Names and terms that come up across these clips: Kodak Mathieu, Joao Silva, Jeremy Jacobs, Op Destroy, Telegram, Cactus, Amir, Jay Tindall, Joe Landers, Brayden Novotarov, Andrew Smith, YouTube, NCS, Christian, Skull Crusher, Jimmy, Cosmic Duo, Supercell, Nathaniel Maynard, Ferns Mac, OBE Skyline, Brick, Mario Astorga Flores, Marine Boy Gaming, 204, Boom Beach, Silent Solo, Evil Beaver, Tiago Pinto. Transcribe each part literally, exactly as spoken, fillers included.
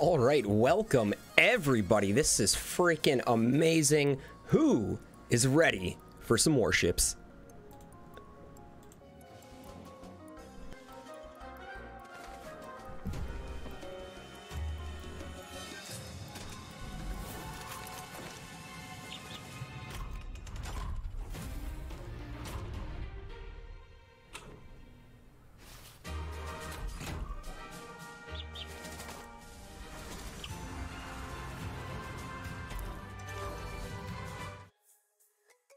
All right, welcome everybody. This is freaking amazing. Who is ready for some warships?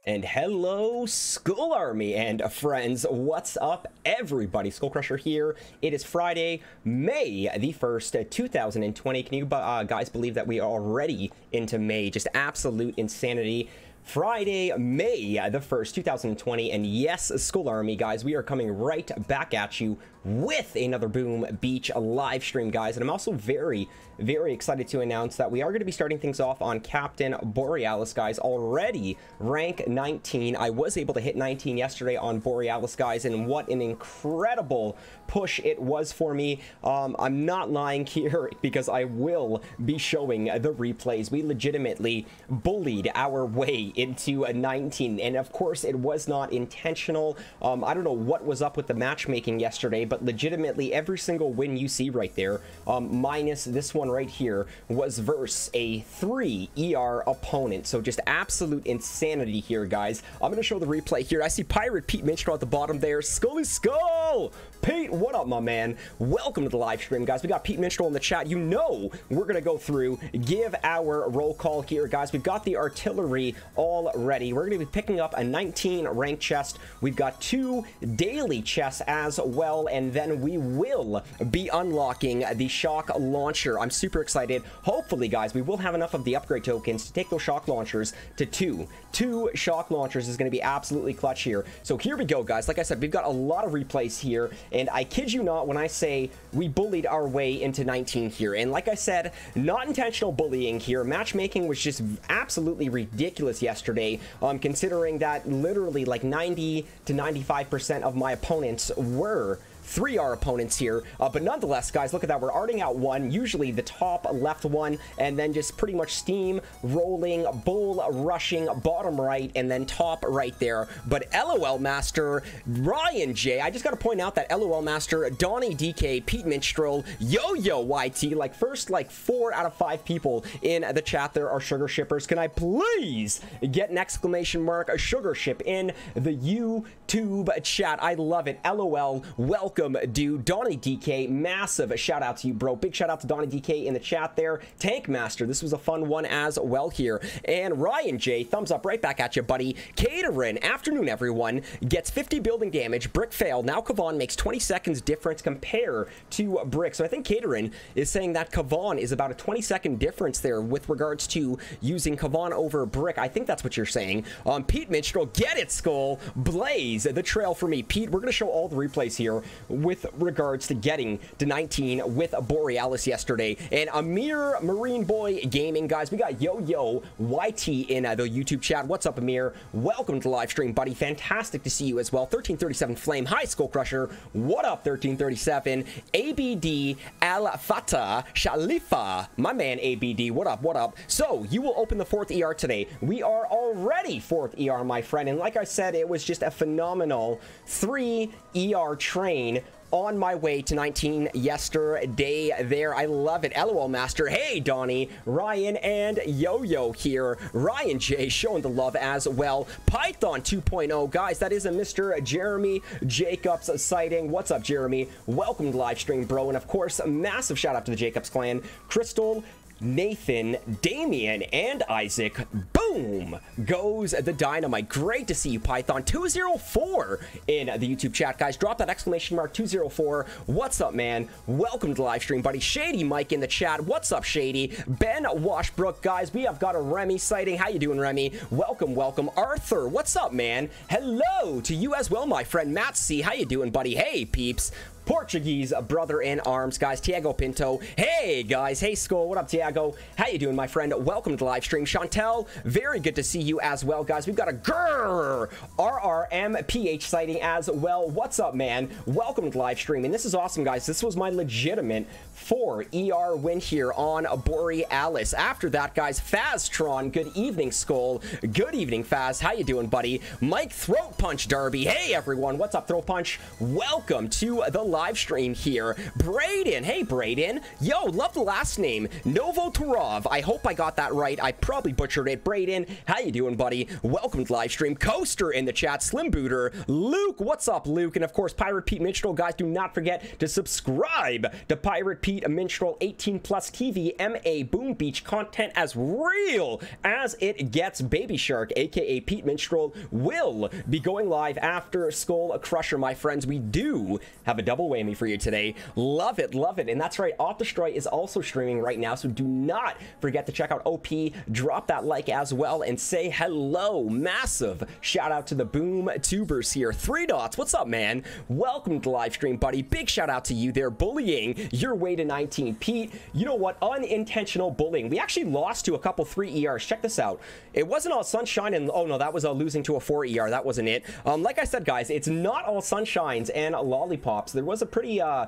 And hello, Skull Army and friends. What's up, everybody? Skull Crusher here. It is Friday, May the first, two thousand twenty. Can you uh, guys believe that we are already into May? Just absolute insanity. Friday, May the first, two thousand twenty. And yes, Skull Army, guys, we are coming right back at you with another Boom Beach live stream, guys. And I'm also very, very excited to announce that we are going to be starting things off on Captain Borealis, guys. Already rank nineteen. I was able to hit nineteen yesterday on Borealis, guys. And what an incredible push it was for me. Um, I'm not lying here because I will be showing the replays. We legitimately bullied our way into a nineteen, and of course it was not intentional. um I don't know what was up with the matchmaking yesterday, but legitimately every single win you see right there, um minus this one right here, was versus a three E R opponent. So just absolute insanity here, guys. I'm gonna show the replay here. I see Pirate Pete Minstrel at the bottom there. Scully Skull Pete, what up, my man? Welcome to the live stream, guys. We got Pete Minstrel in the chat. You know we're gonna go through, give our roll call here, guys. We've got the artillery already. We're going to be picking up a nineteen rank chest. We've got two daily chests as well, and then we will be unlocking the shock launcher. I'm super excited. Hopefully, guys, we will have enough of the upgrade tokens to take those shock launchers to two. Two shock launchers is going to be absolutely clutch here. So here we go, guys. Like I said, we've got a lot of replays here, and I kid you not when I say we bullied our way into nineteen here. And like I said, not intentional bullying here. Matchmaking was just absolutely ridiculous yesterday, um, considering that literally like ninety to ninety-five percent of my opponents were three R opponents here. Uh, but nonetheless, guys, look at that. We're arting out one, usually the top left one, and then just pretty much steam rolling, bull rushing, bottom right, and then top right there. But LOL Master, Ryan J, I just got to point out that LOL Master, Donnie D K, Pete Minstrel, Yo-Yo Y T, like first like four out of five people in the chat there are sugar shippers. Can I please get an exclamation mark, a sugar ship in the YouTube chat? I love it. LOL, welcome. Welcome, dude. Donnie D K, massive shout out to you, bro. Big shout out to Donnie D K in the chat there. Tank Master, this was a fun one as well here. And Ryan J, thumbs up right back at you, buddy. Caterin, afternoon everyone, gets fifty building damage. Brick failed. Now Kavon makes twenty seconds difference compare to Brick. So I think Caterin is saying that Kavon is about a twenty second difference there with regards to using Kavon over Brick. I think that's what you're saying. Um, Pete Minstrel, get it, Skull. Blaze the trail for me. Pete, we're going to show all the replays here with regards to getting to nineteen with Borealis yesterday. And Amir, Marine Boy Gaming, guys. We got Yo-Yo Y T in uh, the YouTube chat. What's up, Amir? Welcome to the live stream, buddy. Fantastic to see you as well. thirteen thirty-seven Flame. Hi, Skull Crusher. What up, thirteen thirty-seven? A B D Al Fatah Shalifa. My man, A B D. What up, what up? So, you will open the fourth E R today. We are already fourth E R, my friend. And like I said, it was just a phenomenal three E R train on my way to nineteen yesterday there. I love it. LOL Master. Hey, Donnie, Ryan, and Yo-Yo here. Ryan J showing the love as well. Python two point oh, guys, that is a Mister Jeremy Jacobs sighting. What's up, Jeremy? Welcome to live stream, bro. And of course, a massive shout out to the Jacobs clan. Crystal, Nathan, Damien, and Isaac. Boom goes the dynamite. Great to see you, Python two oh four in the YouTube chat, guys. Drop that exclamation mark two oh four. What's up, man? Welcome to the live stream, buddy. Shady Mike in the chat. What's up, Shady? Ben Washbrook, guys, we have got a Remy sighting. How you doing, Remy? Welcome, welcome. Arthur, what's up, man? Hello to you as well, my friend. Matt C, how you doing, buddy? Hey, peeps. Portuguese brother in arms, guys, Tiago Pinto. Hey guys, hey Skull, what up Tiago? How you doing, my friend? Welcome to the live stream. Chantel, very good to see you as well, guys. We've got a grrr R R M P H sighting as well. What's up, man? Welcome to the live stream. And this is awesome, guys. This was my legitimate four E R win here on Borealis. After that, guys, Faztron, good evening, Skull. Good evening, Faz. How you doing, buddy? Mike Throat Punch Derby. Hey everyone, what's up, Throat Punch? Welcome to the live stream here. Brayden, hey Brayden. Yo, love the last name. Novotarov. I hope I got that right. I probably butchered it. Brayden, how you doing, buddy? Welcome to the live stream. Coaster in the chat, Slim Booter, Luke, what's up, Luke? And of course, Pirate Pete Minstrel, guys, do not forget to subscribe to Pirate Pete Minstrel eighteen plus T V M A Boom Beach content as real as it gets. Baby Shark, aka Pete Minstrel, will be going live after Skull Crusher, my friends. We do have a double whammy for you today. Love it, love it. And that's right, Op Destroy is also streaming right now, so do not forget to check out O P. Drop that like as well and say hello. Massive shout out to the Boom Tubers here. Three Dots, what's up, man? Welcome to the live stream, buddy. Big shout out to you there, bullying your way to nineteen. Pete, you know what? Unintentional bullying. We actually lost to a couple three E Rs. Check this out. It wasn't all sunshine and, oh no, that was a losing to a four E R. That wasn't it. Um, like I said, guys, it's not all sunshines and lollipops. There was a pretty, uh,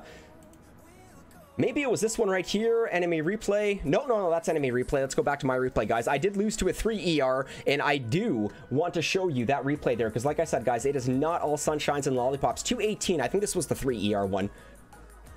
maybe it was this one right here, enemy replay. No, no, no, that's enemy replay. Let's go back to my replay, guys. I did lose to a three E R, and I do want to show you that replay there, because like I said, guys, it is not all sunshines and lollipops. two eighteen, I think this was the three E R one.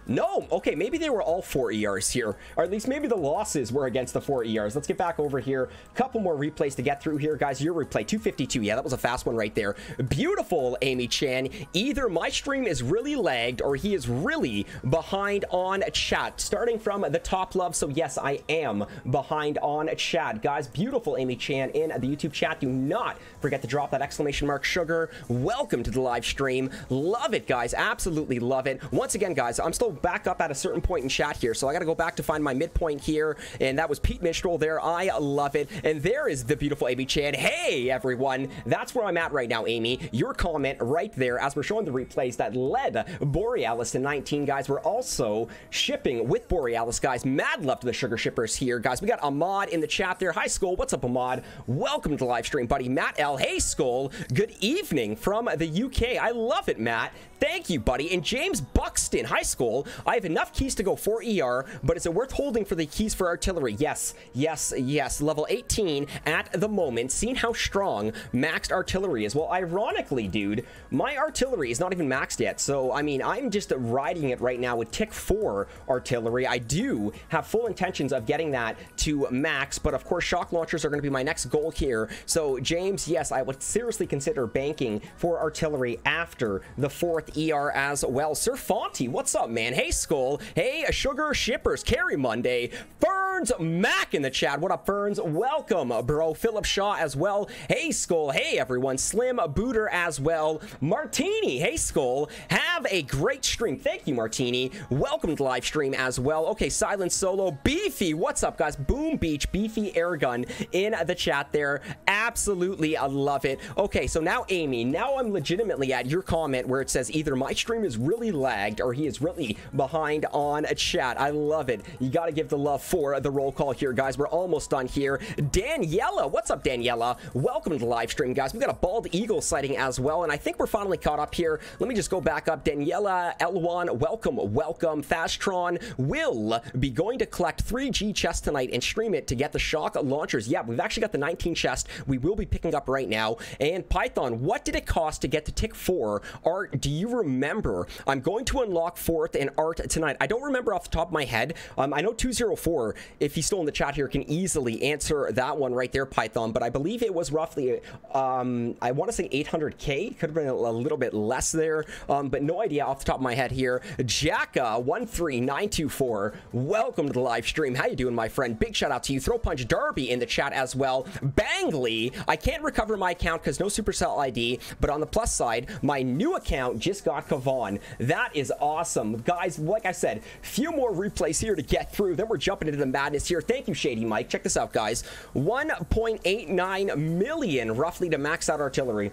No, okay, maybe they were all four E Rs here, or at least maybe the losses were against the four E Rs. Let's get back over here. Couple more replays to get through here, guys. Your replay, two fifty-two. Yeah, that was a fast one right there. Beautiful, Amy Chan. Either my stream is really lagged or he is really behind on chat. Starting from the top, love. So yes, I am behind on chat, guys. Beautiful, Amy Chan in the YouTube chat. Do not forget to drop that exclamation mark sugar. Welcome to the live stream. Love it, guys. Absolutely love it. Once again, guys, I'm still back up at a certain point in chat here, so I gotta go back to find my midpoint here, and that was Pete Minstrel there. I love it. And there is the beautiful Amy Chan. Hey everyone, that's where I'm at right now, Amy. Your comment right there as we're showing the replays that led Borealis to nineteen, guys. We're also shipping with Borealis, guys. Mad love to the sugar shippers here, guys. We got Ahmad in the chat there. Hi Skull, what's up Ahmad? Welcome to the live stream, buddy. Matt L, hey Skull, good evening from the U K. I love it, Matt. Thank you, buddy. And James Buxton, hi Skull, I have enough keys to go four E R, but is it worth holding for the keys for artillery? Yes, yes, yes. Level eighteen at the moment, seeing how strong maxed artillery is. Well, ironically, dude, my artillery is not even maxed yet. So, I mean, I'm just riding it right now with tick four artillery. I do have full intentions of getting that to max, but of course, shock launchers are going to be my next goal here. So, James, yes, I would seriously consider banking for artillery after the fourth E R as well. Sir Fonty, what's up, man? Hey Skull, hey sugar shippers, Carry Monday, Ferns Mac in the chat. What up, Ferns? Welcome, bro. Philip Shaw as well. Hey Skull, hey everyone. Slim Booter as well. Martini, hey Skull, have a great stream. Thank you, Martini. Welcome to live stream as well. Okay, Silent Solo, Beefy, what's up, guys? Boom Beach, Beefy Air Gun in the chat there. Absolutely, I love it. Okay, so now Amy, now I'm legitimately at your comment where it says either my stream is really lagged or he is really behind on a chat. I love it. You got to give the love for the roll call here, guys. We're almost done here. Daniela, what's up, Daniela? Welcome to the live stream, guys. We got a bald eagle sighting as well, and I think we're finally caught up here. Let me just go back up. Daniela, Elwan, welcome, welcome. Fastron will be going to collect three G chests tonight and stream it to get the shock launchers. Yeah, we've actually got the nineteen chest we will be picking up right now. And Python, what did it cost to get to tick four? Art, do you remember? I'm going to unlock fourth and art tonight. I don't remember off the top of my head. Um, I know two oh four, if he's still in the chat here, can easily answer that one right there, Python, but I believe it was roughly, um, I want to say eight hundred K. Could have been a little bit less there, um, but no idea off the top of my head here. Jacka one three nine two four, welcome to the live stream. How you doing, my friend? Big shout out to you. Throw Punch Derby in the chat as well. Bangley, I can't recover my account because no Supercell I D, but on the plus side, my new account just got Kavon. That is awesome. Guys, like I said, few more replays here to get through. Then we're jumping into the madness here. Thank you, Shady Mike. Check this out, guys. one point eight nine million roughly to max out artillery.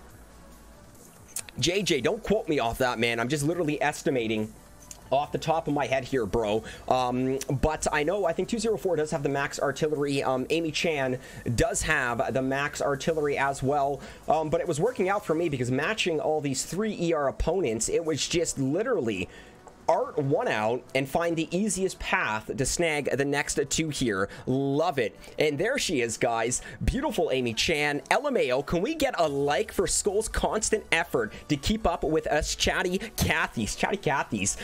J J, don't quote me off that, man. I'm just literally estimating off the top of my head here, bro. Um, but I know, I think two oh four does have the max artillery. Um, Amy Chan does have the max artillery as well. Um, but it was working out for me because matching all these three E R opponents, it was just literally art one out and find the easiest path to snag the next two here. Love it. And there she is, guys. Beautiful Amy Chan. L M A O, can we get a like for Skull's constant effort to keep up with us chatty Cathy's? Chatty Cathy's.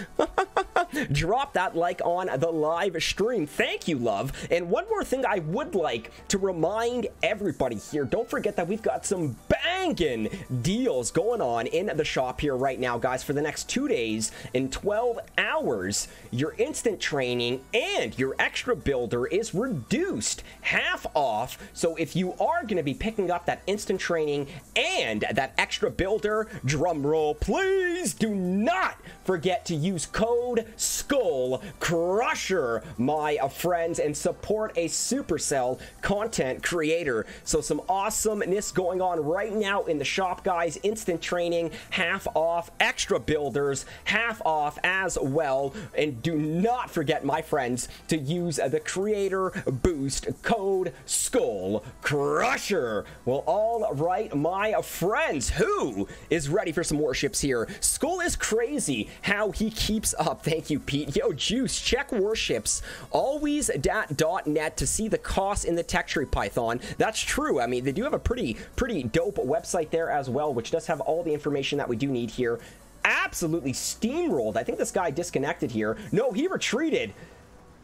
Drop that like on the live stream. Thank you, love. And one more thing I would like to remind everybody here. Don't forget that we've got some banging deals going on in the shop here right now, guys. For the next two days and twelve hours, your instant training and your extra builder is reduced half off. So if you are going to be picking up that instant training and that extra builder, drum roll please, do not forget to use code Skull Crusher, my friends, and support a Supercell content creator. So some awesomeness going on right now in the shop, guys. Instant training half off, extra builders half off as as well, and do not forget, my friends, to use the creator boost code Skull Crusher. Well, all right, my friends, who is ready for some Warships here? Skull is crazy how he keeps up. Thank you, Pete. Yo, Juice, check Warships always .net to see the cost in the tech tree, Python. That's true. I mean, they do have a pretty pretty dope website there as well, which does have all the information that we do need here. Absolutely steamrolled. I think this guy disconnected here. No, he retreated.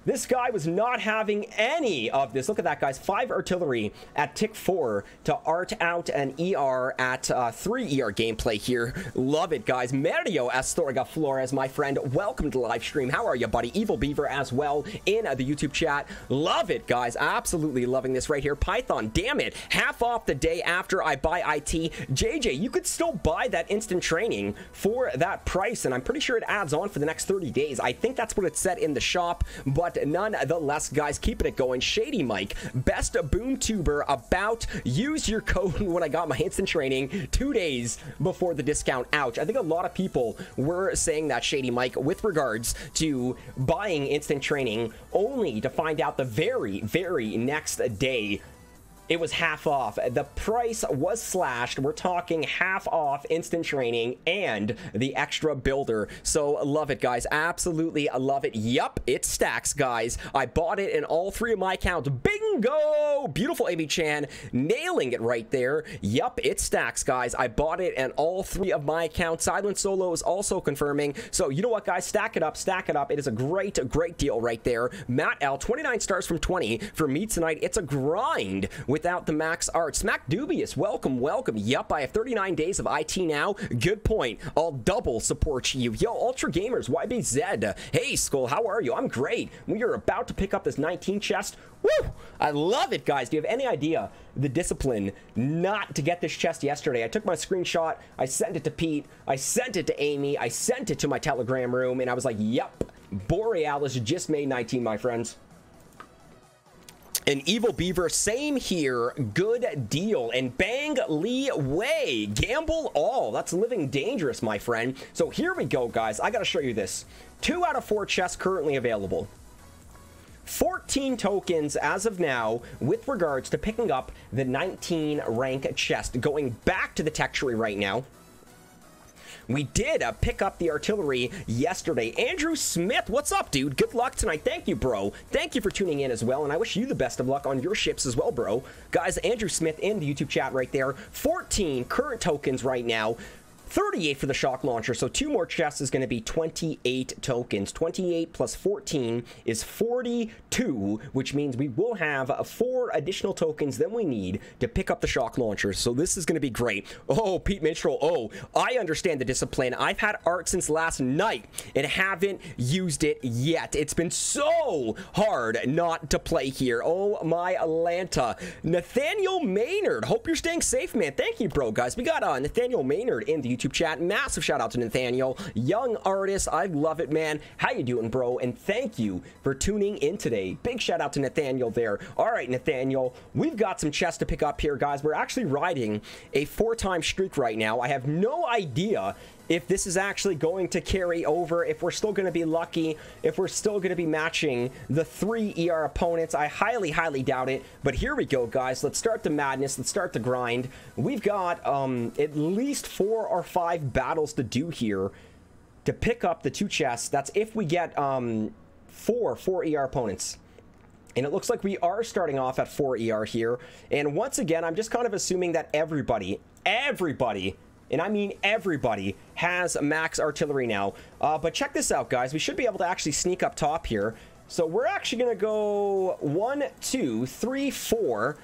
This guy was not having any of this. Look at that, guys. Five artillery at tick four to art out an E R at uh, three E R gameplay here. Love it, guys. Mario Astorga Flores, my friend, welcome to the live stream. How are you, buddy? Evil Beaver as well in uh, the YouTube chat. Love it, guys. Absolutely loving this right here. Python, damn it. Half off the day after I buy I T. J J, you could still buy that instant training for that price, and I'm pretty sure it adds on for the next thirty days. I think that's what it said in the shop, but nonetheless, guys, keeping it going. Shady Mike, best boom tuber about use your code when I got my instant training two days before the discount. Ouch. I think a lot of people were saying that, Shady Mike, with regards to buying instant training only to find out the very, very next day it was half off. The price was slashed. We're talking half off instant training and the extra builder. So love it, guys. Absolutely love it. Yup, it stacks, guys. I bought it in all three of my accounts. Bingo! Beautiful Amy Chan nailing it right there. Yup, it stacks, guys. I bought it in all three of my accounts. Silent Solo is also confirming. So you know what, guys? Stack it up. Stack it up. It is a great, great deal right there. Matt L, twenty-nine stars from twenty for me tonight. It's a grind without the max art. Smack Dubious, welcome, welcome. Yup, I have thirty-nine days of I T now. Good point. I'll double support you. Yo, Ultra Gamers, Y B Z. Hey, Skull, how are you? I'm great. We are about to pick up this nineteen chest. Woo! I love it, guys. Do you have any idea the discipline not to get this chest yesterday? I took my screenshot. I sent it to Pete. I sent it to Amy. I sent it to my Telegram room, and I was like, yup, Borealis just made nineteen, my friends. An Evil Beaver, same here. Good deal. And Bang Lee Way, gamble all. That's living dangerous, my friend. So here we go, guys. I got to show you this. Two out of four chests currently available. fourteen tokens as of now with regards to picking up the nineteen rank chest. Going back to the tech tree right now. We did uh, pick up the artillery yesterday. Andrew Smith, what's up, dude? Good luck tonight. Thank you, bro. Thank you for tuning in as well, and I wish you the best of luck on your ships as well, bro. Guys, Andrew Smith in the YouTube chat right there. fourteen current tokens right now. thirty-eight for the shock launcher, so two more chests is going to be twenty-eight tokens. twenty-eight plus fourteen is forty-two, which means we will have four additional tokens than we need to pick up the shock launcher, so this is going to be great. Oh, Pete Minstrel, oh, I understand the discipline. I've had art since last night and haven't used it yet. It's been so hard not to play here. Oh, my Atlanta. Nathaniel Maynard, hope you're staying safe, man. Thank you, bro, guys. We got uh, Nathaniel Maynard in the YouTube chat. Massive shout out to Nathaniel, young artist. I love it, man. How you doing, bro? And thank you for tuning in today. Big shout out to Nathaniel there. All right, Nathaniel, we've got some chests to pick up here, guys. We're actually riding a four-time streak right now. I have no idea if this is actually going to carry over, if we're still going to be lucky, if we're still going to be matching the three E R opponents. I highly, highly doubt it. But here we go, guys. Let's start the madness. Let's start the grind. We've got um, at least four or five battles to do here to pick up the two chests. That's if we get um, four, four E R opponents. And it looks like we are starting off at four E R here. And once again, I'm just kind of assuming that everybody, everybody, and I mean everybody, has max artillery now. Uh, but check this out, guys. We should be able to actually sneak up top here. So we're actually going to go one, two, three, four.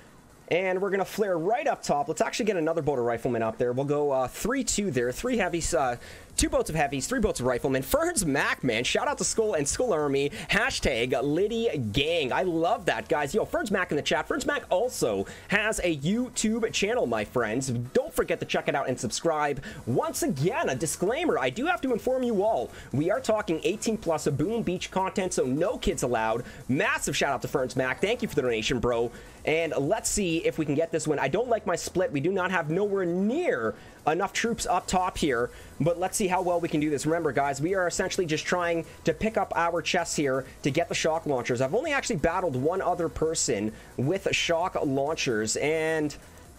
And we're going to flare right up top. Let's actually get another boat of riflemen up there. We'll go uh, three two there. Three heavies, uh, two boats of heavies, three boats of riflemen. Ferns Mac, man. Shout out to Skull and Skull Army. Hashtag Liddy Gang. I love that, guys. Yo, Ferns Mac in the chat. Ferns Mac also has a YouTube channel, my friends. Don't forget to check it out and subscribe. Once again, a disclaimer. I do have to inform you all. We are talking eighteen plus of Boom Beach content, so no kids allowed. Massive shout out to Ferns Mac. Thank you for the donation, bro. And let's see if we can get this win. I don't like my split. We do not have nowhere near enough troops up top here. But let's see how well we can do this. Remember, guys, we are essentially just trying to pick up our chests here to get the shock launchers. I've only actually battled one other person with shock launchers. And,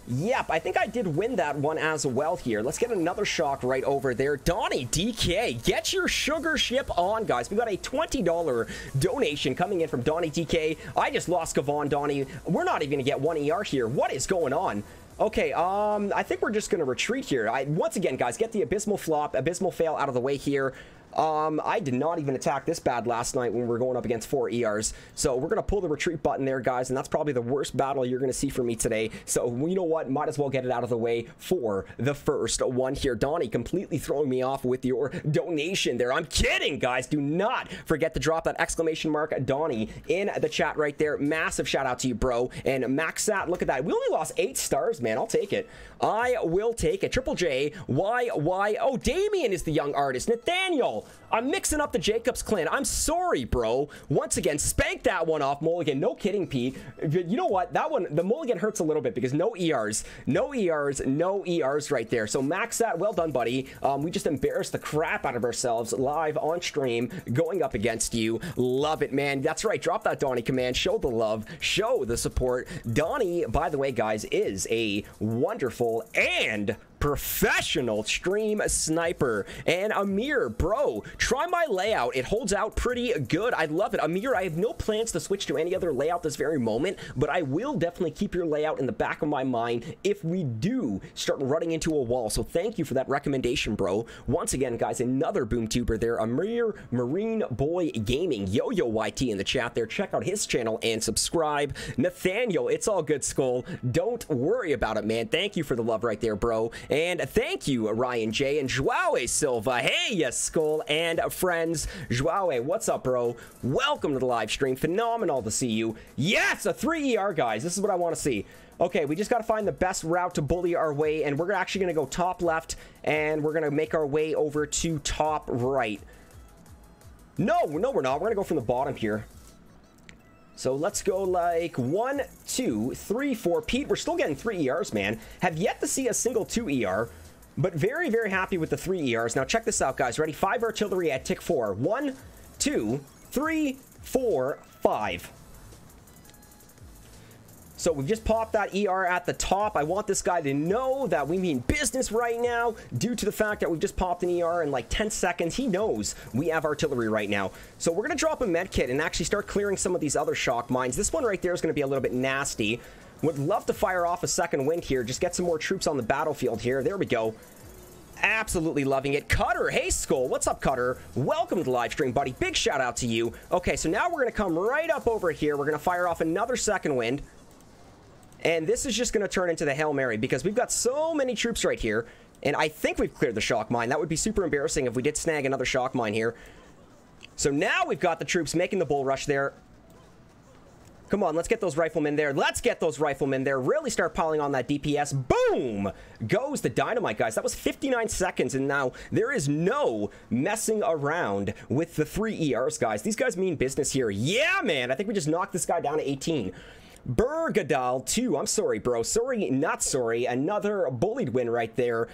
yep, I think I did win that one as well here. Let's get another shock right over there. Donnie D K, get your sugar ship on, guys. We got a twenty dollar donation coming in from Donnie D K. I just lost Kavon, Donnie. We're not even going to get one E R here. What is going on? Okay, um, I think we're just going to retreat here. I, once again, guys, get the abysmal flop, abysmal fail out of the way here. Um, I did not even attack this bad last night when we were going up against four E Rs. So we're going to pull the retreat button there, guys, and that's probably the worst battle you're going to see from me today. So you know what? Might as well get it out of the way for the first one here. Donnie completely throwing me off with your donation there. I'm kidding, guys. Do not forget to drop that exclamation mark Donnie in the chat right there. Massive shout out to you, bro. And Maxat, look at that. We only lost eight stars, man. I'll take it. I will take it. Triple J, Y, Y. Oh, Damien is the young artist. Nathaniel. I'm mixing up the Jacobs clan. I'm sorry, bro. Once again, spank that one off, Mulligan. No kidding, Pete. You know what? That one, the Mulligan hurts a little bit because no E Rs. No E Rs. No E Rs right there. So, Maxat, well done, buddy. Um, we just embarrassed the crap out of ourselves live on stream going up against you. Love it, man. That's right. Drop that Donnie command. Show the love. Show the support. Donnie, by the way, guys, is a wonderful and professional stream sniper. And Amir, bro, try my layout. It holds out pretty good. I love it. Amir, I have no plans to switch to any other layout this very moment, but I will definitely keep your layout in the back of my mind if we do start running into a wall. So thank you for that recommendation, bro. Once again, guys, another boom tuber there. Amir, Marine Boy Gaming, Yo-Yo Y T in the chat there. Check out his channel and subscribe. Nathaniel, it's all good, Skull. Don't worry about it, man. Thank you for the love right there, bro. And thank you, Ryan J. and Joao Silva. Hey, yes, Skull and friends. Joao, what's up, bro? Welcome to the live stream. Phenomenal to see you. Yes, a three E R, guys. This is what I want to see. Okay, we just got to find the best route to bully our way, and we're actually going to go top left, and we're going to make our way over to top right. No, no, we're not. We're going to go from the bottom here. So let's go like one, two, three, four. Pete, we're still getting three E Rs, man. Have yet to see a single two E R, but very, very happy with the three E Rs. Now check this out, guys. Ready? Five artillery at tick four. One, two, three, four, five. So we've just popped that E R at the top. I want this guy to know that we mean business right now due to the fact that we've just popped an E R in like ten seconds. He knows we have artillery right now. So we're going to drop a med kit and actually start clearing some of these other shock mines. This one right there is going to be a little bit nasty. Would love to fire off a second wind here. Just get some more troops on the battlefield here. There we go. Absolutely loving it. Cutter, hey Skull, what's up, Cutter? Welcome to the live stream, buddy. Big shout out to you. Okay, so now we're going to come right up over here. We're going to fire off another second wind. And this is just going to turn into the Hail Mary because we've got so many troops right here. And I think we've cleared the shock mine. That would be super embarrassing if we did snag another shock mine here. So now we've got the troops making the bull rush there. Come on, let's get those riflemen there. Let's get those riflemen there. Really start piling on that D P S. Boom! Goes the dynamite, guys. That was fifty-nine seconds, and now there is no messing around with the three E Rs, guys. These guys mean business here. Yeah, man! I think we just knocked this guy down to eighteen. Bergadal two. I'm sorry, bro. Sorry, not sorry. Another bullied win right there.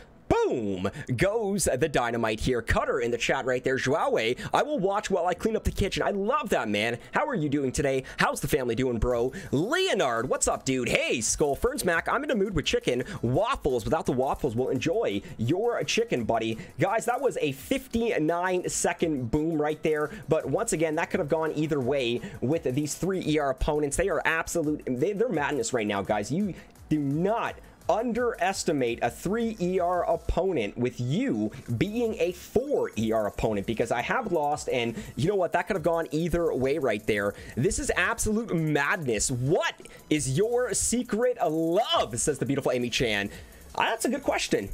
boom goes the dynamite here. Cutter in the chat right there. Joawe, I will watch while I clean up the kitchen. I love that, man. How are you doing today? How's the family doing, bro? Leonard, what's up, dude? Hey, Skull. Ferns Mac, I'm in a mood with chicken waffles. Without the waffles, we'll enjoy your chicken, buddy. Guys, that was a fifty-nine second boom right there. But once again, that could have gone either way with these three E R opponents. They are absolute, they, they're madness right now, guys. You do not underestimate a three E R opponent with you being a four E R opponent, because I have lost, and you know what, that could have gone either way right there. This is absolute madness. What is your secret of love, says the beautiful Amy Chan. That's a good question.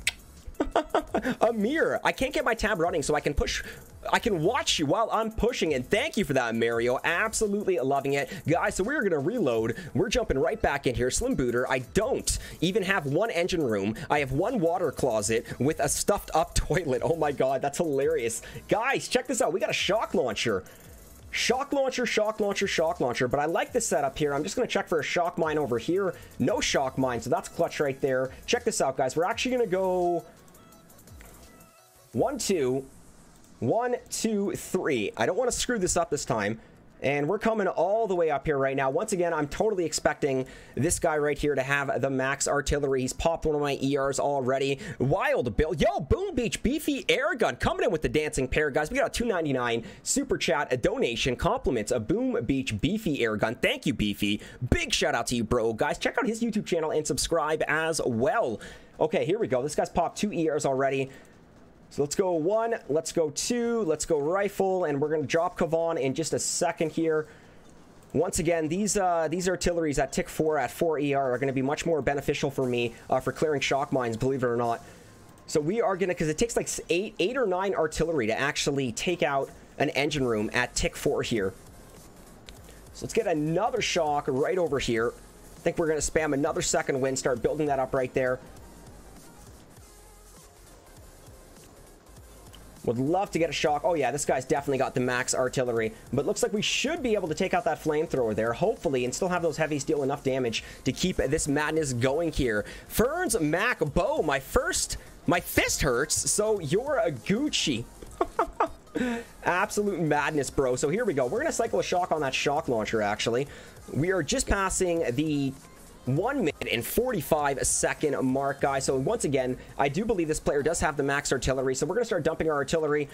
Amir, I can't get my tab running, so I can push I can watch you while I'm pushing, and thank you for that, Mario. Absolutely loving it, guys. So we're gonna reload. We're jumping right back in here. Slim Booter, I don't even have one engine room. I have one water closet with a stuffed up toilet. Oh my god, that's hilarious. Guys, check this out. We got a shock launcher. Shock launcher, shock launcher, shock launcher. But I like this setup here. I'm just going to check for a shock mine over here. No shock mine, so that's clutch right there. Check this out, guys. We're actually going to go one, two, one, two, three. I don't want to screw this up this time. And we're coming all the way up here right now. Once again, I'm totally expecting this guy right here to have the max artillery. He's popped one of my E Rs already. Wild Bill. Yo, Boom Beach, beefy air gun. Coming in with the dancing pair, guys. We got a two ninety-nine super chat, a donation, compliments, a Boom Beach beefy air gun. Thank you, Beefy. Big shout out to you, bro. Guys, check out his YouTube channel and subscribe as well. Okay, here we go. This guy's popped two E Rs already. So let's go one, let's go two, let's go rifle, and we're going to drop Kavon in just a second here. Once again, these uh, these artilleries at tick four, at four E R, are going to be much more beneficial for me uh, for clearing shock mines, believe it or not. So we are going to, because it takes like eight, eight or nine artillery to actually take out an engine room at tick four here. So let's get another shock right over here. I think we're going to spam another second wind, start building that up right there. Would love to get a shock. Oh yeah, this guy's definitely got the max artillery, but looks like we should be able to take out that flamethrower there, hopefully, and still have those heavies deal enough damage to keep this madness going here. Ferns Mac, Bo, my first, my fist hurts, so you're a Gucci. Absolute madness, bro. So here we go. We're gonna cycle a shock on that shock launcher. Actually, we are just passing the one minute and forty-five second mark, guys. So once again, I do believe this player does have the max artillery, so we're gonna start dumping our artillery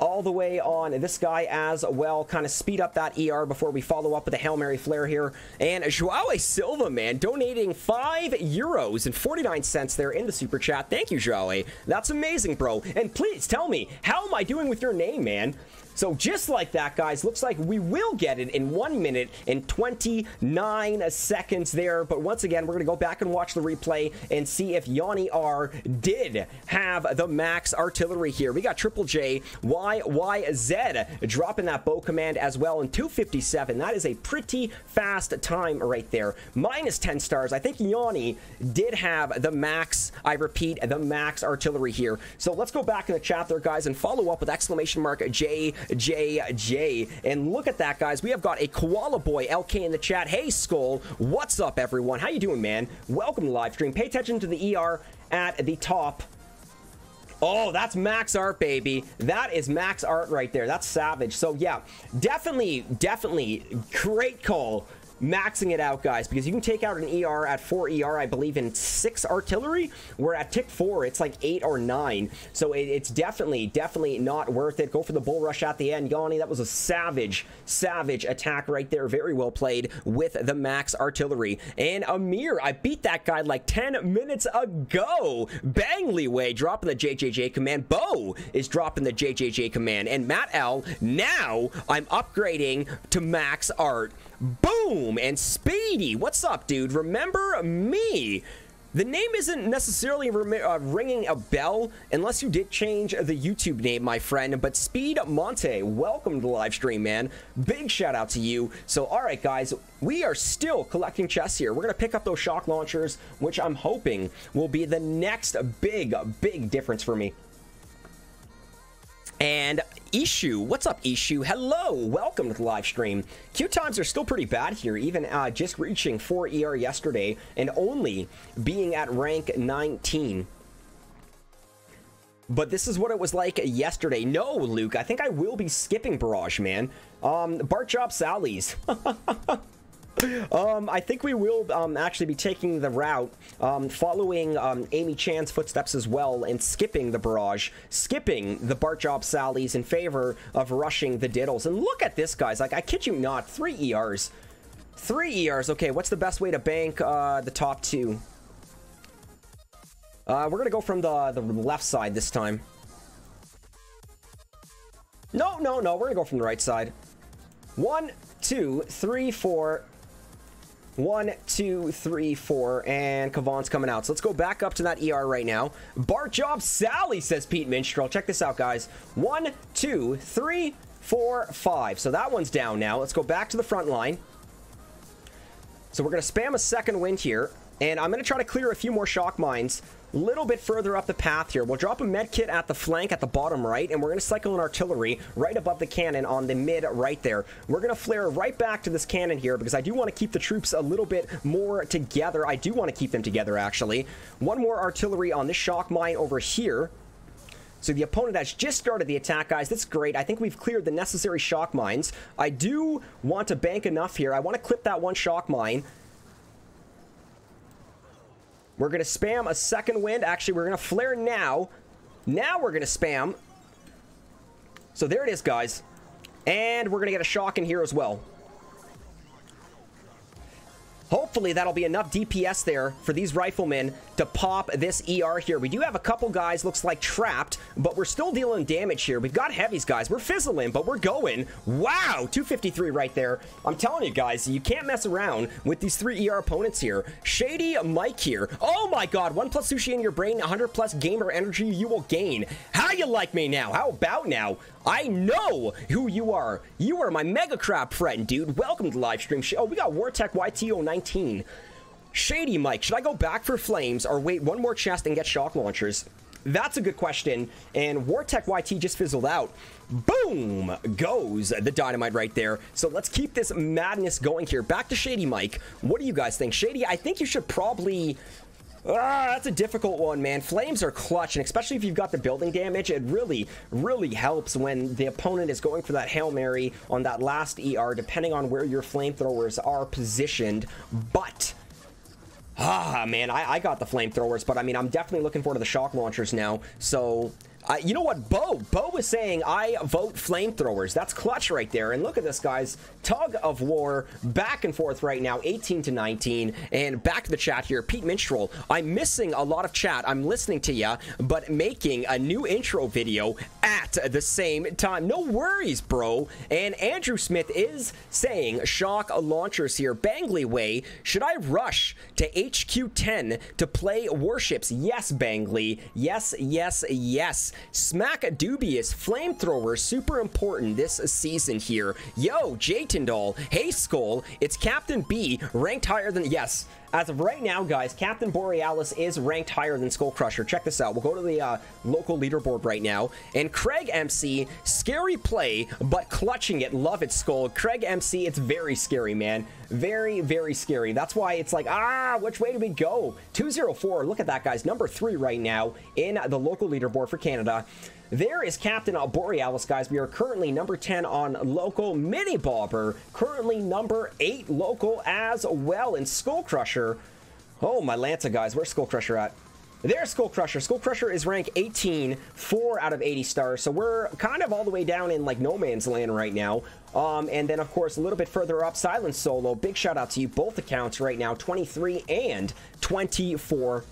all the way on this guy as well. Kind of speed up that E R before we follow up with a Hail Mary flare here. And Joao Silva, man, donating five euros and forty-nine cents there in the super chat. Thank you, Joao. That's amazing, bro. And please tell me, how am I doing with your name, man? So just like that, guys, looks like we will get it in one minute and twenty-nine seconds there. But once again, we're going to go back and watch the replay and see if Yanni R did have the max artillery here. We got Triple J, Y Y Z dropping that bow command as well in two fifty-seven. That is a pretty fast time right there. Minus ten stars. I think Yanni did have the max, I repeat, the max artillery here. So let's go back in the chat there, guys, and follow up with exclamation mark J. J J, and look at that, guys. We have got a Koala Boy L K in the chat. Hey, Skull, what's up, everyone? How you doing, man? Welcome to live stream. Pay attention to the E R at the top. Oh, that's max art, baby. That is max art right there. That's savage. So yeah, definitely, definitely great call maxing it out, guys, because you can take out an E R at four E R, I believe, in six artillery. We're at tick four, it's like eight or nine. So it, it's definitely, definitely not worth it. Go for the bull rush at the end. Yanni, that was a savage, savage attack right there. Very well played with the max artillery. And Amir, I beat that guy like ten minutes ago. Bang Leeway dropping the J J J command. Bo is dropping the J J J command. And Matt L, now I'm upgrading to max art. Boom! And Speedy, what's up, dude? Remember me? The name isn't necessarily uh, ringing a bell unless you did change the YouTube name, my friend. But Speed Monte, welcome to the live stream, man. Big shout out to you. So, all right, guys, we are still collecting chests here. We're going to pick up those shock launchers, which I'm hoping will be the next big, big difference for me. And Ishu, what's up, Ishu? Hello, welcome to the live stream. Queue times are still pretty bad here, even uh, just reaching four E R yesterday and only being at rank nineteen. But this is what it was like yesterday. No, Luke, I think I will be skipping Barrage, man. Um, Bart Job Sally's. um, I think we will um, actually be taking the route, um, following um, Amy Chan's footsteps as well, and skipping the Barrage, skipping the Bart Job Sally's in favor of rushing the Diddles. And look at this, guys. Like, I kid you not, three E Rs. Three E Rs. Okay, what's the best way to bank uh, the top two? Uh, we're gonna go from the, the left side this time. No, no, no, we're gonna go from the right side. One, two, three, four. One, two, three, four, and Kavon's coming out. So let's go back up to that E R right now. Bart Job Sally, says Pete Minstrel. Check this out, guys. One, two, three, four, five. So that one's down now. Let's go back to the front line. So we're gonna spam a second wind here, and I'm gonna try to clear a few more shock mines a little bit further up the path here. We'll drop a med kit at the flank at the bottom right, and we're going to cycle an artillery right above the cannon on the mid right there. We're going to flare right back to this cannon here because I do want to keep the troops a little bit more together. I do want to keep them together, actually. One more artillery on this shock mine over here. So the opponent has just started the attack, guys. That's great. I think we've cleared the necessary shock mines. I do want to bank enough here. I want to clip that one shock mine. We're going to spam a second wind. Actually, we're going to flare now. Now we're going to spam. So there it is, guys. And we're going to get a shock in here as well. Hopefully, that'll be enough D P S there for these riflemen to pop this E R here. We do have a couple guys, looks like, trapped, but we're still dealing damage here. We've got heavies, guys. We're fizzling, but we're going. Wow! two fifty-three right there. I'm telling you, guys, you can't mess around with these three E R opponents here. Shady Mike here. Oh, my God. One plus sushi in your brain, one hundred plus gamer energy you will gain. How you like me now? How about now? I know who you are. You are my mega crap friend, dude. Welcome to live stream. Oh, we got Wartech Y T zero nineteen. Shady Mike, should I go back for flames or wait one more chest and get shock launchers? That's a good question. And Wartech Y T just fizzled out. Boom goes the dynamite right there. So let's keep this madness going here. Back to Shady Mike. What do you guys think? Shady, I think you should probably... Ah, that's a difficult one, man. Flames are clutch, and especially if you've got the building damage, it really, really helps when the opponent is going for that Hail Mary on that last E R, depending on where your flamethrowers are positioned. But, ah, man, I, I got the flamethrowers, but I mean, I'm definitely looking forward to the shock launchers now. So, uh, you know what? Bo, Bo was saying, I vote flamethrowers. That's clutch right there. And look at this, guys. Tug of war, back and forth right now, eighteen to nineteen. And back to the chat here. Pete Minstrel, I'm missing a lot of chat. I'm listening to ya, but making a new intro video at the same time. No worries, bro. And Andrew Smith is saying, shock launchers here. Bangley Way, should I rush to H Q ten to play Warships? Yes, Bangley. Yes, yes, yes. Smack Dubious, flamethrower, super important this season here. Yo, Jay Tindall, hey Skull, it's Captain B, ranked higher than, yes. As of right now, guys, Captain Borealis is ranked higher than Skull Crusher. Check this out. We'll go to the uh, local leaderboard right now. And Craig M C, scary play, but clutching it. Love it, Skull. Craig M C, it's very scary, man. Very, very scary. That's why it's like, ah, which way do we go? two oh four, look at that, guys. Number three right now in the local leaderboard for Canada. There is Captain Borealis, guys. We are currently number ten on local. Mini Bobber, currently number eight local as well. And Skull Crusher, oh my Lanta, guys, where's Skull Crusher at? There's Skull Crusher. Skull Crusher is rank eighteen, four out of eighty stars. So we're kind of all the way down in like no man's land right now. Um, and then, of course, a little bit further up, Silent Solo. Big shout out to you, both accounts right now, twenty-three and twenty-four.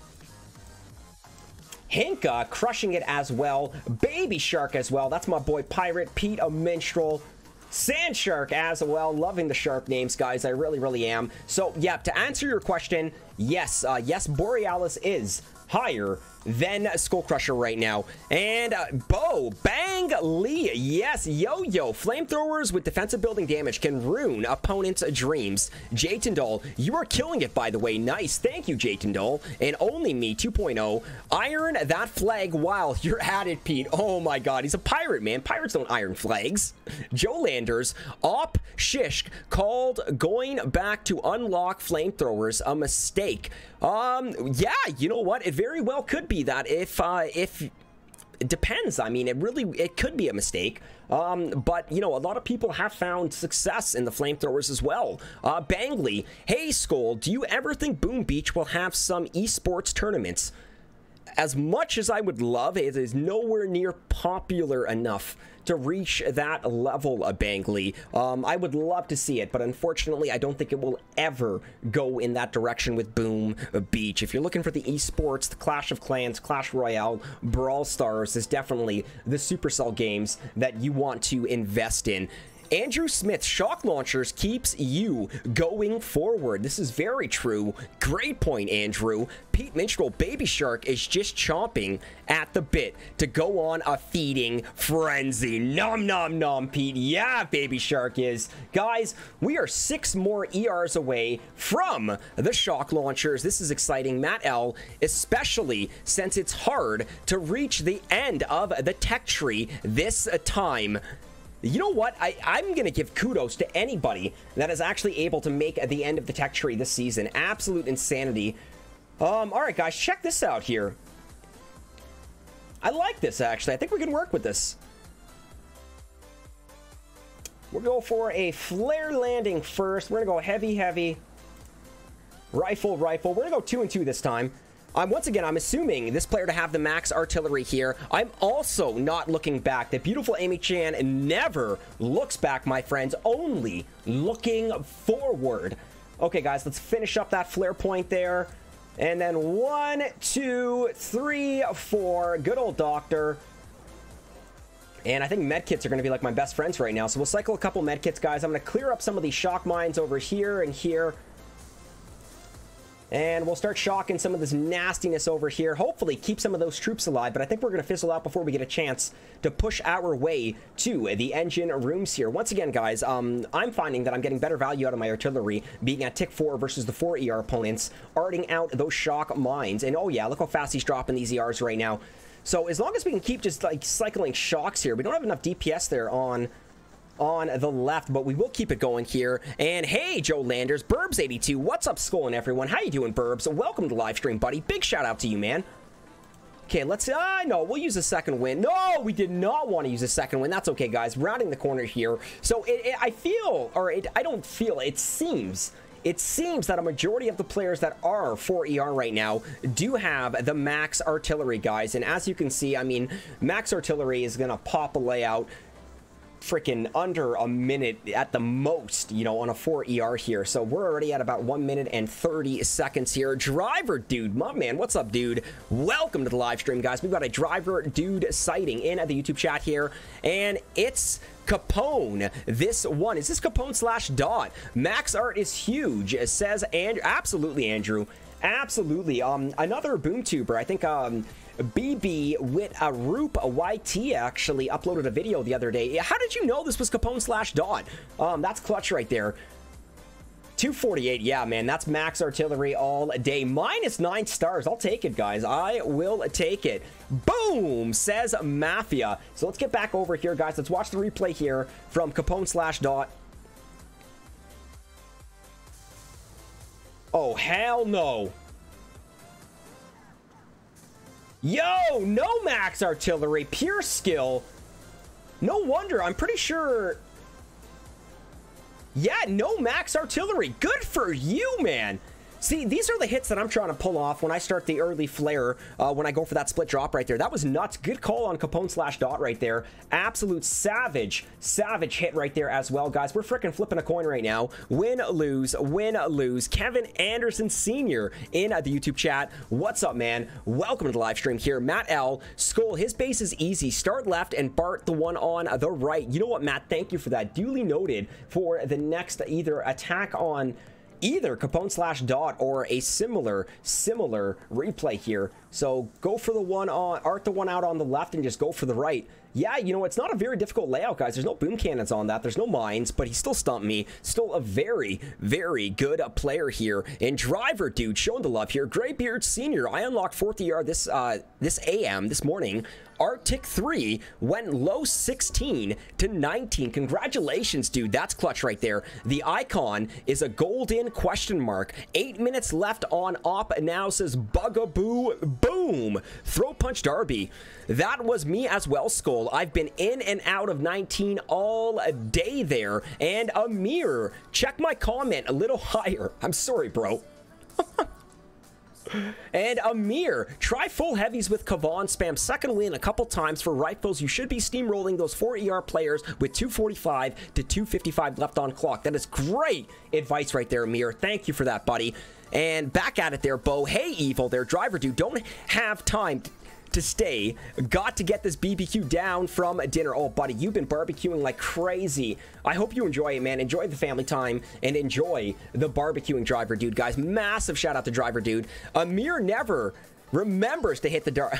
Hinka crushing it as well. Baby Shark as well. That's my boy Pirate Pete Minstrel. Sand Shark as well. Loving the sharp names, guys. I really, really am. So, yeah, to answer your question, yes, uh, yes, Borealis is higher than Skull Crusher right now. And uh, Bo, Bang Lee, yes, Yo-Yo, flamethrowers with defensive building damage can ruin opponents' dreams. Jay Tindall, you are killing it, by the way. Nice, thank you, Jay Tindall. And Only Me two point oh, iron that flag while you're at it, Pete. Oh my God, he's a pirate, man. Pirates don't iron flags. Joe Landers, Op Shishk called going back to unlock flamethrowers a mistake. Um, yeah, you know what? It very well could be that if, uh, if it depends. I mean, it really, it could be a mistake. Um, but, you know, a lot of people have found success in the flamethrowers as well. Uh, Bangley, hey, Skull, do you ever think Boom Beach will have some esports tournaments? As much as I would love, it is nowhere near popular enough to reach that level of Bangley. Um, I would love to see it, but unfortunately, I don't think it will ever go in that direction with Boom Beach. If you're looking for the esports, the Clash of Clans, Clash Royale, Brawl Stars is definitely the Supercell games that you want to invest in. Andrew Smith, shock launchers keeps you going forward. This is very true. Great point, Andrew. Pete Minstrel, Baby Shark is just chomping at the bit to go on a feeding frenzy. Nom, nom, nom, Pete. Yeah, Baby Shark is. Guys, we are six more E Rs away from the shock launchers. This is exciting, Matt L, especially since it's hard to reach the end of the tech tree this time. You know what? I, I'm going to give kudos to anybody that is actually able to make at the end of the tech tree this season. Absolute insanity. Um, all right, guys, check this out here. I like this, actually. I think we can work with this. We'll go for a flare landing first. We're going to go heavy, heavy. Rifle, rifle. We're going to go two and two this time. Um, once again, I'm assuming this player to have the max artillery here. I'm also not looking back. The beautiful Amy Chan never looks back, my friends. Only looking forward. Okay, guys, let's finish up that flare point there. And then one, two, three, four. Good old doctor. And I think medkits are going to be like my best friends right now. So we'll cycle a couple medkits, guys. I'm going to clear up some of these shock mines over here and here. And we'll start shocking some of this nastiness over here. Hopefully keep some of those troops alive, but I think we're going to fizzle out before we get a chance to push our way to the engine rooms here. Once again, guys, um, I'm finding that I'm getting better value out of my artillery, being at tick four versus the four E R opponents, arting out those shock mines. And oh yeah, look how fast he's dropping these E Rs right now. So as long as we can keep just like cycling shocks here, we don't have enough D P S there on... on the left, but we will keep it going here. And hey, Joe Landers, Burbs eighty-two, what's up, Skull and everyone? How you doing, Burbs? Welcome to live stream, buddy. Big shout out to you, man. Okay, let's uh no, we'll use a second win. No, we did not want to use a second win. That's okay, guys. Rounding the corner here. So it, it, I feel, or it, I don't feel, it seems It seems that a majority of the players that are four E R right now do have the max artillery, guys. And as you can see, I mean, max artillery is gonna pop a layout freaking under a minute at the most, you know, on a four E R here. So we're already at about one minute and thirty seconds here. Driver Dude, my man, what's up, dude? Welcome to the live stream, guys. We've got a Driver Dude sighting in at the YouTube chat here, and it's Capone. This one is this Capone slash Dot. Max art is huge, says Andrew. Absolutely, Andrew, absolutely. Um another boomtuber, I think, um B B with a Roop Y T actually uploaded a video the other day. How did you know this was Capone slash Dot? Um, that's clutch right there. two forty-eight, yeah, man, that's max artillery all day. Minus nine stars, I'll take it, guys. I will take it. Boom, says Mafia. So let's get back over here, guys. Let's watch the replay here from Capone slash Dot. Oh, hell no. Yo, no max artillery, pure skill. No wonder, I'm pretty sure. Yeah, no max artillery. Good for you, man. See, these are the hits that I'm trying to pull off when I start the early flare, uh, when I go for that split drop right there. That was nuts. Good call on Capone slash Dot right there. Absolute savage, savage hit right there as well, guys. We're freaking flipping a coin right now. Win, lose, win, lose. Kevin Anderson Senior in uh, the YouTube chat. What's up, man? Welcome to the live stream here. Matt L, Skull, his base is easy. Start left and Bart the one on the right. You know what, Matt? Thank you for that. Duly noted for the next either attack on... either Capone slash Dot or a similar similar replay here. So go for the one on, art the one out on the left and just go for the right. Yeah, you know, it's not a very difficult layout, guys. There's no boom cannons on that. There's no mines, but he still stumped me. Still a very, very good player here. And Driver Dude showing the love here. Greybeard Senior, I unlocked fourth E R this uh, this A M this morning. Arctic three went low sixteen to nineteen. Congratulations, dude. That's clutch right there. The icon is a golden question mark. Eight minutes left on op now, says Bugaboo Boom. Boom. Throw punch derby. That was me as well, Skull. I've been in and out of nineteen all day there. And Amir, check my comment a little higher. I'm sorry, bro. And Amir, try full heavies with Kavon, spam second win a couple times for rifles. You should be steamrolling those four E R players with two forty-five to two fifty-five left on clock. That is great advice right there, Amir. Thank you for that, buddy. And back at it there, Bo. Hey, Evil, their driver dude, don't have time to stay. Got to get this B B Q down from dinner. Oh, buddy, you've been barbecuing like crazy. I hope you enjoy it, man. Enjoy the family time and enjoy the barbecuing, driver dude, guys. Massive shout out to driver dude. Amir never remembers to hit the dark.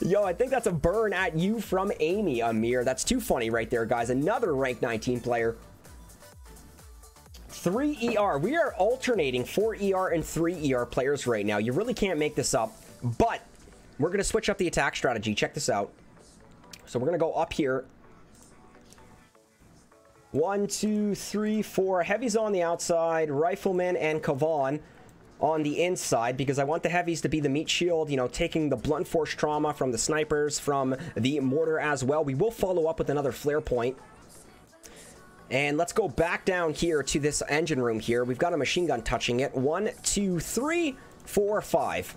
Yo, I think that's a burn at you from Amy, Amir. That's too funny right there, guys. Another rank nineteen player. three E R. We are alternating four E R and three E R players right now. You really can't make this up, but we're going to switch up the attack strategy. Check this out. So we're going to go up here. One, two, three, four. Heavies on the outside. Rifleman and Kavon on the inside, because I want the heavies to be the meat shield, you know, taking the blunt force trauma from the snipers, from the mortar as well. We will follow up with another flare point. And let's go back down here to this engine room here. We've got a machine gun touching it. One, two, three, four, five.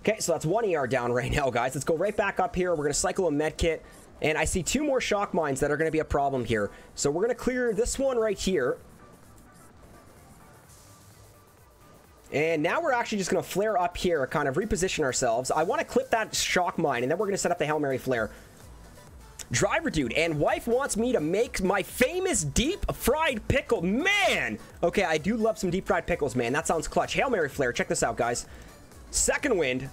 Okay, so that's one E R down right now, guys. Let's go right back up here. We're going to cycle a med kit. And I see two more shock mines that are going to be a problem here. So we're going to clear this one right here. And now we're actually just going to flare up here, kind of reposition ourselves. I want to clip that shock mine, and then we're going to set up the Hail Mary flare. Driver dude and wife wants me to make my famous deep fried pickle, man. Okay, I do love some deep fried pickles, man. That sounds clutch. Hail Mary flare. Check this out, guys. Second wind.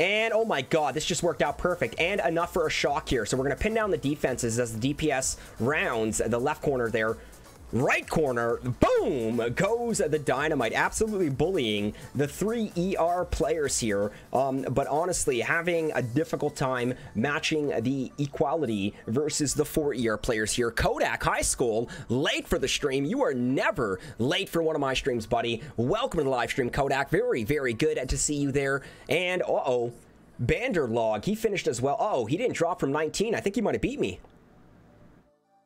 And oh my god, this just worked out perfect. And enough for a shock here. So we're going to pin down the defenses as the D P S rounds the left corner there. Right corner, boom, goes the dynamite. Absolutely bullying the three E R players here. Um, but honestly, having a difficult time matching the equality versus the four E R players here. Kodak, high school, late for the stream. You are never late for one of my streams, buddy. Welcome to the live stream, Kodak. Very, very good to see you there. And, uh-oh, Banderlog, he finished as well. Oh, he didn't drop from nineteen. I think he might have beat me.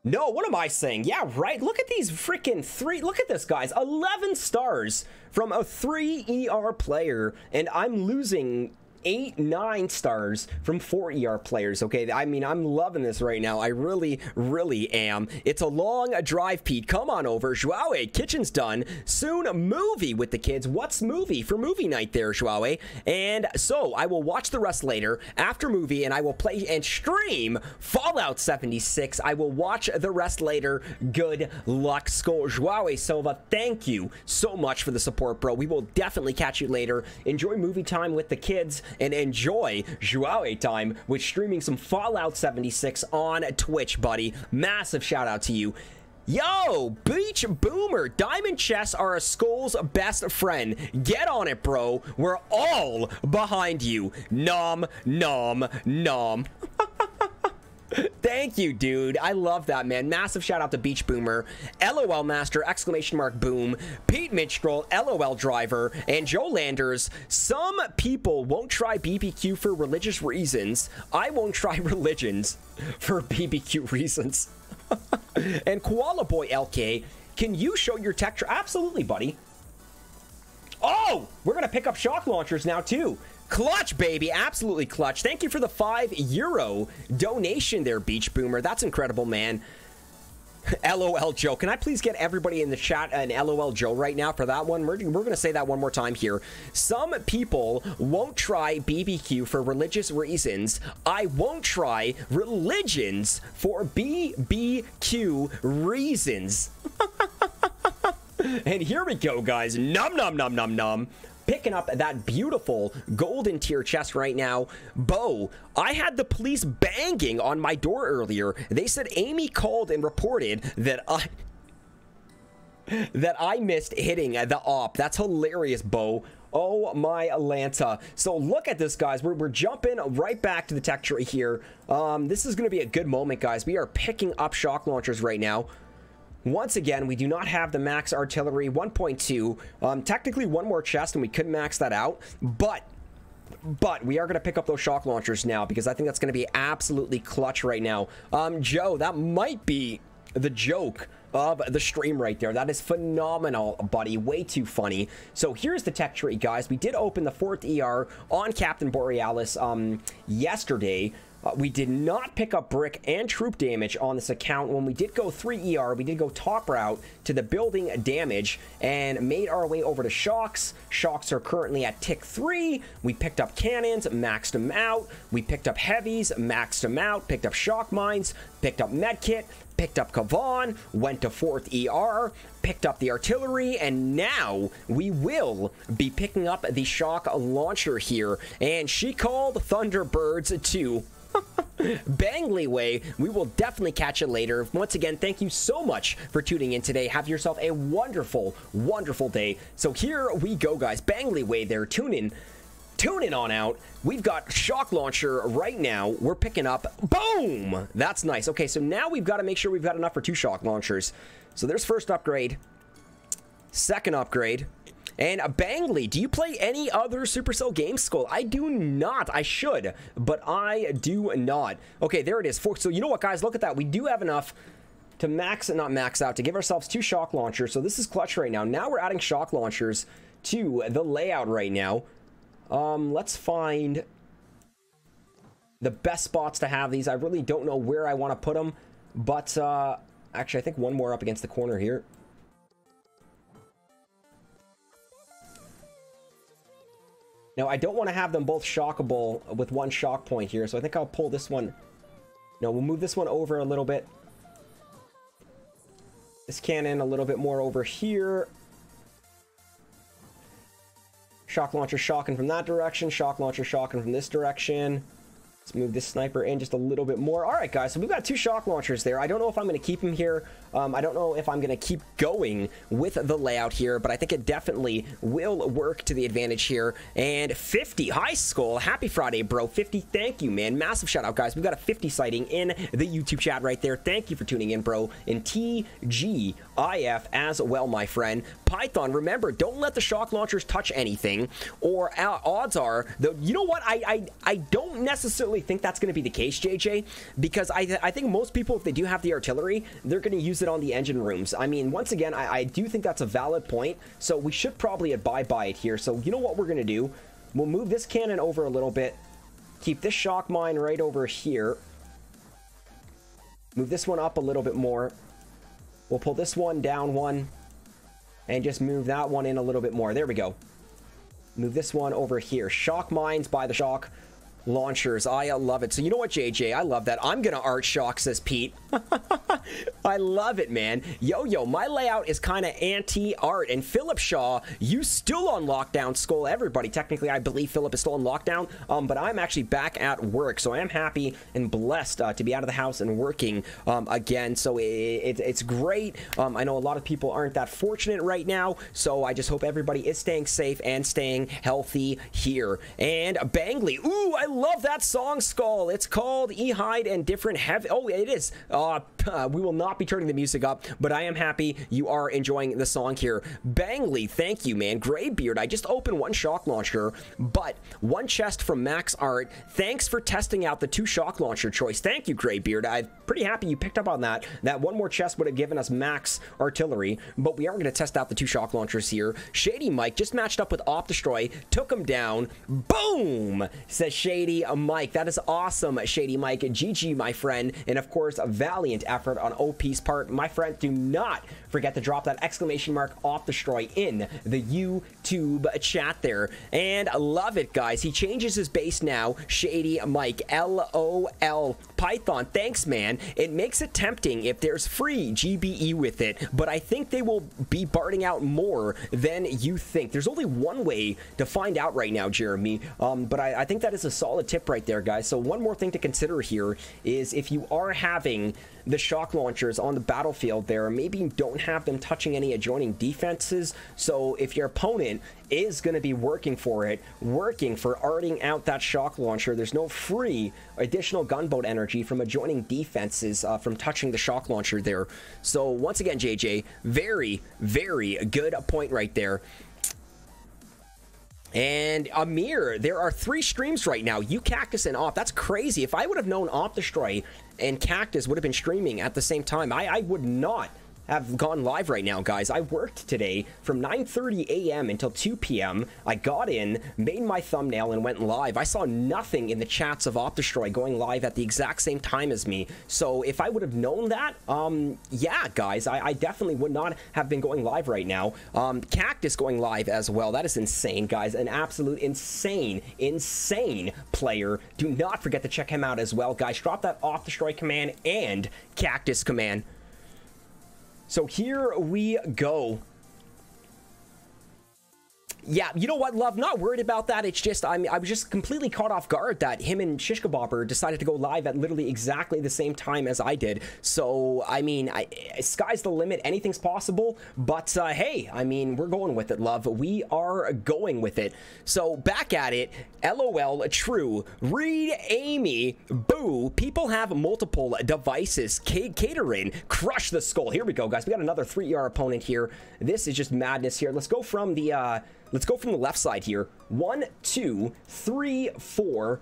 No, what am I saying? Yeah, right. Look at these freaking three. Look at this, guys. eleven stars from a three E R player, and I'm losing eight, nine stars from four E R players. Okay, I mean, I'm loving this right now. I really, really am. It's a long drive, Pete. Come on over. Joawe, kitchen's done. Soon a movie with the kids. What's movie for movie night there, Joawe? And so I will watch the rest later after movie, and I will play and stream Fallout seventy-six. I will watch the rest later. Good luck, Skull. Joawe Silva, thank you so much for the support, bro. We will definitely catch you later. Enjoy movie time with the kids. And enjoy Joawe time with streaming some Fallout seventy-six on Twitch, buddy. Massive shout out to you. Yo, Beach Boomer, diamond chests are a Skull's best friend. Get on it, bro. We're all behind you. Nom, nom, nom. Thank you, dude. I love that, man. Massive shout out to Beach Boomer, LOL Master, exclamation mark Boom, Pete Minstrel, LOL Driver, and Joe Landers. Some people won't try B B Q for religious reasons. I won't try religions for B B Q reasons. And Koala Boy L K, can you show your tech? Absolutely, buddy. Oh, we're going to pick up shock launchers now, too. Clutch, baby. Absolutely clutch. Thank you for the five euro donation there, Beach Boomer. That's incredible, man. LOL Joe. Can I please get everybody in the chat an LOL Joe right now for that one? We're, we're going to say that one more time here. Some people won't try B B Q for religious reasons. I won't try religions for B B Q reasons. And here we go, guys. Nom, nom, nom, nom, nom. Picking up that beautiful golden tier chest right now. Bo, I had the police banging on my door earlier. They said Amy called and reported that I... that I missed hitting the op. That's hilarious, Bo. Oh, my Atlanta. So look at this, guys. We're, we're jumping right back to the tech tree here. Um, this is going to be a good moment, guys. We are picking up shock launchers right now. Once again, we do not have the max artillery, one point two. Um, technically, one more chest, and we could max that out. But... But we are going to pick up those shock launchers now, because I think that's going to be absolutely clutch right now. Um, Joe, that might be the joke of the stream right there. That is phenomenal, buddy. Way too funny. So here's the tech tree, guys. We did open the fourth E R on Captain Borealis um, yesterday. Uh, we did not pick up brick and troop damage on this account. When we did go three E R, we did go top route to the building damage and made our way over to shocks. Shocks are currently at tick three. We picked up cannons, maxed them out. We picked up heavies, maxed them out. Picked up shock mines, picked up medkit, picked up Kavon, went to fourth E R, picked up the artillery, and now we will be picking up the shock launcher here. And she called Thunderbirds too. Bangley way. We will definitely catch it later. Once again, thank you so much for tuning in today. Have yourself a wonderful, wonderful day. So here we go, guys. Bangley way there. Tune in. Tune in on out. We've got shock launcher right now. We're picking up. Boom! That's nice. Okay, so now we've got to make sure we've got enough for two shock launchers. So there's first upgrade. Second upgrade. And Bangley, do you play any other Supercell game, Skull? I do not. I should, but I do not. Okay, there it is. So you know what, guys? Look at that. We do have enough to max and not max out to give ourselves two shock launchers. So this is clutch right now. Now we're adding shock launchers to the layout right now. Um, let's find the best spots to have these. I really don't know where I want to put them, but uh, actually, I think one more up against the corner here. Now, I don't want to have them both shockable with one shock point here, so I think I'll pull this one. No, we'll move this one over a little bit. This cannon a little bit more over here. Shock launcher shocking from that direction. Shock launcher shocking from this direction. Let's move this sniper in just a little bit more. All right, guys, so we've got two shock launchers there. I don't know if I'm going to keep them here. Um, I don't know if I'm going to keep going with the layout here, but I think it definitely will work to the advantage here. And fifty. Hi, Skull. Happy Friday, bro. fifty. Thank you, man. Massive shout out, guys. We've got a fifty sighting in the YouTube chat right there. Thank you for tuning in, bro. And T G I F as well, my friend. Python, remember, don't let the shock launchers touch anything, or odds are, though, you know what? I, I, I don't necessarily think that's going to be the case, J J, because I, th I think most people, if they do have the artillery, they're going to use it on the engine rooms. I mean, once again, I, I do think that's a valid point, so we should probably abide by it here. So you know what we're going to do? We'll move this cannon over a little bit, keep this shock mine right over here, move this one up a little bit more, we'll pull this one down one, and just move that one in a little bit more. There we go. Move this one over here. Shock mines by the shock launchers. I love it. So you know what, J J? I love that. I'm gonna art shock, says Pete. I love it, man. Yo-Yo, my layout is kind of anti-art. And Philip Shaw, you still on lockdown, Skull. Everybody, technically, I believe Philip is still on lockdown, um, but I'm actually back at work. So I am happy and blessed uh, to be out of the house and working um, again. So it, it, it's great. Um, I know a lot of people aren't that fortunate right now. So I just hope everybody is staying safe and staying healthy here. And Bangley. Ooh, I love that song, Skull. It's called E-Hide and Different Heavy. Oh, it is. Uh, uh, we will not be turning the music up, but I am happy you are enjoying the song here. Bangley, thank you, man. Greybeard, I just opened one shock launcher, but one chest from Max Art. Thanks for testing out the two shock launcher choice. Thank you, Greybeard. I'm pretty happy you picked up on that. That one more chest would have given us max artillery, but we are going to test out the two shock launchers here. Shady Mike just matched up with Op Destroy, took him down. Boom, says Shady. Shady Mike. That is awesome, Shady Mike. G G, my friend. And of course, a valiant effort on O P's part. My friend, do not forget to drop that exclamation mark Op Destroy in the YouTube chat there. And I love it, guys. He changes his base now. Shady Mike. L O L. Python, thanks, man. It makes it tempting if there's free G B E with it, but I think they will be barting out more than you think. There's only one way to find out right now, Jeremy. Um, but I, I think that is a solid tip right there, guys. So one more thing to consider here is if you are having the shock launchers on the battlefield there, maybe don't have them touching any adjoining defenses. So if your opponent is going to be working for it, working for arting out that shock launcher, there's no free additional gunboat energy from adjoining defenses uh, from touching the shock launcher there. So once again, J J, very, very good point right there. And Amir, there are three streams right now, you, Cactus, and Op. That's crazy. If I would have known Op Destroy and Cactus would have been streaming at the same time, I, I would not have gone live right now, guys. I worked today from nine thirty a m until two p m I got in, made my thumbnail, and went live. I saw nothing in the chats of Op Destroy going live at the exact same time as me. So if I would have known that, um, yeah, guys, I, I definitely would not have been going live right now. Um, Cactus going live as well. That is insane, guys. An absolute insane, insane player. Do not forget to check him out as well, guys. Drop that Op Destroy command and Cactus command. So here we go. Yeah, you know what, love? Not worried about that. It's just, I mean, I was just completely caught off guard that him and Shishkabobber decided to go live at literally exactly the same time as I did. So, I mean, I, sky's the limit. Anything's possible. But, uh, hey, I mean, we're going with it, love. We are going with it. So, back at it. LOL, true. Read Amy. Boo. People have multiple devices. Catering. Crush the skull. Here we go, guys. We got another three E R opponent here. This is just madness here. Let's go from the, uh... Let's go from the left side here. One, two, three, four.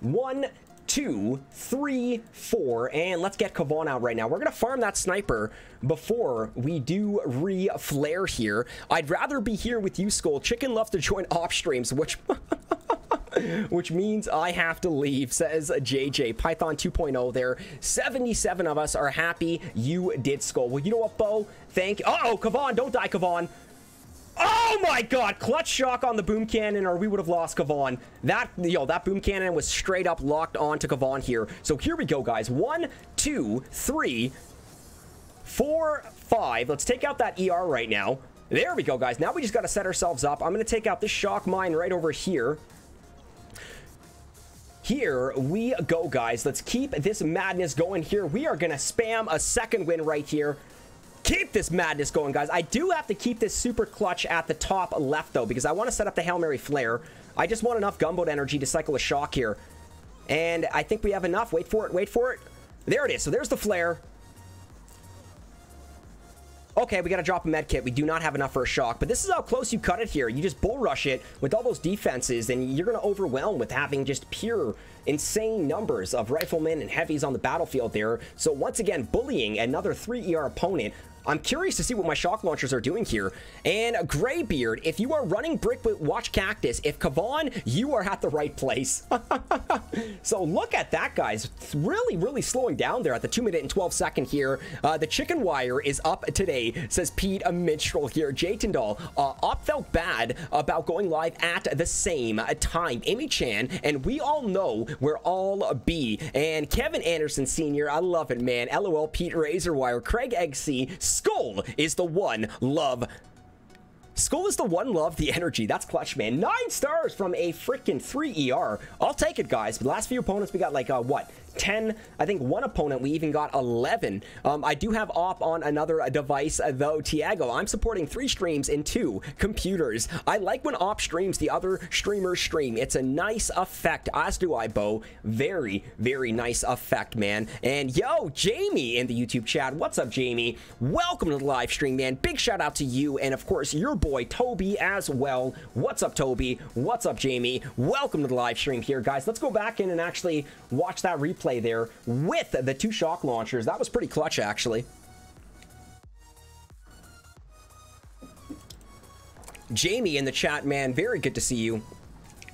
One, two, three, four. And let's get Kavon out right now. We're going to farm that sniper before we do re-flare here. I'd rather be here with you, Skull. Chicken left to join op streams, which... which means I have to leave, says J J. Python two point oh there. seventy-seven of us are happy you did, Skull. Well, you know what, Bo? Thank you. Uh-oh, Kavon. Don't die, Kavon. Oh my god, clutch shock on the boom cannon or we would have lost Kavon. That, yo, that boom cannon was straight up locked onto Kavon here. So here we go, guys. One, two, three, four, five. Let's take out that E R right now. There we go, guys. Now we just got to set ourselves up. I'm going to take out this shock mine right over here. Here we go, guys. Let's keep this madness going here. We are going to spam a second win right here. Keep this madness going, guys. I do have to keep this super clutch at the top left, though, because I want to set up the Hail Mary flare. I just want enough gunboat energy to cycle a shock here. And I think we have enough. Wait for it. Wait for it. There it is. So there's the flare. Okay, we got to drop a med kit. We do not have enough for a shock, but this is how close you cut it here. You just bull rush it with all those defenses, and you're going to overwhelm with having just pure, insane numbers of riflemen and heavies on the battlefield there. So once again, bullying another three E R opponent. I'm curious to see what my shock launchers are doing here. And Greybeard, if you are running Brick with Watch Cactus, if Kavon, you are at the right place. So look at that, guys. It's really, really slowing down there at the two minute and twelve second here. Uh, the chicken wire is up today, says Pete Minstrel here. Jay Tindall, uh, Op felt bad about going live at the same time. Amy Chan, and we all know we're all B. And Kevin Anderson Senior, I love it, man. LOL, Pete Razorwire, Craig Eggsy, Skull is the one, love. Skull is the one, love the energy. That's clutch, man. Nine stars from a freaking three E R. I'll take it, guys. The last few opponents, we got like, uh, what, ten? I think one opponent, we even got eleven. Um, I do have Op on another device, though, Tiago. I'm supporting three streams in two computers. I like when Op streams the other streamer's stream. It's a nice effect, as do I, Bo. Very, very nice effect, man. And yo, Jamie in the YouTube chat. What's up, Jamie? Welcome to the live stream, man. Big shout out to you and, of course, your boy Toby as well. What's up, Toby? What's up, Jamie? Welcome to the live stream here, guys. Let's go back in and actually watch that replay there with the two shock launchers. That was pretty clutch, actually. Jamie in the chat, man, very good to see you.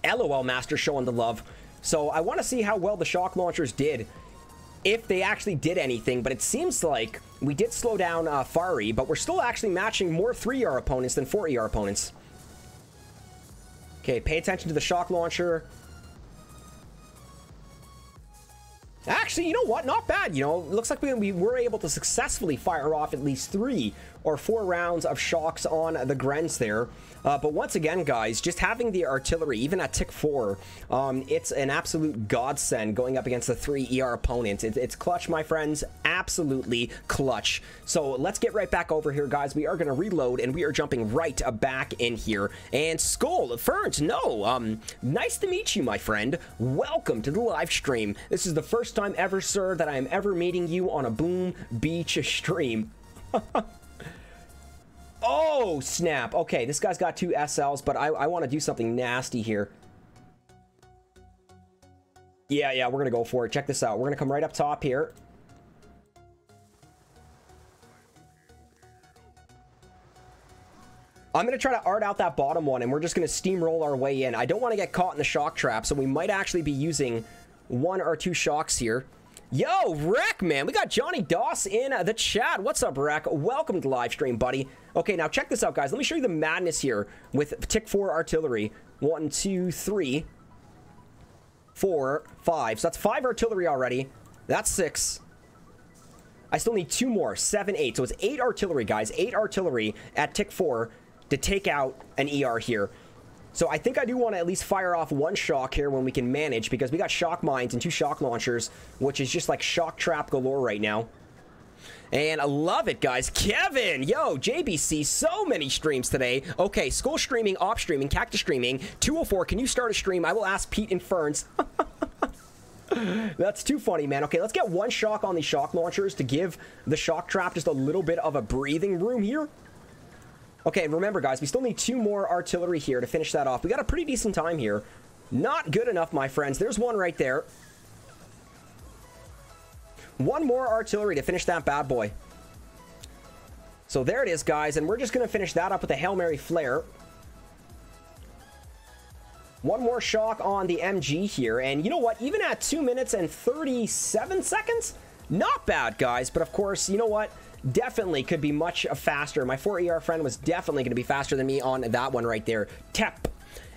LOL Master showing the love. So I want to see how well the shock launchers did, if they actually did anything, but it seems like we did slow down uh, Fari, but we're still actually matching more three E R opponents than four E R opponents. Okay, pay attention to the shock launcher. Actually, you know what? Not bad. You know, it looks like we were able to successfully fire off at least three or four rounds of shocks on the Grens there. Uh, but once again, guys, just having the artillery, even at tick four, um, it's an absolute godsend going up against the three E R opponent. It, it's clutch, my friends. Absolutely clutch. So let's get right back over here, guys. We are going to reload, and we are jumping right back in here. And Skull, Ferns, no, um, nice to meet you, my friend. Welcome to the live stream. This is the first time ever, sir, that I am ever meeting you on a Boom Beach stream. Oh, snap. Okay, this guy's got two S Ls, but I, I want to do something nasty here. Yeah, yeah, we're going to go for it. Check this out. We're going to come right up top here. I'm going to try to art out that bottom one, and we're just going to steamroll our way in. I don't want to get caught in the shock trap, so we might actually be using one or two shocks here. Yo, Rec, man, we got Johnny Doss in the chat. What's up, Rec? Welcome to the live stream, buddy. Okay, now check this out, guys. Let me show you the madness here with tick four artillery. One, two, three, four, five. So that's five artillery already. That's six. I still need two more. Seven, eight. So it's eight artillery, guys. Eight artillery at tick four to take out an E R here. So I think I do want to at least fire off one shock here when we can manage, because we got shock mines and two shock launchers, which is just like shock trap galore right now. And I love it, guys. Kevin, yo, J B C, so many streams today. Okay, Skull streaming, Op streaming, Cactus streaming, two oh four, can you start a stream? I will ask Pete and Ferns. That's too funny, man. Okay, let's get one shock on these shock launchers to give the shock trap just a little bit of a breathing room here. Okay, remember, guys, we still need two more artillery here to finish that off. We got a pretty decent time here. Not good enough, my friends. There's one right there. One more artillery to finish that bad boy. So there it is, guys, and we're just going to finish that up with a Hail Mary flare. One more shock on the M G here, and you know what? Even at two minutes and thirty-seven seconds, not bad, guys, but of course, you know what? Definitely could be much faster. My four E R friend was definitely going to be faster than me on that one right there. Tep.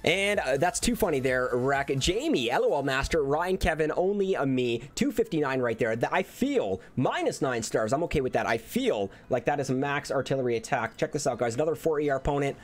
And uh, that's too funny there, Rack. Jamie, LOL Master, Ryan, Kevin, only a me. two fifty-nine right there. The, I feel minus nine stars. I'm okay with that. I feel like that is a max artillery attack. Check this out, guys. Another four E R opponent.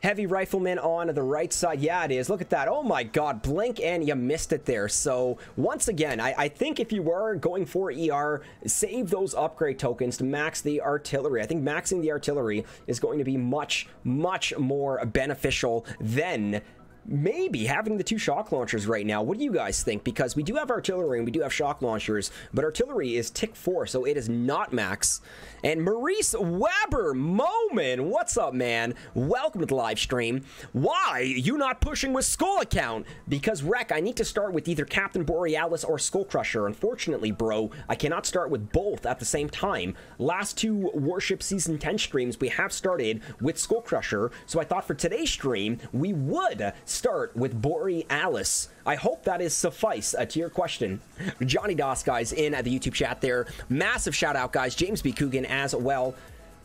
Heavy rifleman on the right side. Yeah, it is. Look at that. Oh my god, blink and you missed it there. So once again, I, I think if you were going for E R, save those upgrade tokens to max the artillery. I think maxing the artillery is going to be much, much more beneficial than maybe having the two shock launchers right now. What do you guys think? Because we do have artillery and we do have shock launchers, but artillery is tick four, so it is not max. And Maurice Weber Moman, what's up, man? Welcome to the live stream. Why you not pushing with Skull account? Because, Rec, I need to start with either Captain Borealis or Skull Crusher. Unfortunately, bro, I cannot start with both at the same time. Last two Warship Season ten streams, we have started with Skull Crusher, so I thought for today's stream, we would start with Borealis. I hope that is suffice uh, to your question. Johnny Doss, guys, in at the YouTube chat there. Massive shout out, guys. James B. Coogan as well.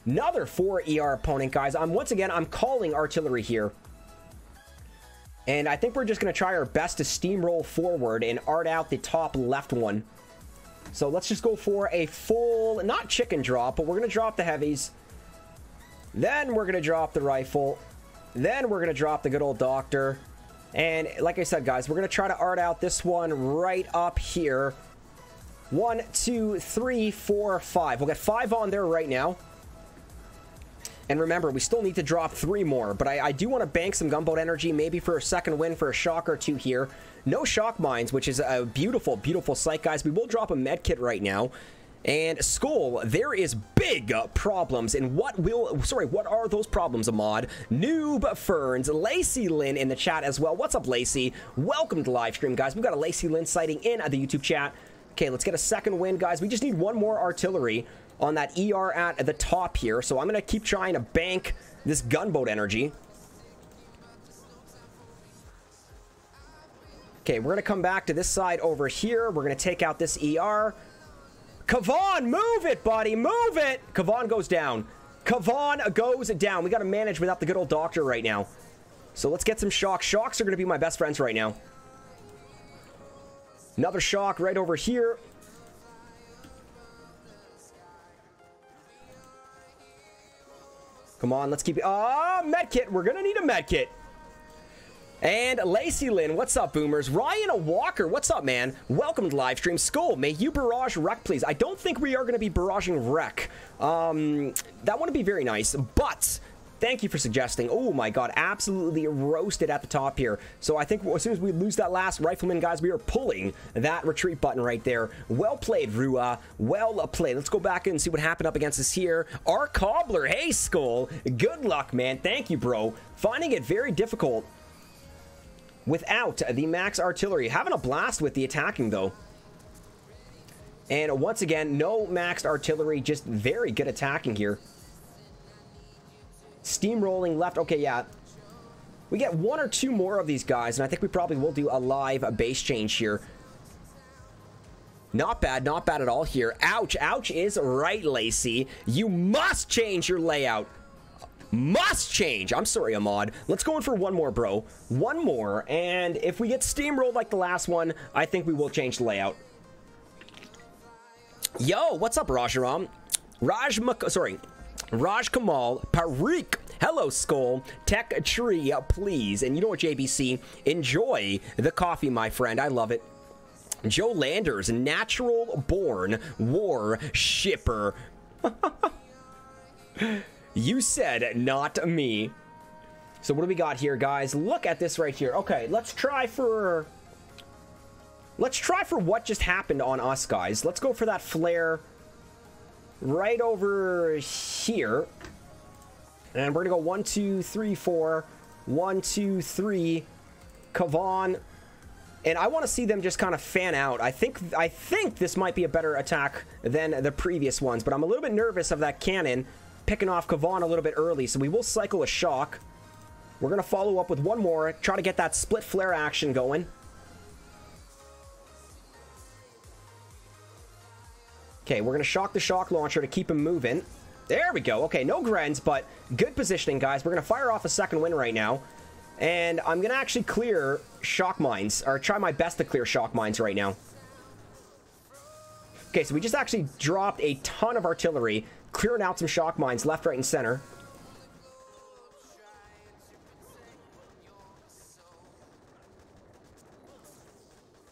Another four E R opponent, guys. I'm once again, I'm calling artillery here. And I think we're just going to try our best to steamroll forward and art out the top left one. So let's just go for a full, not chicken drop, but we're going to drop the heavies. Then we're going to drop the rifle. Then we're going to drop the good old doctor. And like I said, guys, we're going to try to art out this one right up here. One, two, three, four, five. We'll get five on there right now. And remember, we still need to drop three more. But I, I do want to bank some Gunboat Energy, maybe for a second win for a shock or two here. No shock mines, which is a beautiful, beautiful sight, guys. We will drop a med kit right now. And Skull, there is big uh, problems, and what will, sorry, what are those problems, Ahmad? Noob Ferns, Lacey Lynn in the chat as well. What's up, Lacey? Welcome to live stream, guys. We've got a Lacey Lynn sighting in at the YouTube chat. Okay, let's get a second win, guys. We just need one more artillery on that E R at the top here, so I'm going to keep trying to bank this Gunboat Energy. Okay, we're going to come back to this side over here. We're going to take out this E R. Kavon, move it, buddy. Move it. Kavon goes down. Kavon goes down. We got to manage without the good old doctor right now. So let's get some shocks. Shocks are going to be my best friends right now. Another shock right over here. Come on, let's keep it. Ah, oh, medkit. We're going to need a medkit. And Lacey Lynn, what's up, boomers? Ryan Walker, what's up, man? Welcome to live stream. Skull, may you barrage wreck, please. I don't think we are going to be barraging wreck. Um, that wouldn't be very nice, but thank you for suggesting. Oh my god, absolutely roasted at the top here. So I think as soon as we lose that last rifleman, guys, we are pulling that retreat button right there. Well played, Rua. Well played. Let's go back and see what happened up against us here. Our Cobbler, hey, Skull. Good luck, man. Thank you, bro. Finding it very difficult without the max artillery. Having a blast with the attacking, though. And once again, no maxed artillery. Just very good attacking here. Steamrolling left. Okay, yeah. We get one or two more of these guys, and I think we probably will do a live base change here. Not bad. Not bad at all here. Ouch. Ouch is right, Lacey. You must change your layout. Must change. I'm sorry, Ahmad. Let's go in for one more, bro. One more, and if we get steamrolled like the last one, I think we will change the layout. Yo, what's up, Rajaram? Raj, Mc sorry, Raj Kamal Parikh. Hello, Skull. Tech tree, please. And you know what, J B C? Enjoy the coffee, my friend. I love it. Joe Landers, natural born war shipper. You said, not me. So what do we got here, guys? Look at this right here. Okay, let's try for... Let's try for what just happened on us, guys. Let's go for that flare right over here. And we're going to go one, two, three, four. One, two, three. Kavon. And I want to see them just kind of fan out. I think I think this might be a better attack than the previous ones. But I'm a little bit nervous of that cannon picking off Kavon a little bit early, so we will cycle a shock. We're going to follow up with one more, try to get that split flare action going. Okay, we're going to shock the shock launcher to keep him moving. There we go. Okay, no grens, but good positioning, guys. We're going to fire off a second win right now, and I'm going to actually clear shock mines, or try my best to clear shock mines right now. Okay, so we just actually dropped a ton of artillery, clearing out some shock mines left, right, and center.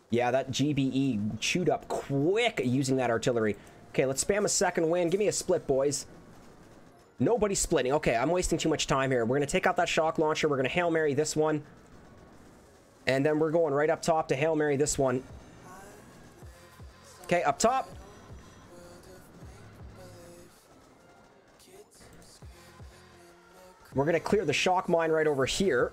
Yeah, that G B E chewed up quick using that artillery. Okay, let's spam a second win. Give me a split, boys. Nobody's splitting. Okay, I'm wasting too much time here. We're going to take out that shock launcher. We're going to Hail Mary this one. And then we're going right up top to Hail Mary this one. Okay, up top. We're going to clear the shock mine right over here.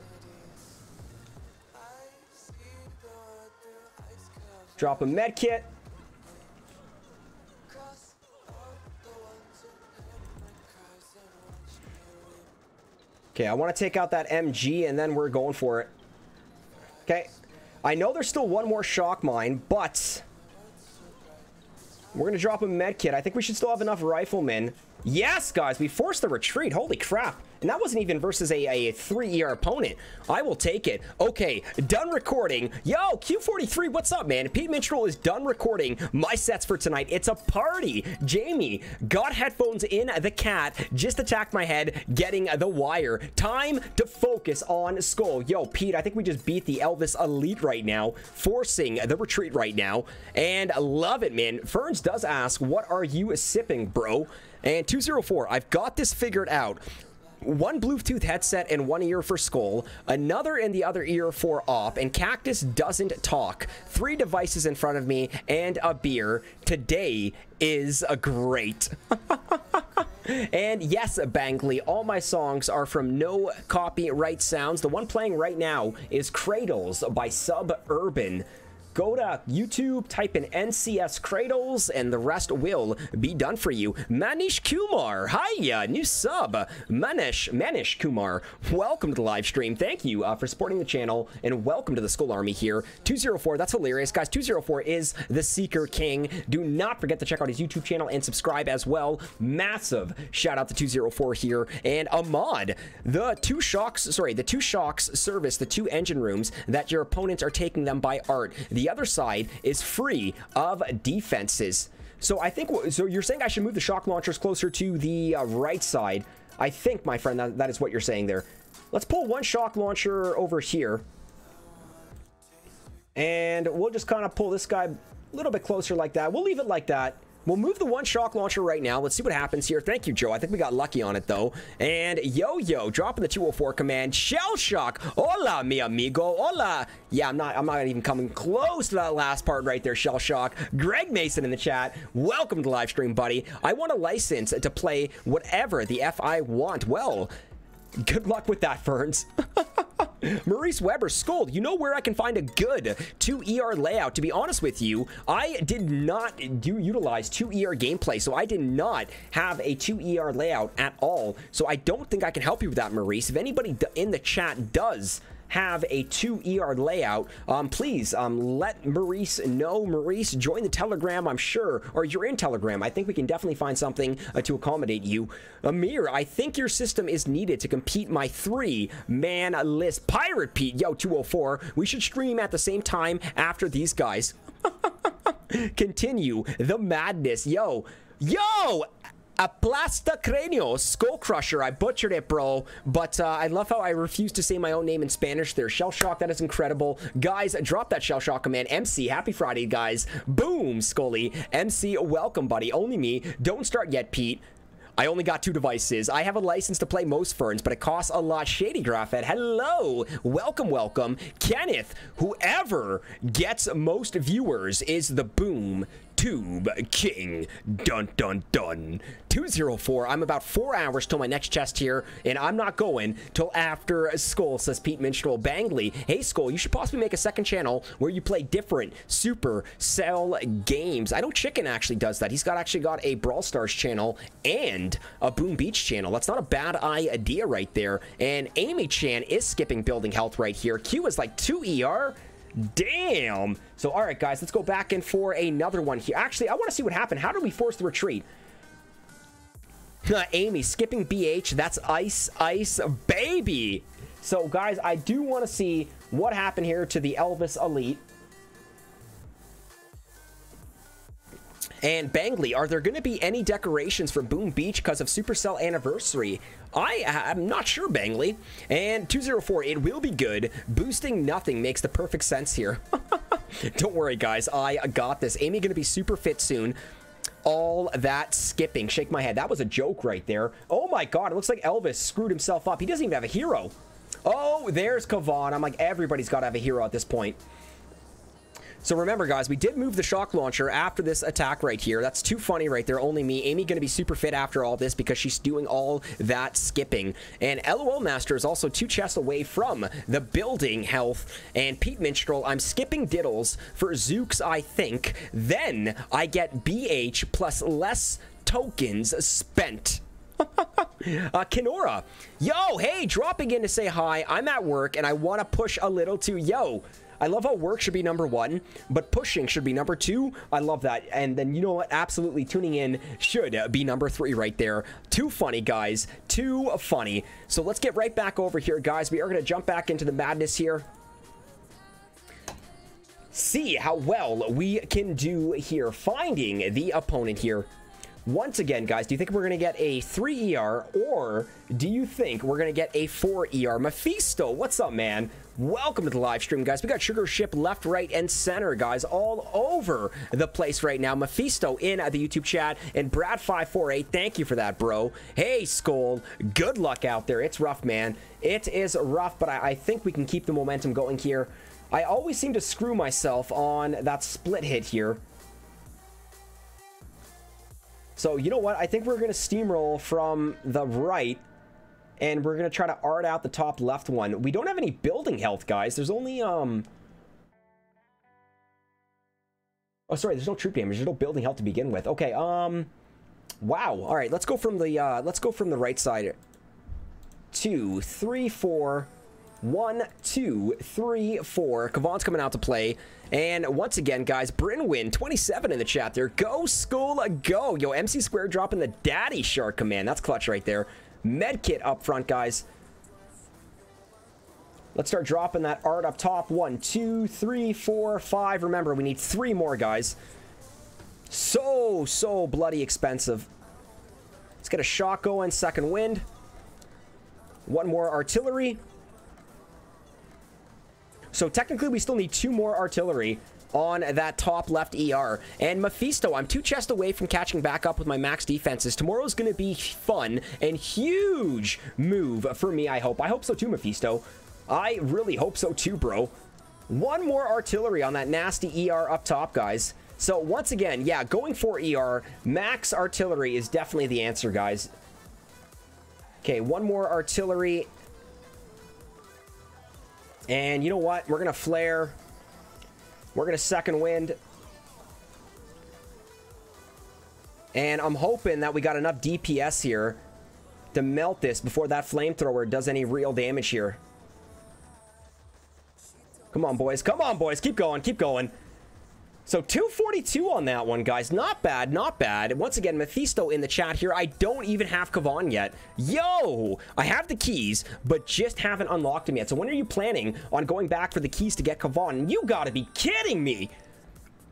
Drop a med kit. Okay, I want to take out that M G, and then we're going for it. Okay. I know there's still one more shock mine, but we're going to drop a med kit. I think we should still have enough riflemen. Yes, guys, we forced the retreat. Holy crap. And that wasn't even versus a, a three E R opponent. I will take it. Okay, done recording. Yo, Q forty-three, what's up, man? Pete Minstrel is done recording my sets for tonight. It's a party. Jamie got headphones in. The cat just attacked my head, getting the wire. Time to focus on Skull. Yo, Pete, I think we just beat the Elvis Elite right now, forcing the retreat right now. And I love it, man. Ferns does ask, what are you sipping, bro? And two oh four, I've got this figured out. One Bluetooth headset in one ear for Skull, another in the other ear for Op, and Cactus doesn't talk. Three devices in front of me and a beer. Today is a great. And yes, Bangley, all my songs are from No Copyright Sounds. The one playing right now is Cradles by Suburban. Go to YouTube, type in N C S Cradles, and the rest will be done for you. Manish Kumar, hiya, new sub. Manish, Manish Kumar, welcome to the live stream. Thank you uh, for supporting the channel, and welcome to the Skull Army here. two oh four, that's hilarious. Guys, two oh four is the Seeker King. Do not forget to check out his YouTube channel and subscribe as well. Massive shout out to two oh four here. And Ahmad, the two shocks, sorry, the two shocks service the two engine rooms that your opponents are taking them by art. The the other side is free of defenses. So I think, so you're saying I should move the shock launchers closer to the uh, right side. I think, my friend, that, that is what you're saying there. Let's pull one shock launcher over here. And we'll just kind of pull this guy a little bit closer like that. We'll leave it like that. We'll move the one shock launcher right now. Let's see what happens here. Thank you, Joe. I think we got lucky on it, though. And Yo-Yo dropping the two oh four command. Shell shock. Hola, mi amigo. Hola. Yeah, I'm not I'm not even coming close to that last part right there, shell shock. Greg Mason in the chat. Welcome to live stream, buddy. I want a license to play whatever the F I want. Well, good luck with that, Ferns. Maurice Weber, Scold, you know where I can find a good two E R layout? To be honest with you, I did not do utilize two E R gameplay, so I did not have a two E R layout at all. So I don't think I can help you with that, Maurice. If anybody in the chat does have a two E R layout, um, please um, let Maurice know. Maurice, join the Telegram, I'm sure, or you're in Telegram. I think we can definitely find something uh, to accommodate you. Amir, I think your system is needed to compete my three-man list. Pirate Pete, yo, two oh four, we should stream at the same time after these guys. Continue the madness, yo. Yo! Aplasta Cranios, Skull Crusher. I butchered it, bro, but uh, I love how I refuse to say my own name in Spanish there. Shell shock, that is incredible. Guys, drop that shell shock command. M C, happy Friday, guys. Boom, Scully. M C, welcome, buddy. Only me. Don't start yet, Pete. I only got two devices. I have a license to play most Ferns, but it costs a lot. Shady Graphhead, hello. Welcome, welcome. Kenneth, whoever gets most viewers is the Boom Tube King. Dun, dun, dun. two oh four, I'm about four hours till my next chest here, and I'm not going till after Skull, says Pete Minstrel. Bangley, hey Skull, you should possibly make a second channel where you play different Supercell games. I know Chicken actually does that. He's got actually got a Brawl Stars channel and a Boom Beach channel. That's not a bad idea right there. And Amy Chan is skipping building health right here. Q is like two E R. Damn. So, all right, guys, let's go back in for another one here. Actually, I want to see what happened. How did we force the retreat? Amy, skipping B H. That's ice, ice, baby. So, guys, I do want to see what happened here to the Elvis Elite. And Bangley, are there going to be any decorations for Boom Beach because of Supercell Anniversary? I am not sure, Bangley. And two oh four, it will be good. Boosting nothing makes the perfect sense here. Don't worry, guys. I got this. Amy going to be super fit soon. All that skipping. Shake my head. That was a joke right there. Oh, my God. It looks like Elvis screwed himself up. He doesn't even have a hero. Oh, there's Kavon. I'm like, everybody's got to have a hero at this point. So remember, guys, we did move the shock launcher after this attack right here. That's too funny right there. Only me. Amy going to be super fit after all this because she's doing all that skipping. And LOL Master is also two chests away from the building health. And Pete Minstrel, I'm skipping Diddles for Zooks, I think. Then I get B H plus less tokens spent. uh, Kenora. Yo, hey, dropping in to say hi. I'm at work and I want to push a little too. Yo. I love how work should be number one, but pushing should be number two. I love that. And then, you know what? Absolutely, tuning in should be number three right there. Too funny, guys. Too funny. So let's get right back over here, guys. We are going to jump back into the madness here. See how well we can do here. Finding the opponent here. Once again, guys, do you think we're going to get a three E R or do you think we're going to get a four E R? Mephisto, what's up, man? Welcome to the live stream, guys. We got Sugar Ship left, right, and center, guys, all over the place right now. Mephisto in at the YouTube chat, and Brad five four eight, thank you for that, bro. Hey, Skull, good luck out there. It's rough, man. It is rough, but I, I think we can keep the momentum going here. I always seem to screw myself on that split hit here. So, you know what? I think we're going to steamroll from the right, and we're going to try to art out the top left one. We don't have any building health, guys. There's only, um... oh, sorry. There's no troop damage. There's no building health to begin with. Okay, um... wow. All right, let's go from the, uh... let's go from the right side. Two, three, four... One, two, three, four. Kavon's coming out to play. And once again, guys, Brynwin twenty-seven in the chat there. Go, Skull, go. Yo, M C Square dropping the Daddy Shark command. That's clutch right there. Medkit up front, guys. Let's start dropping that art up top. One, two, three, four, five. Remember, we need three more, guys. So, so bloody expensive. Let's get a shot going. Second wind. One more artillery. So technically, we still need two more artillery on that top left E R. And Mephisto, I'm two chests away from catching back up with my max defenses. Tomorrow's going to be fun and huge move for me, I hope. I hope so too, Mephisto. I really hope so too, bro. One more artillery on that nasty E R up top, guys. So once again, yeah, going for E R, max artillery is definitely the answer, guys. Okay, one more artillery. And you know what? We're going to flare. We're going to second wind. And I'm hoping that we got enough D P S here to melt this before that flamethrower does any real damage here. Come on, boys. Come on, boys. Keep going. Keep going. So two forty-two on that one, guys. Not bad. Not bad. Once again, Mephisto in the chat here. I don't even have Kavon yet. Yo! I have the keys, but just haven't unlocked them yet. So when are you planning on going back for the keys to get Kavon? You gotta be kidding me!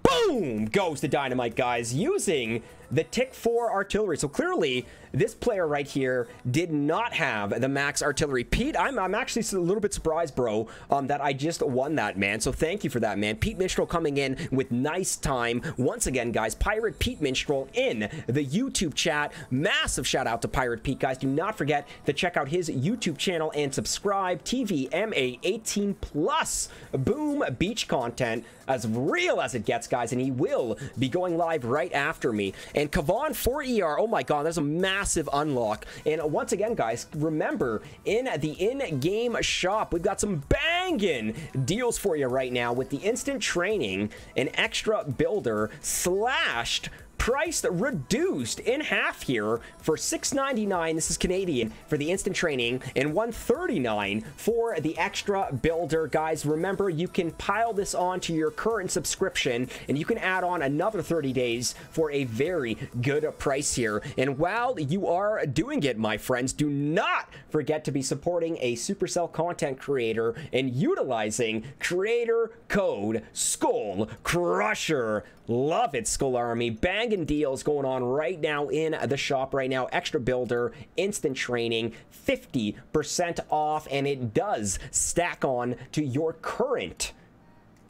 Boom! Goes the dynamite, guys, using the tick four artillery. So clearly, this player right here did not have the max artillery. Pete, I'm, I'm actually a little bit surprised, bro, um, that I just won that, man. So thank you for that, man. Pete Minstrel coming in with nice time. Once again, guys, Pirate Pete Minstrel in the YouTube chat. Massive shout out to Pirate Pete, guys. Do not forget to check out his YouTube channel and subscribe. T V M A eighteen plus Boom Beach content, as real as it gets, guys. And he will be going live right after me. And Kavon four E R, oh my god, that's a massive unlock. And once again, guys, remember, in the in-game shop, we've got some banging deals for you right now with the instant training and extra builder slashed price reduced in half here for six ninety-nine. This is Canadian for the instant training and one thirty-nine for the extra builder. Guys, remember, you can pile this on to your current subscription and you can add on another thirty days for a very good price here. And while you are doing it, my friends, do not forget to be supporting a Supercell content creator and utilizing creator code Skull Crusher. Love it, Skull Army. Banging deals going on right now in the shop right now. Extra builder, instant training, fifty percent off, and it does stack on to your current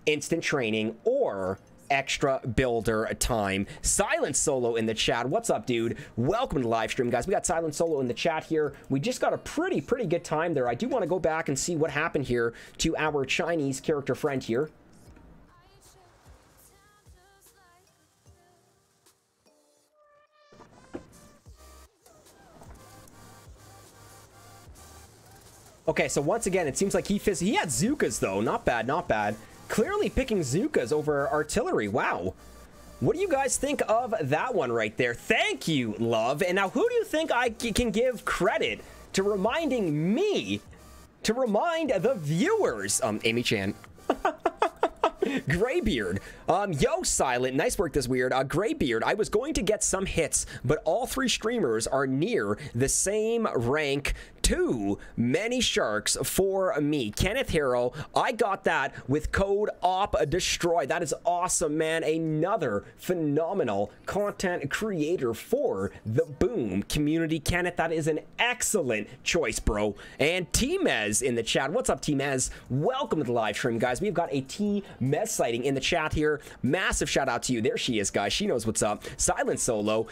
instant training or extra builder time. Silent Solo in the chat. What's up, dude? Welcome to the live stream, guys. We got Silent Solo in the chat here. We just got a pretty, pretty good time there. I do want to go back and see what happened here to our Chinese character friend here. Okay, so once again, it seems like he fizzed. He had Zookas, though. Not bad, not bad. Clearly picking Zookas over artillery. Wow. What do you guys think of that one right there? Thank you, love. And now, who do you think I can give credit to reminding me to remind the viewers? Um, Amy Chan. Greybeard. Um, yo, Silent. Nice work this weird. Uh, Greybeard, I was going to get some hits, but all three streamers are near the same rank. Too many sharks for me. Kenneth Harrow, I got that with code Op Destroy. That is awesome, man. Another phenomenal content creator for the Boom community. Kenneth, that is an excellent choice, bro. And T-Mez in the chat. What's up, T-Mez? Welcome to the live stream, guys. We've got a T-Mez sighting in the chat here. Massive shout out to you. There she is, guys. She knows what's up. Silent Solo.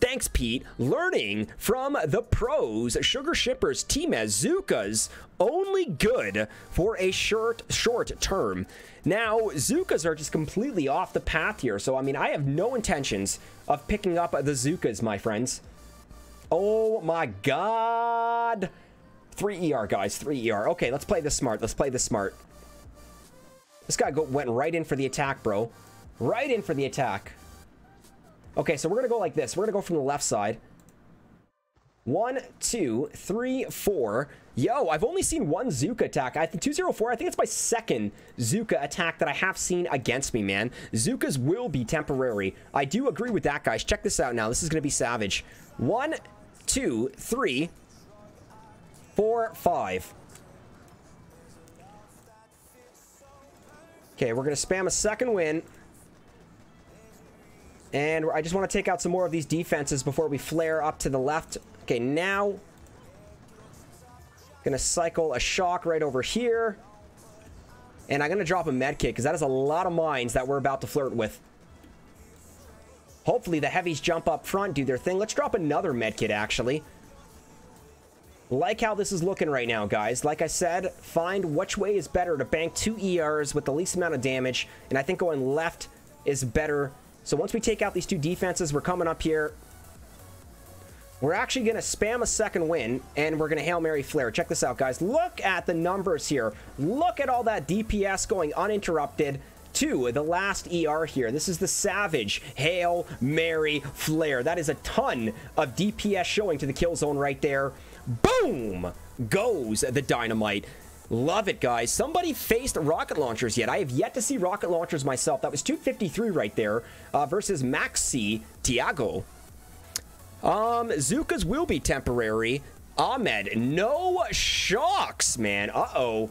Thanks, Pete. Learning from the pros. Sugar Shippers, T-Mez, Zookas, only good for a short, short term. Now, Zookas are just completely off the path here. So, I mean, I have no intentions of picking up the Zookas, my friends. Oh, my God. three E R, guys. three E R. Okay, let's play this smart. Let's play this smart. This guy go went right in for the attack, bro. Right in for the attack. Okay, so we're going to go like this. We're going to go from the left side. One, two, three, four. Yo, I've only seen one Zooka attack. I think two oh four, I think it's my second Zooka attack that I have seen against me, man. Zookas will be temporary. I do agree with that, guys. Check this out now. This is going to be savage. One, two, three, four, five. Okay, we're going to spam a second win. And I just want to take out some more of these defenses before we flare up to the left. Okay, now... Going to cycle a shock right over here. And I'm going to drop a med kit because that is a lot of mines that we're about to flirt with. Hopefully the heavies jump up front, do their thing. Let's drop another med kit, actually. Like how this is looking right now, guys. Like I said, find which way is better to bank two E Rs with the least amount of damage. And I think going left is better. So once we take out these two defenses, we're coming up here. We're actually going to spam a second win, and we're going to Hail Mary Flare. Check this out, guys. Look at the numbers here. Look at all that D P S going uninterrupted to the last E R here. This is the Savage Hail Mary Flare. That is a ton of D P S showing to the kill zone right there. Boom! Goes the dynamite. Love it, guys. Somebody faced rocket launchers yet. I have yet to see rocket launchers myself. That was two fifty-three right there uh, versus Maxi Tiago. Um, Zukas will be temporary. Ahmed, no shocks, man. Uh-oh.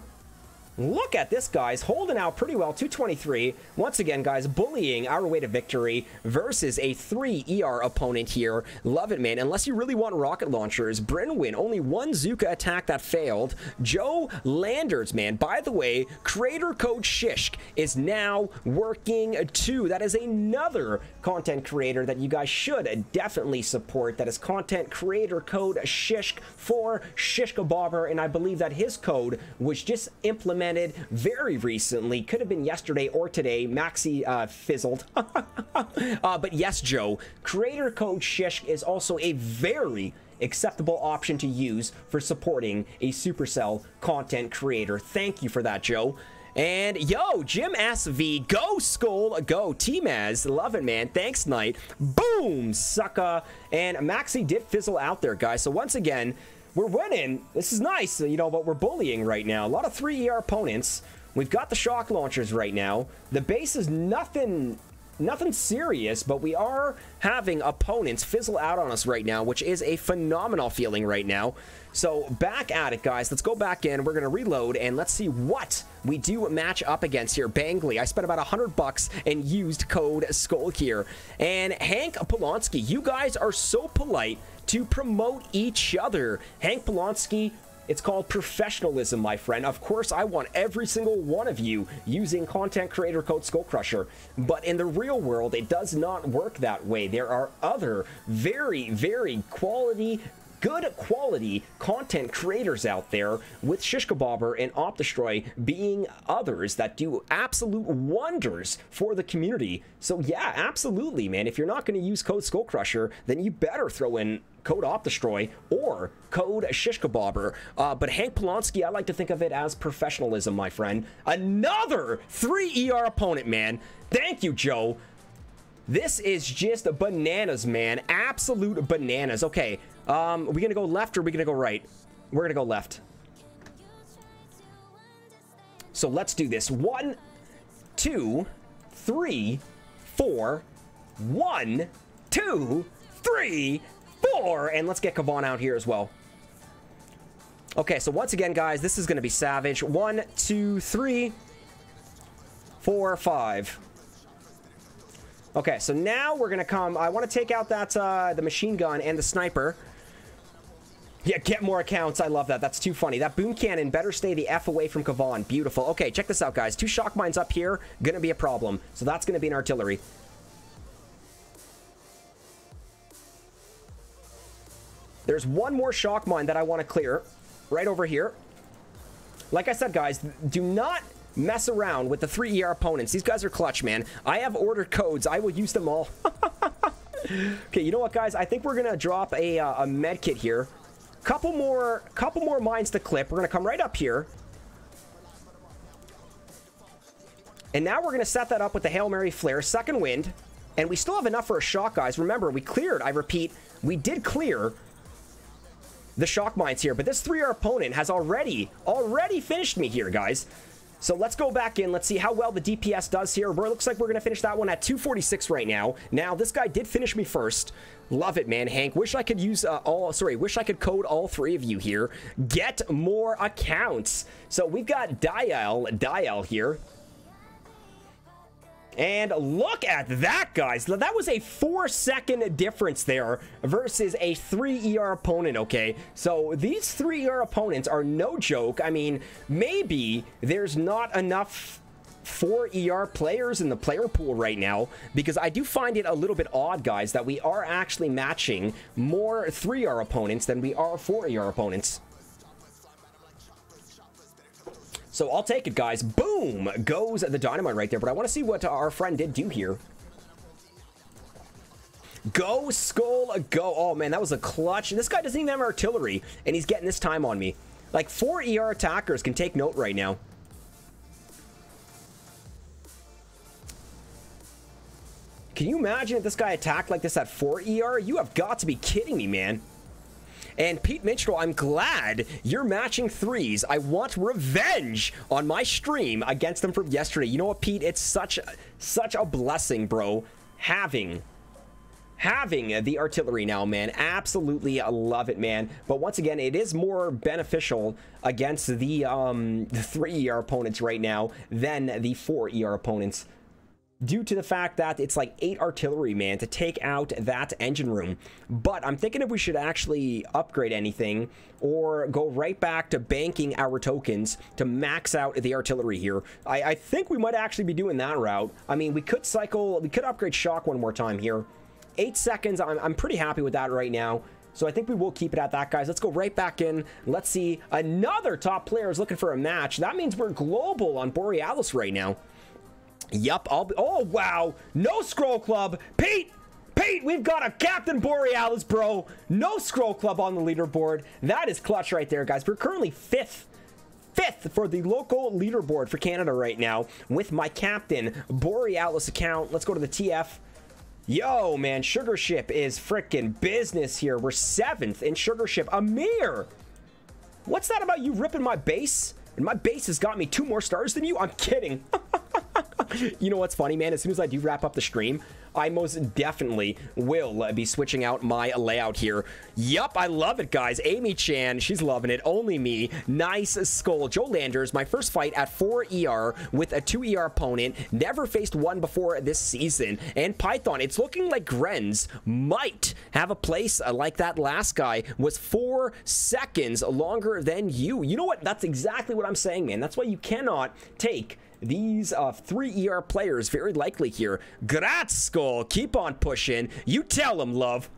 Look at this, guys. Holding out pretty well. two twenty-three. Once again, guys, bullying our way to victory versus a three E R opponent here. Love it, man. Unless you really want rocket launchers. Brynwin, only one Zuka attack that failed. Joe Landers, man. By the way, Creator Code Shishk is now working too. That is another content creator that you guys should definitely support. That is Content Creator Code Shishk for Shishkabobber. And I believe that his code was just implemented very recently. Could have been yesterday or today. Maxi uh, fizzled. uh, but yes, Joe, Creator Code Shishk is also a very acceptable option to use for supporting a Supercell content creator. Thank you for that, Joe. And yo, Jim S V, go Skull, go T-Maz, love it, man. Thanks, Knight. Boom, sucker. And Maxi did fizzle out there, guys. So once again, we're winning. This is nice, you know, but we're bullying right now. A lot of three E R opponents. We've got the shock launchers right now. The base is nothing, nothing serious, but we are having opponents fizzle out on us right now, which is a phenomenal feeling right now. So back at it, guys. Let's go back in. We're going to reload, and let's see what we do match up against here. Bangley, I spent about a hundred bucks and used code Skull here. And Hank Polonsky, you guys are so polite to promote each other. Hank Polonsky, it's called professionalism, my friend. Of course, I want every single one of you using content creator code Skull Crusher, but in the real world, it does not work that way. There are other very, very quality, good quality content creators out there, with Shishkabobber and Op Destroy being others that do absolute wonders for the community. So yeah, absolutely, man. If you're not going to use code Skull Crusher, then you better throw in code Op Destroy or code Shishkabobber. Uh, but Hank Polonsky, I like to think of it as professionalism, my friend. Another three E R opponent, man. Thank you, Joe. This is just bananas, man. Absolute bananas. Okay, um, are we gonna go left or are we gonna go right? We're gonna go left. So let's do this. One, two, three, four, one, two, three, four, and let's get Kavon out here as well. Okay, so once again, guys, this is gonna be savage. One, two, three, four, five. Okay, so now we're going to come... I want to take out that uh, the machine gun and the sniper. Yeah, get more accounts. I love that. That's too funny. That boom cannon better stay the F away from Kavon. Beautiful. Okay, check this out, guys. Two shock mines up here. Going to be a problem. So that's going to be an artillery. There's one more shock mine that I want to clear. Right over here. Like I said, guys, do not... mess around with the three E R opponents. These guys are clutch, man. I have ordered codes. I will use them all. Okay, you know what, guys? I think we're gonna drop a, uh, a med kit here. Couple more, couple more mines to clip. We're gonna come right up here, and now we're gonna set that up with the Hail Mary Flare, second wind, and we still have enough for a shock, guys. Remember, we cleared. I repeat, we did clear the shock mines here, but this three E R opponent has already, already finished me here, guys. So let's go back in. Let's see how well the D P S does here. It looks like we're going to finish that one at two forty-six right now. Now, this guy did finish me first. Love it, man, Hank. Wish I could use uh, all... Sorry, wish I could code all three of you here. Get more accounts. So we've got Dial, Dial here. And look at that, guys. That was a four second difference there versus a three E R opponent. Okay, so these three E R opponents are no joke. I mean, maybe there's not enough four E R players in the player pool right now, because I do find it a little bit odd, guys, that we are actually matching more three E R opponents than we are four E R opponents. So I'll take it, guys. Boom goes the dynamite right there. But I want to see what our friend did do here. Go, Skull, go. Oh, man, that was a clutch. This guy doesn't even have artillery, and he's getting this time on me. Like, four E R attackers can take note right now. Can you imagine if this guy attacked like this at four E R? You have got to be kidding me, man. And Pete Minstrel, I'm glad you're matching threes. I want revenge on my stream against them from yesterday. You know what, Pete? It's such, such a blessing, bro. Having, having the artillery now, man. Absolutely love it, man. But once again, it is more beneficial against the um, the three E R opponents right now than the four E R opponents, due to the fact that it's like eight artillery, man, to take out that engine room. But I'm thinking if we should actually upgrade anything or go right back to banking our tokens to max out the artillery here. I, I think we might actually be doing that route. I mean, we could cycle, we could upgrade shock one more time here. Eight seconds, I'm, I'm pretty happy with that right now. So I think we will keep it at that, guys. Let's go right back in. Let's see, another top player is looking for a match. That means we're global on Borealis right now. Yup. I'll be, oh, wow. No Scroll Club. Pete! Pete, we've got a Captain Borealis, bro. No Scroll Club on the leaderboard. That is clutch right there, guys. We're currently fifth. Fifth for the local leaderboard for Canada right now with my Captain Borealis account. Let's go to the T F. Yo, man. Sugar Ship is freaking business here. We're seventh in Sugar Ship. Amir! What's that about you ripping my base? And my base has got me two more stars than you? I'm kidding. You know what's funny, man? As soon as I do wrap up the stream, I most definitely will be switching out my layout here. Yup, I love it, guys. Amy Chan, she's loving it. Only me. Nice Skull. Joe Landers, my first fight at four E R with a two E R opponent. Never faced one before this season. And Python, it's looking like Grenz might have a place like that last guy was four seconds longer than you. You know what? That's exactly what I'm saying, man. That's why you cannot take these uh, three E R players very likely here. Gratz, Skull. Keep on pushing. You tell them, love.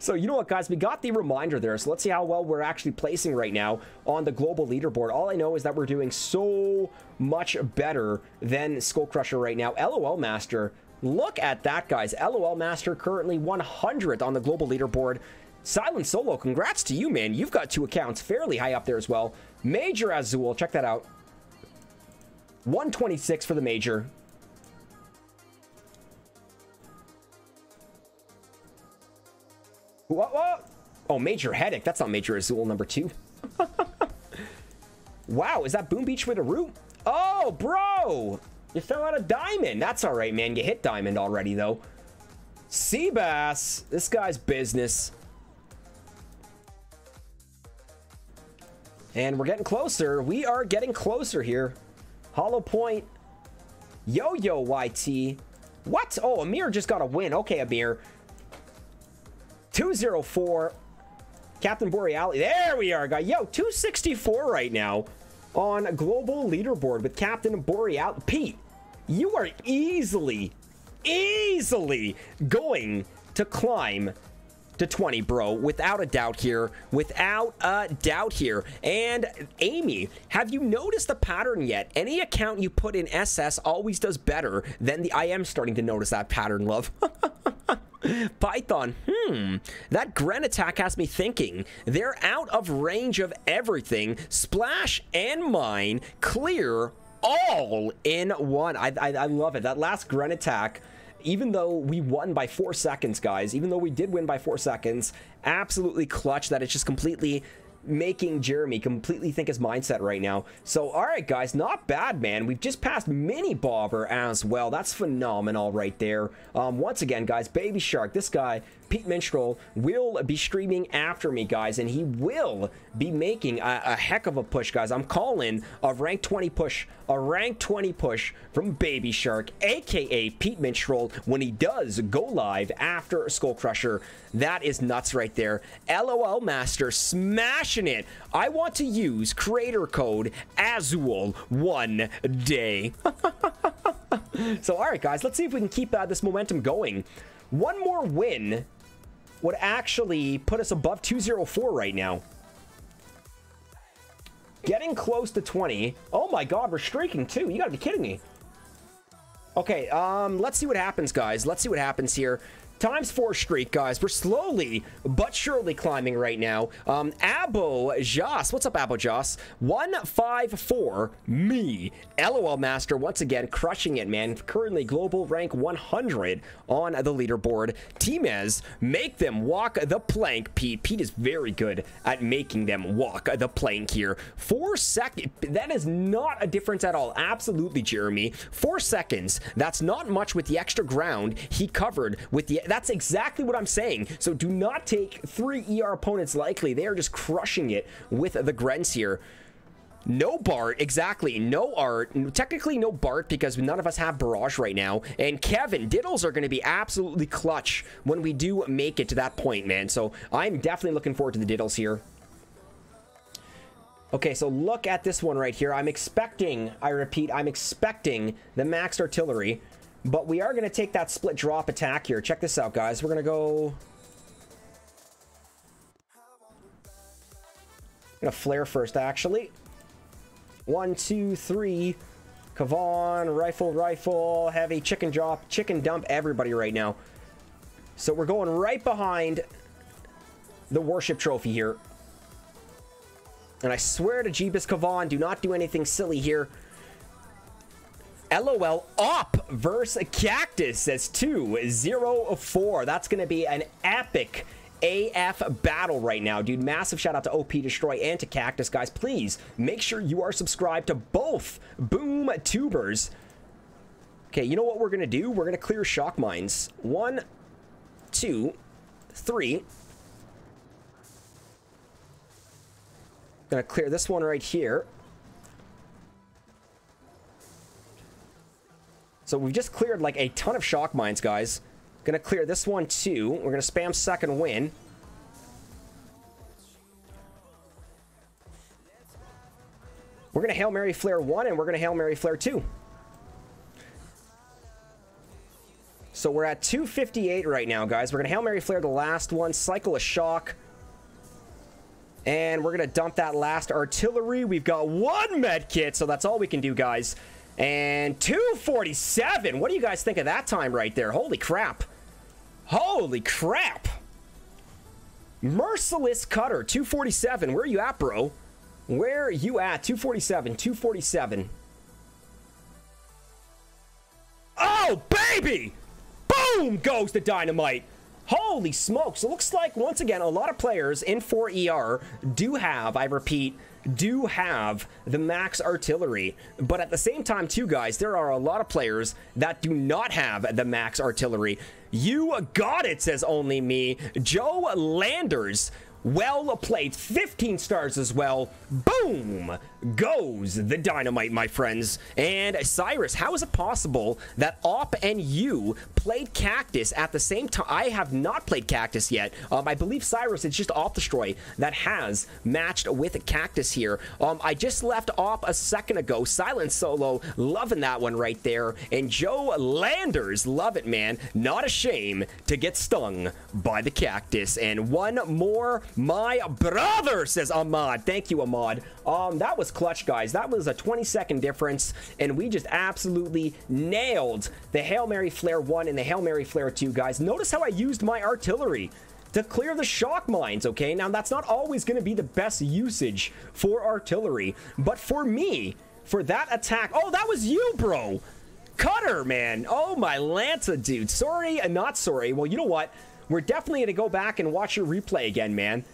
So, you know what, guys? We got the reminder there. So, let's see how well we're actually placing right now on the global leaderboard. All I know is that we're doing so much better than Skull Crusher right now. LOL Master. Look at that, guys. LOL Master currently one hundredth on the global leaderboard. Silent Solo, congrats to you, man. You've got two accounts fairly high up there as well. Major Azul, check that out. one twenty-six for the Major. What, what? Oh, Major Headache. That's not Major Azul number two. Wow, is that Boom Beach with a root? Oh, bro! You fell out a diamond. That's all right, man. You hit diamond already, though. Seabass. This guy's business. And we're getting closer. We are getting closer here. Hollow Point. Yo-Yo Y T. What? Oh, Amir just got a win. Okay, Amir. two oh four. Captain Borealis. There we are, guy. Yo, two sixty-four right now on global leaderboard with Captain Borealis. Pete, you are easily, easily going to climb to twenty, bro, without a doubt here, without a doubt here. And Amy, have you noticed the pattern yet? Any account you put in S S always does better than the I am starting to notice that pattern, love. Python, hmm, that Gren attack has me thinking. They're out of range of everything. Splash and mine, clear all in one. I, I, I love it. That last Gren attack, even though we won by four seconds, guys, even though we did win by four seconds, absolutely clutch that it's just completely making Jeremy completely think his mindset right now. So, all right, guys, not bad, man. We've just passed Mini Bobber as well. That's phenomenal right there. Um, once again, guys, Baby Shark, this guy Pete Minstrel will be streaming after me, guys, and he will be making a, a heck of a push, guys. I'm calling a rank twenty push, a rank twenty push from Baby Shark, aka Pete Minstrel, when he does go live after Skull Crusher. That is nuts right there. LOL Master smashing it. I want to use creator code Azul one day. So, all right, guys, let's see if we can keep uh, this momentum going. One more win would actually put us above two oh four right now. Getting close to twenty. Oh, my God, we're streaking, too. You got to be kidding me. Okay, um, let's see what happens, guys. Let's see what happens here. Times four streak, guys. We're slowly but surely climbing right now. Um, Abo Joss. What's up, Abo Joss? one five four me. LOL Master once again crushing it, man. Currently global rank one hundred on the leaderboard. Timez, make them walk the plank, Pete. Pete is very good at making them walk the plank here. Four seconds. That is not a difference at all. Absolutely, Jeremy. Four seconds. That's not much with the extra ground he covered with the... That's exactly what I'm saying. So do not take three E R opponents likely. They are just crushing it with the Grens here. No Bart, exactly. No Art. Technically no Bart because none of us have Barrage right now. And Kevin, Diddles are going to be absolutely clutch when we do make it to that point, man. So I'm definitely looking forward to the Diddles here. Okay, so look at this one right here. I'm expecting, I repeat, I'm expecting the Maxed Artillery. But we are going to take that split drop attack here. Check this out, guys. We're going to go... I'm going to flare first, actually. One, two, three. Kavon, rifle, rifle, heavy, chicken drop, chicken dump, everybody right now. So we're going right behind the Warship Trophy here. And I swear to Jeebus Kavon, do not do anything silly here. LOL Op versus Cactus says two oh four. That's going to be an epic A F battle right now, dude. Massive shout out to O P Destroy and to Cactus, guys. Please make sure you are subscribed to both Boom Tubers. Okay, you know what we're going to do? We're going to clear shock mines. One, two, three. Going to clear this one right here. So we've just cleared like a ton of shock mines, guys. Gonna clear this one too. We're gonna spam second win. We're gonna Hail Mary Flare one and we're gonna Hail Mary Flare two. So we're at two fifty-eight right now, guys. We're gonna Hail Mary Flare the last one, cycle a shock. And we're gonna dump that last artillery. We've got one med kit, so that's all we can do, guys. And two forty-seven. What do you guys think of that time right there? Holy crap. Holy crap. Merciless Cutter. two forty-seven. Where are you at, bro? Where are you at? two forty-seven. two forty-seven. Oh, baby! Boom! Goes the dynamite. Holy smokes. It looks like, once again, a lot of players in four E R do have, I repeat... do have the Max Artillery, but at the same time too, guys, there are a lot of players that do not have the Max Artillery. You got it, says only me. Joe Landers, well played, fifteen stars as well. Boom goes the dynamite, my friends. And Cyrus, how is it possible that Op and you played Cactus at the same time? I have not played Cactus yet. um I believe, Cyrus, it's just Op Destroy that has matched with Cactus here. um I just left Op a second ago. Silent Solo loving that one right there, and Joe Landers, love it, man. Not a shame to get stung by the Cactus. And one more, my brother, says Ahmad. Thank you, Ahmad. Um that was clutch, guys. That was a twenty second difference, and we just absolutely nailed the Hail Mary Flare one and the Hail Mary Flare two, guys. Notice how I used my artillery to clear the shock mines, okay? Now, that's not always going to be the best usage for artillery, but for me, for that attack... Oh, that was you, bro! Cutter, man! Oh, my Lanta, dude. Sorry and not sorry. Well, you know what? We're definitely going to go back and watch your replay again, man.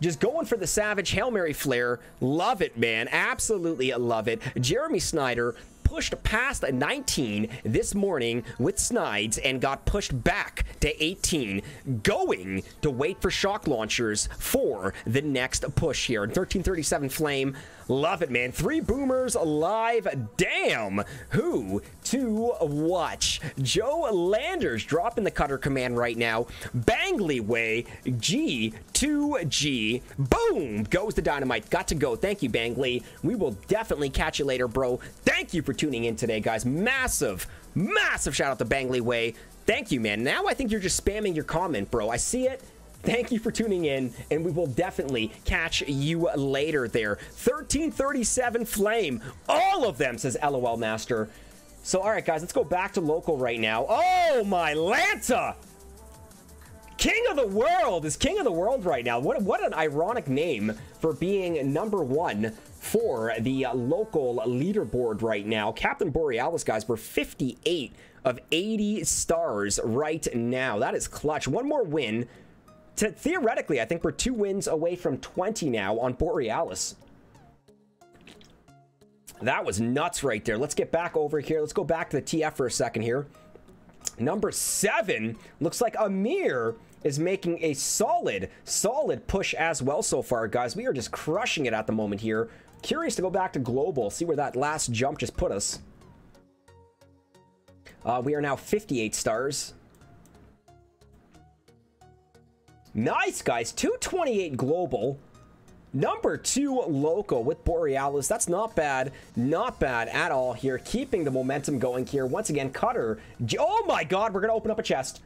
Just going for the savage Hail Mary Flare. Love it, man. Absolutely love it. Jeremy Snyder, pushed past nineteen this morning with Snides and got pushed back to eighteen, going to wait for shock launchers for the next push here. thirteen thirty-seven Flame, love it, man. Three boomers live. Damn, who to watch? Joe Landers dropping the cutter command right now. Bangley Way, G two G. Boom, goes the dynamite. Got to go. Thank you, Bangley. We will definitely catch you later, bro. Thank you for tuning in today, guys. Massive, massive shout out to Bangley Way. Thank you, man. Now I think you're just spamming your comment, bro. I see it. Thank you for tuning in, and we will definitely catch you later there. thirteen thirty-seven Flame. All of them, says LOL Master. So, all right, guys, let's go back to local right now. Oh, my Lanta! King of the World is King of the World right now. What, what an ironic name for being number one for the local leaderboard right now. Captain Borealis, guys, we're fifty-eight of eighty stars right now. That is clutch. One more win. To, theoretically, I think we're two wins away from twenty now on Borealis. That was nuts right there. Let's get back over here. Let's go back to the T F for a second here. Number seven, looks like Amir is making a solid, solid push as well so far, guys. We are just crushing it at the moment here. Curious to go back to global, see where that last jump just put us. Uh, we are now fifty-eight stars. Nice, guys. two twenty-eight global, number two local with Borealis. That's not bad, not bad at all here. Keeping the momentum going here once again. Cutter, oh my god, we're gonna open up a chest.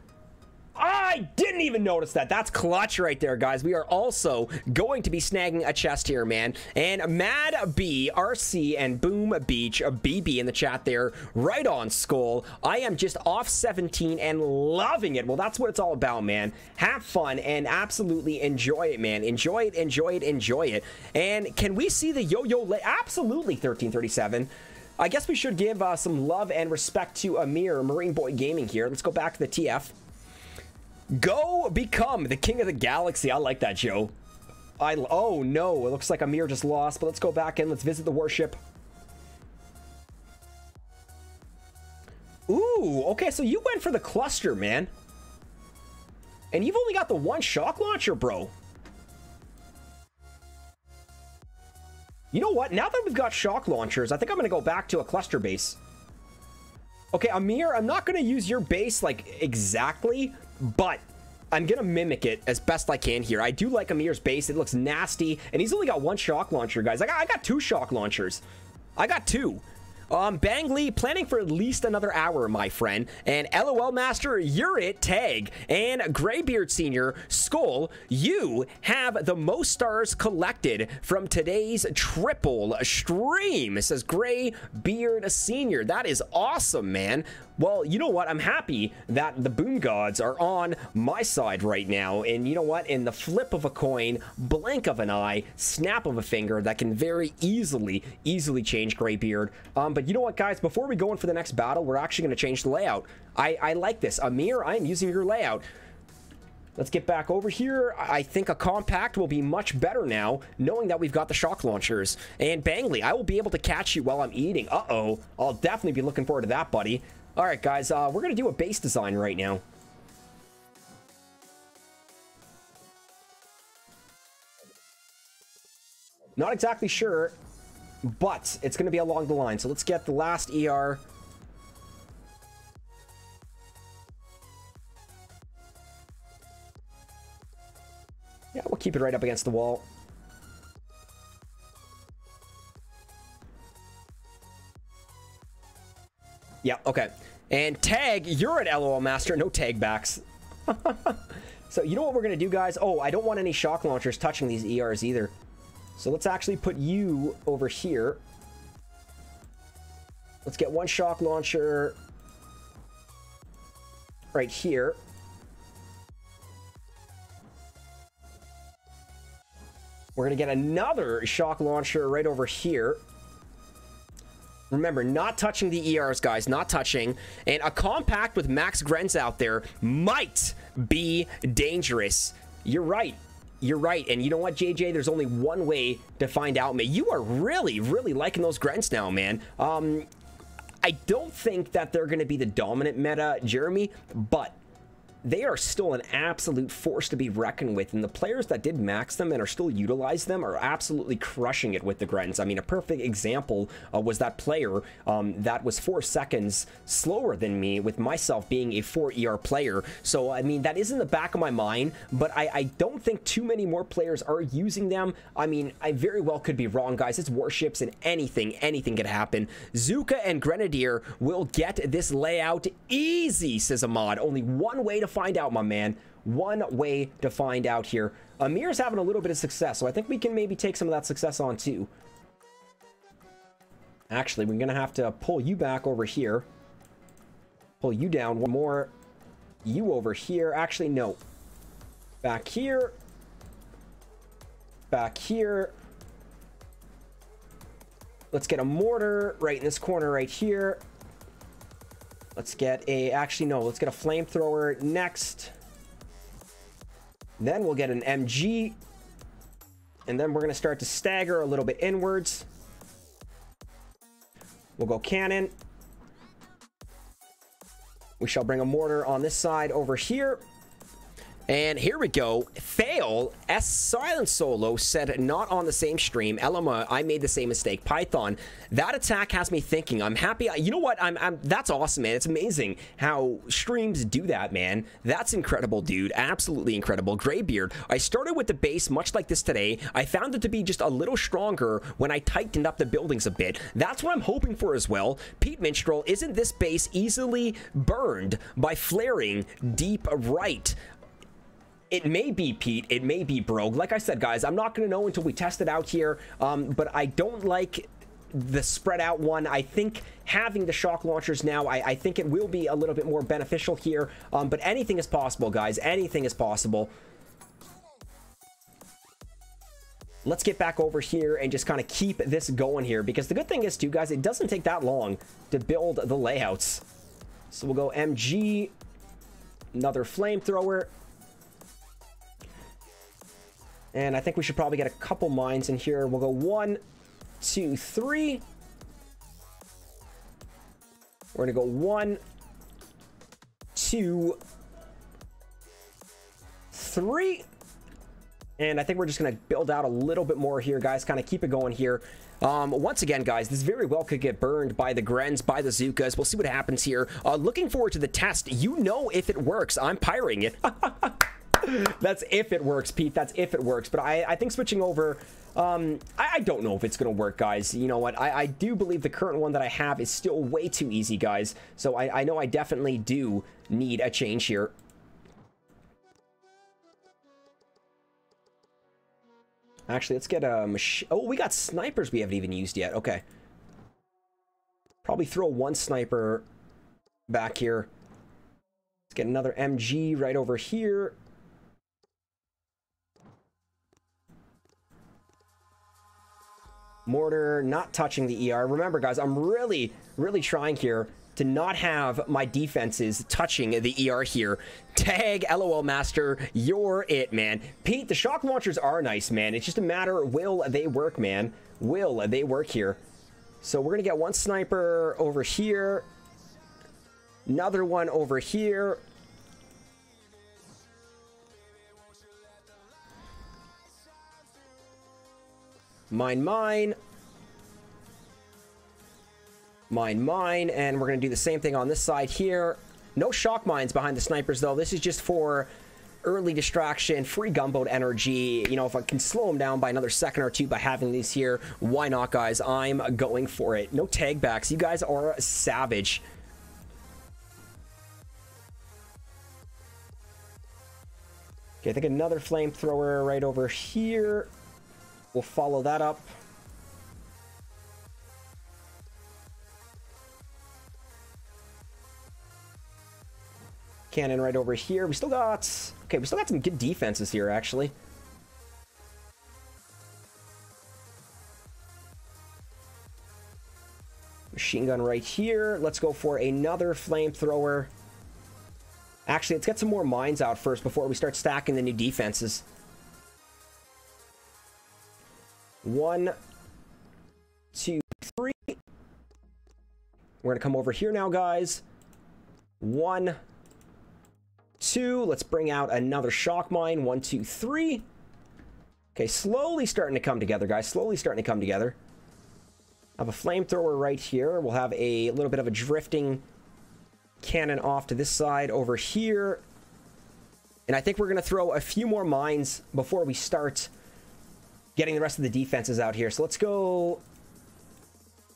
I didn't even notice that. That's clutch right there, guys. We are also going to be snagging a chest here, man. And Mad B, R C, and Boom Beach, a B B in the chat there. Right on, Skull. I am just off seventeen and loving it. Well, that's what it's all about, man. Have fun and absolutely enjoy it, man. Enjoy it, enjoy it, enjoy it. And can we see the yo-yo? Absolutely, thirteen thirty-seven. I guess we should give uh, some love and respect to Amir, Marine Boy Gaming here. Let's go back to the T F. Go become the king of the galaxy. I like that, Joe. I oh no, it looks like Amir just lost, but let's go back in. Let's visit the warship. Ooh, okay, so you went for the cluster, man. And you've only got the one shock launcher, bro. You know what? Now that we've got shock launchers, I think I'm gonna go back to a cluster base. Okay, Amir, I'm not gonna use your base like exactly, but I'm gonna mimic it as best I can here. I do like Amir's base. It looks nasty, and he's only got one shock launcher, guys. I got, I got two shock launchers. I got two. Um, Bangley, planning for at least another hour, my friend. And LOL Master, you're it, tag. And Greybeard Senior, Skull, you have the most stars collected from today's triple stream. It says Greybeard Senior. That is awesome, man. Well, you know what? I'm happy that the Boom Gods are on my side right now. And you know what? In the flip of a coin, blink of an eye, snap of a finger, that can very easily, easily change Greybeard. Um, but you know what, guys? Before we go in for the next battle, we're actually going to change the layout. I, I like this. Amir, I am using your layout. Let's get back over here. I think a compact will be much better now, knowing that we've got the shock launchers. And Bangley, I will be able to catch you while I'm eating. Uh-oh. I'll definitely be looking forward to that, buddy. All right, guys, uh, we're going to do a base design right now. Not exactly sure, but it's going to be along the line. So let's get the last E R. Yeah, we'll keep it right up against the wall. Yeah, okay. And tag, you're at LOL Master. No tag backs. So you know what we're going to do, guys? Oh, I don't want any shock launchers touching these E Rs either. So let's actually put you over here. Let's get one shock launcher right here. We're going to get another shock launcher right over here. Remember, not touching the E Rs, guys, not touching. And a compact with Max Grenz out there might be dangerous. You're right. You're right. And you know what, J J? There's only one way to find out, man. You are really, really liking those Grenz now, man. Um, I don't think that they're going to be the dominant meta, Jeremy, but they are still an absolute force to be reckoned with, and the players that did max them and are still utilize them are absolutely crushing it with the grens. I mean, a perfect example uh, was that player um, that was four seconds slower than me, with myself being a four E R player. So, I mean, that is in the back of my mind, but I, I don't think too many more players are using them. I mean, I very well could be wrong, guys. It's Warships, and anything, anything could happen. Zuka and Grenadier will get this layout easy, says Ahmad. Only one way to find out, my man. One way to find out here. Amir's having a little bit of success, so I think we can maybe take some of that success on too. Actually, we're gonna have to pull you back over here, pull you down one more, you over here. Actually, no, back here, back here. Let's get a mortar right in this corner right here. Let's get a, actually, no, let's get a flamethrower next. Then we'll get an M G. And then we're going to start to stagger a little bit inwards. We'll go cannon. We shall bring a mortar on this side over here. And here we go. Fail. S Silent Solo said not on the same stream. Elma, I made the same mistake. Python, that attack has me thinking. I'm happy. I, you know what? I'm, I'm. That's awesome, man. It's amazing how streams do that, man. That's incredible, dude. Absolutely incredible. Greybeard, I started with the base much like this today. I found it to be just a little stronger when I tightened up the buildings a bit. That's what I'm hoping for as well. Pete Minstrel, isn't this base easily burned by flaring deep right? It may be, Pete. It may be, bro. Like I said, guys, I'm not going to know until we test it out here. Um, but I don't like the spread out one. I think having the shock launchers now, I, I think it will be a little bit more beneficial here. Um, but anything is possible, guys. Anything is possible. Let's get back over here and just kind of keep this going here. Because the good thing is, too, guys, it doesn't take that long to build the layouts. So we'll go M G. Another flamethrower. And I think we should probably get a couple mines in here. We'll go one, two, three. We're gonna go one, two, three. And I think we're just gonna build out a little bit more here, guys. Kind of keep it going here. Um, once again, guys, this very well could get burned by the Grens, by the Zukas. We'll see what happens here. Uh, looking forward to the test. You know if it works. I'm pyring it. That's if it works, Pete. That's if it works. But I, I think switching over, um, I, I don't know if it's going to work, guys. You know what? I, I do believe the current one that I have is still way too easy, guys. So I, I know I definitely do need a change here. Actually, let's get a machine. Oh, we got snipers we haven't even used yet. Okay. Probably throw one sniper back here. Let's get another M G right over here. Mortar, not touching the E R. Remember, guys, I'm really, really trying here to not have my defenses touching the E R here. Tag, LOL Master, you're it, man. Pete, the shock launchers are nice, man. It's just a matter, will they work, man? Will they work here? So we're gonna get one sniper over here. Another one over here. Mine, mine. Mine, mine. And we're going to do the same thing on this side here. No shock mines behind the snipers, though. This is just for early distraction, free gunboat energy. You know, if I can slow them down by another second or two by having these here, why not, guys? I'm going for it. No tag backs. You guys are savage. Okay, I think another flamethrower right over here. We'll follow that up. Cannon right over here. We still got... Okay, we still got some good defenses here, actually. Machine gun right here. Let's go for another flamethrower. Actually, let's get some more mines out first before we start stacking the new defenses. One, two, three. We're gonna come over here now, guys. One, two, let's bring out another shock mine. One, two, three. Okay, slowly starting to come together, guys. Slowly starting to come together. I have a flamethrower right here. We'll have a little bit of a drifting cannon off to this side over here. And I think we're gonna throw a few more mines before we start getting the rest of the defenses out here. So let's go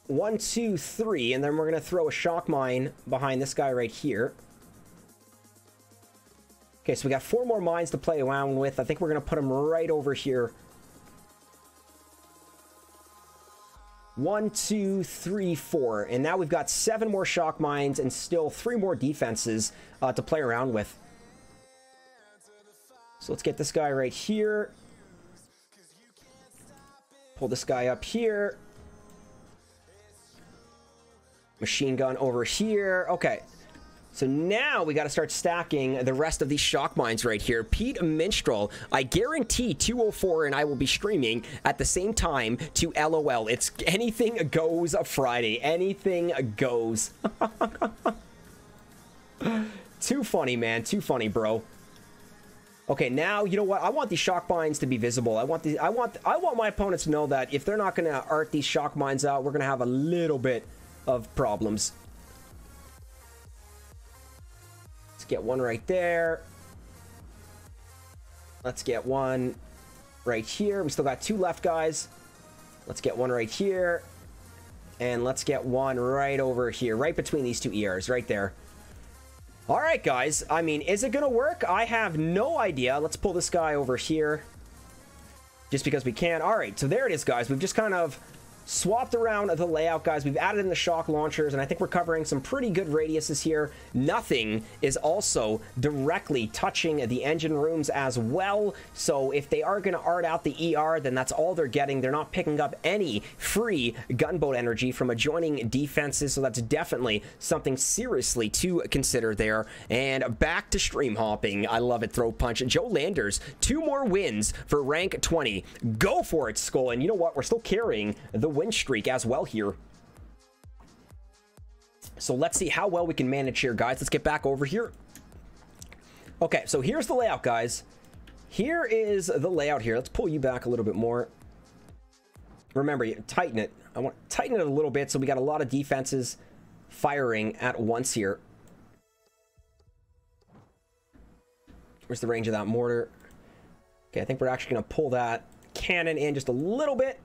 one, two, three, and then we're gonna throw a shock mine behind this guy right here. Okay, so we got four more mines to play around with. I think we're going to put them right over here. One, two, three, four. And now we've got seven more shock mines and still three more defenses uh, to play around with. So let's get this guy right here. Pull this guy up here. Machine gun over here. Okay. So now we got to start stacking the rest of these shock mines right here. Pete Minstrel, I guarantee two oh four and I will be streaming at the same time to LOL. It's anything goes Friday. Anything goes. Too funny, man. Too funny, bro. Okay, now you know what? I want these shock mines to be visible. I want the I want I want my opponents to know that if they're not going to art these shock mines out, we're going to have a little bit of problems. Get one right there. Let's get one right here. We still got two left, guys. Let's get one right here, and let's get one right over here, right between these two E Rs right there. All right, guys, I mean, is it gonna work? I have no idea. Let's pull this guy over here just because we can. All right, so there it is, guys. We've just kind of swapped around the layout, guys. We've added in the shock launchers, and I think we're covering some pretty good radiuses here. Nothing is also directly touching the engine rooms as well, so if they are going to art out the E R, then that's all they're getting. They're not picking up any free gunboat energy from adjoining defenses, so that's definitely something seriously to consider there. And back to stream hopping. I love it, Throw Punch. Joe Landers, two more wins for rank twenty. Go for it, Skull. And you know what? We're still carrying the win streak as well here, so let's see how well we can manage here, guys. Let's get back over here. Okay, so here's the layout, guys. Here is the layout here. Let's pull you back a little bit more. Remember, you tighten it. I want to tighten it a little bit, so we got a lot of defenses firing at once here. Where's the range of that mortar? Okay, I think we're actually going to pull that cannon in just a little bit,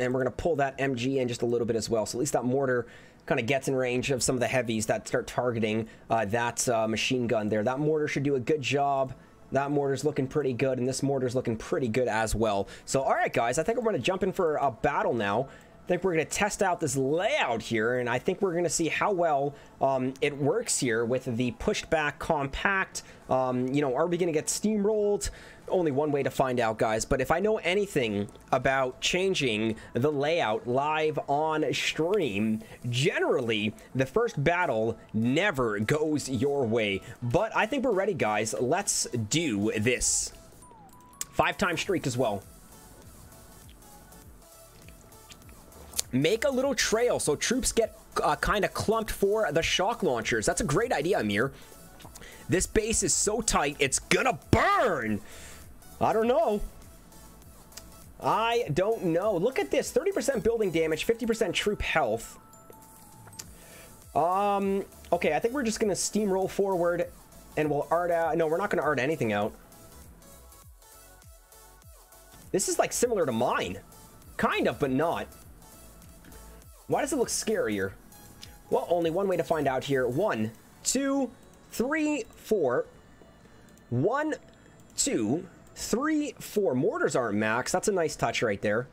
and we're going to pull that M G in just a little bit as well. So at least that mortar kind of gets in range of some of the heavies that start targeting uh, that uh, machine gun there. That mortar should do a good job. That mortar's looking pretty good, and this mortar's looking pretty good as well. So, all right, guys, I think we're going to jump in for a battle now. I think we're going to test out this layout here, and I think we're going to see how well um, it works here with the pushed back compact. Um, you know, are we going to get steamrolled? Only one way to find out, guys, but if I know anything about changing the layout live on stream, generally the first battle never goes your way. But I think we're ready, guys. Let's do this. Five-time streak as well. Make a little trail so troops get uh, kind of clumped for the shock launchers. That's a great idea, Amir. This base is so tight, it's gonna burn. I don't know. I don't know. Look at this. thirty percent building damage, fifty percent troop health. Um, okay, I think we're just going to steamroll forward, and we'll art out. No, we're not going to art anything out. This is, like, similar to mine. Kind of, but not. Why does it look scarier? Well, only one way to find out here. One, two, three, four. One, two... Three, four. Mortars aren't max. That's a nice touch right there.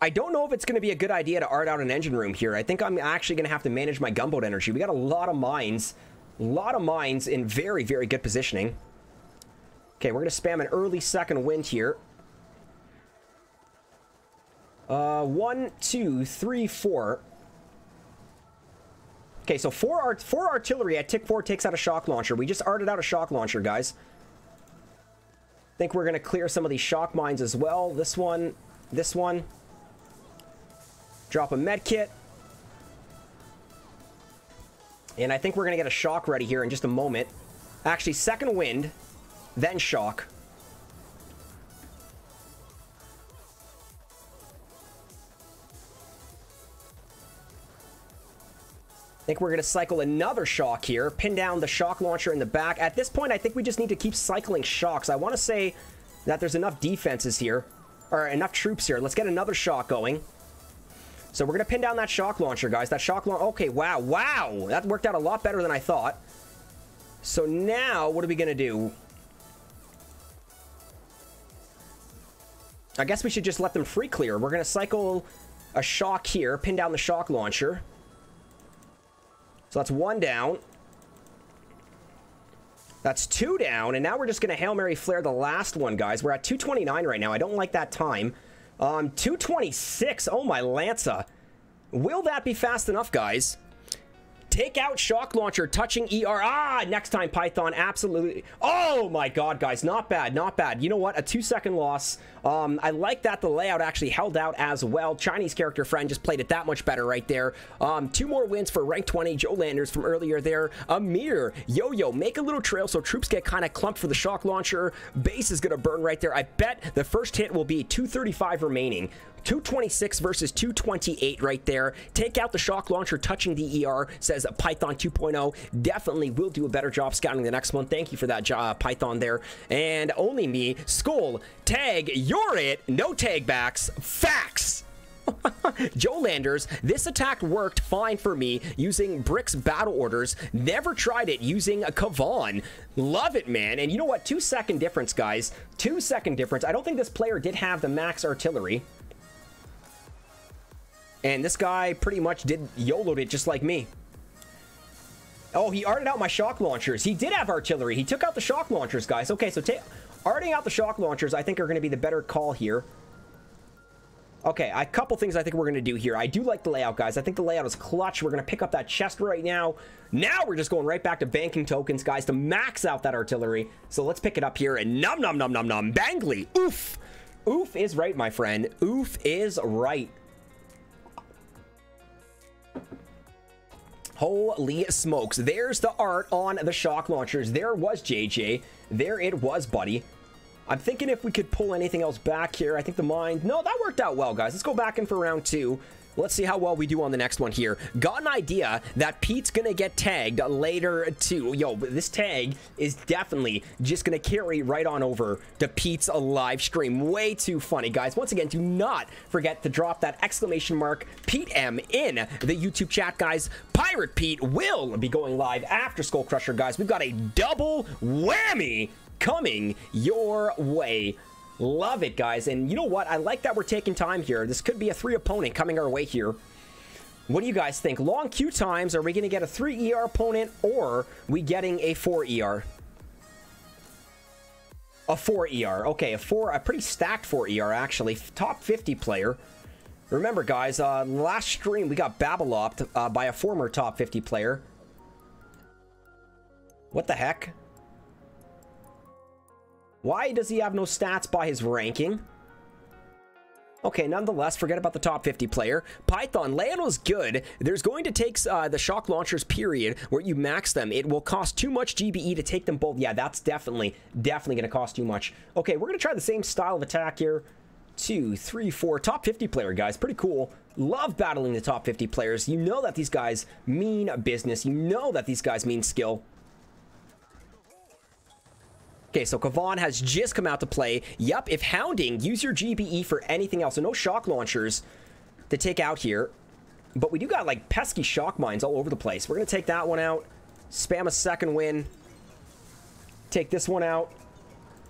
I don't know if it's going to be a good idea to art out an engine room here. I think I'm actually going to have to manage my gunboat energy. We got a lot of mines. A lot of mines in very, very good positioning. Okay, we're going to spam an early second wind here. Uh, one, two, three, four. Okay, so four, art four artillery at tick four takes out a shock launcher. We just arted out a shock launcher, guys. Think we're going to clear some of these shock mines as well. This one, this one. Drop a med kit. And I think we're going to get a shock ready here in just a moment. Actually, second wind, then shock. I think we're going to cycle another shock here. Pin down the shock launcher in the back. At this point, I think we just need to keep cycling shocks. I want to say that there's enough defenses here, or enough troops here. Let's get another shock going. So we're going to pin down that shock launcher, guys. That shock launcher. Okay, wow, wow. That worked out a lot better than I thought. So now, what are we going to do? I guess we should just let them free clear. We're going to cycle a shock here. Pin down the shock launcher. So that's one down. That's two down. And now we're just going to Hail Mary Flare the last one, guys. We're at two twenty-nine right now. I don't like that time. Um, two twenty-six. Oh, my Lanza. Will that be fast enough, guys? Take out shock launcher, touching E R. Ah, next time, Python. Absolutely. Oh, my God, guys. Not bad. Not bad. You know what? A two-second loss. Um, I like that the layout actually held out as well. Chinese character friend just played it that much better right there. Um, two more wins for rank twenty. Joe Landers from earlier there. Amir, Yo-Yo, make a little trail so troops get kind of clumped for the shock launcher. Base is going to burn right there. I bet the first hit will be two thirty-five remaining. two twenty-six versus two twenty-eight right there. Take out the shock launcher, touching the E R, says Python two point oh. Definitely will do a better job scouting the next one. Thank you for that, uh, Python there. And only me, Skull, tag, you're it. No tag backs. Facts. Joe Landers, this attack worked fine for me using Brick's battle orders. Never tried it using a Kavon. Love it, man. And you know what? Two second difference, guys. Two second difference. I don't think this player did have the max artillery. And this guy pretty much did YOLO'd it just like me. Oh, he arted out my shock launchers. He did have artillery. He took out the shock launchers, guys. Okay, so arting out the shock launchers, I think, are going to be the better call here. Okay, a couple things I think we're going to do here. I do like the layout, guys. I think the layout is clutch. We're going to pick up that chest right now. Now we're just going right back to banking tokens, guys, to max out that artillery. So let's pick it up here. And num, num, num, num, num. Bangly. Oof. Oof is right, my friend. Oof is right. Holy smokes. There's the art on the shock launchers. There was J J. There it was, buddy. I'm thinking if we could pull anything else back here. I think the mine... No, that worked out well, guys. Let's go back in for round two. Let's see how well we do on the next one here. Got an idea that Pete's going to get tagged later, too. Yo, this tag is definitely just going to carry right on over to Pete's live stream. Way too funny, guys. Once again, do not forget to drop that exclamation mark Pete M in the YouTube chat, guys. Pirate Pete will be going live after Skull Crusher, guys. We've got a double whammy coming your way. Love it, guys. And you know what? I like that we're taking time here. This could be a three opponent coming our way here. What do you guys think? Long queue times. Are we going to get a three E R opponent, or we getting a four E R? A four E R. Okay, a four, a pretty stacked four E R, actually. Top fifty player. Remember, guys, uh, last stream we got Babblelopped uh, by a former top fifty player. What the heck? Why does he have no stats by his ranking? Okay, nonetheless, forget about the top fifty player. Python, layout was good. There's going to take uh, the shock launchers period where you max them. It will cost too much G B E to take them both. Yeah, that's definitely, definitely going to cost too much. Okay, we're going to try the same style of attack here. Two, three, four. Top fifty player, guys. Pretty cool. Love battling the top fifty players. You know that these guys mean business. You know that these guys mean skill. Okay, so Kavon has just come out to play. Yep, if hounding, use your G B E for anything else. So no shock launchers to take out here. But we do got, like, pesky shock mines all over the place. We're going to take that one out. Spam a second win. Take this one out.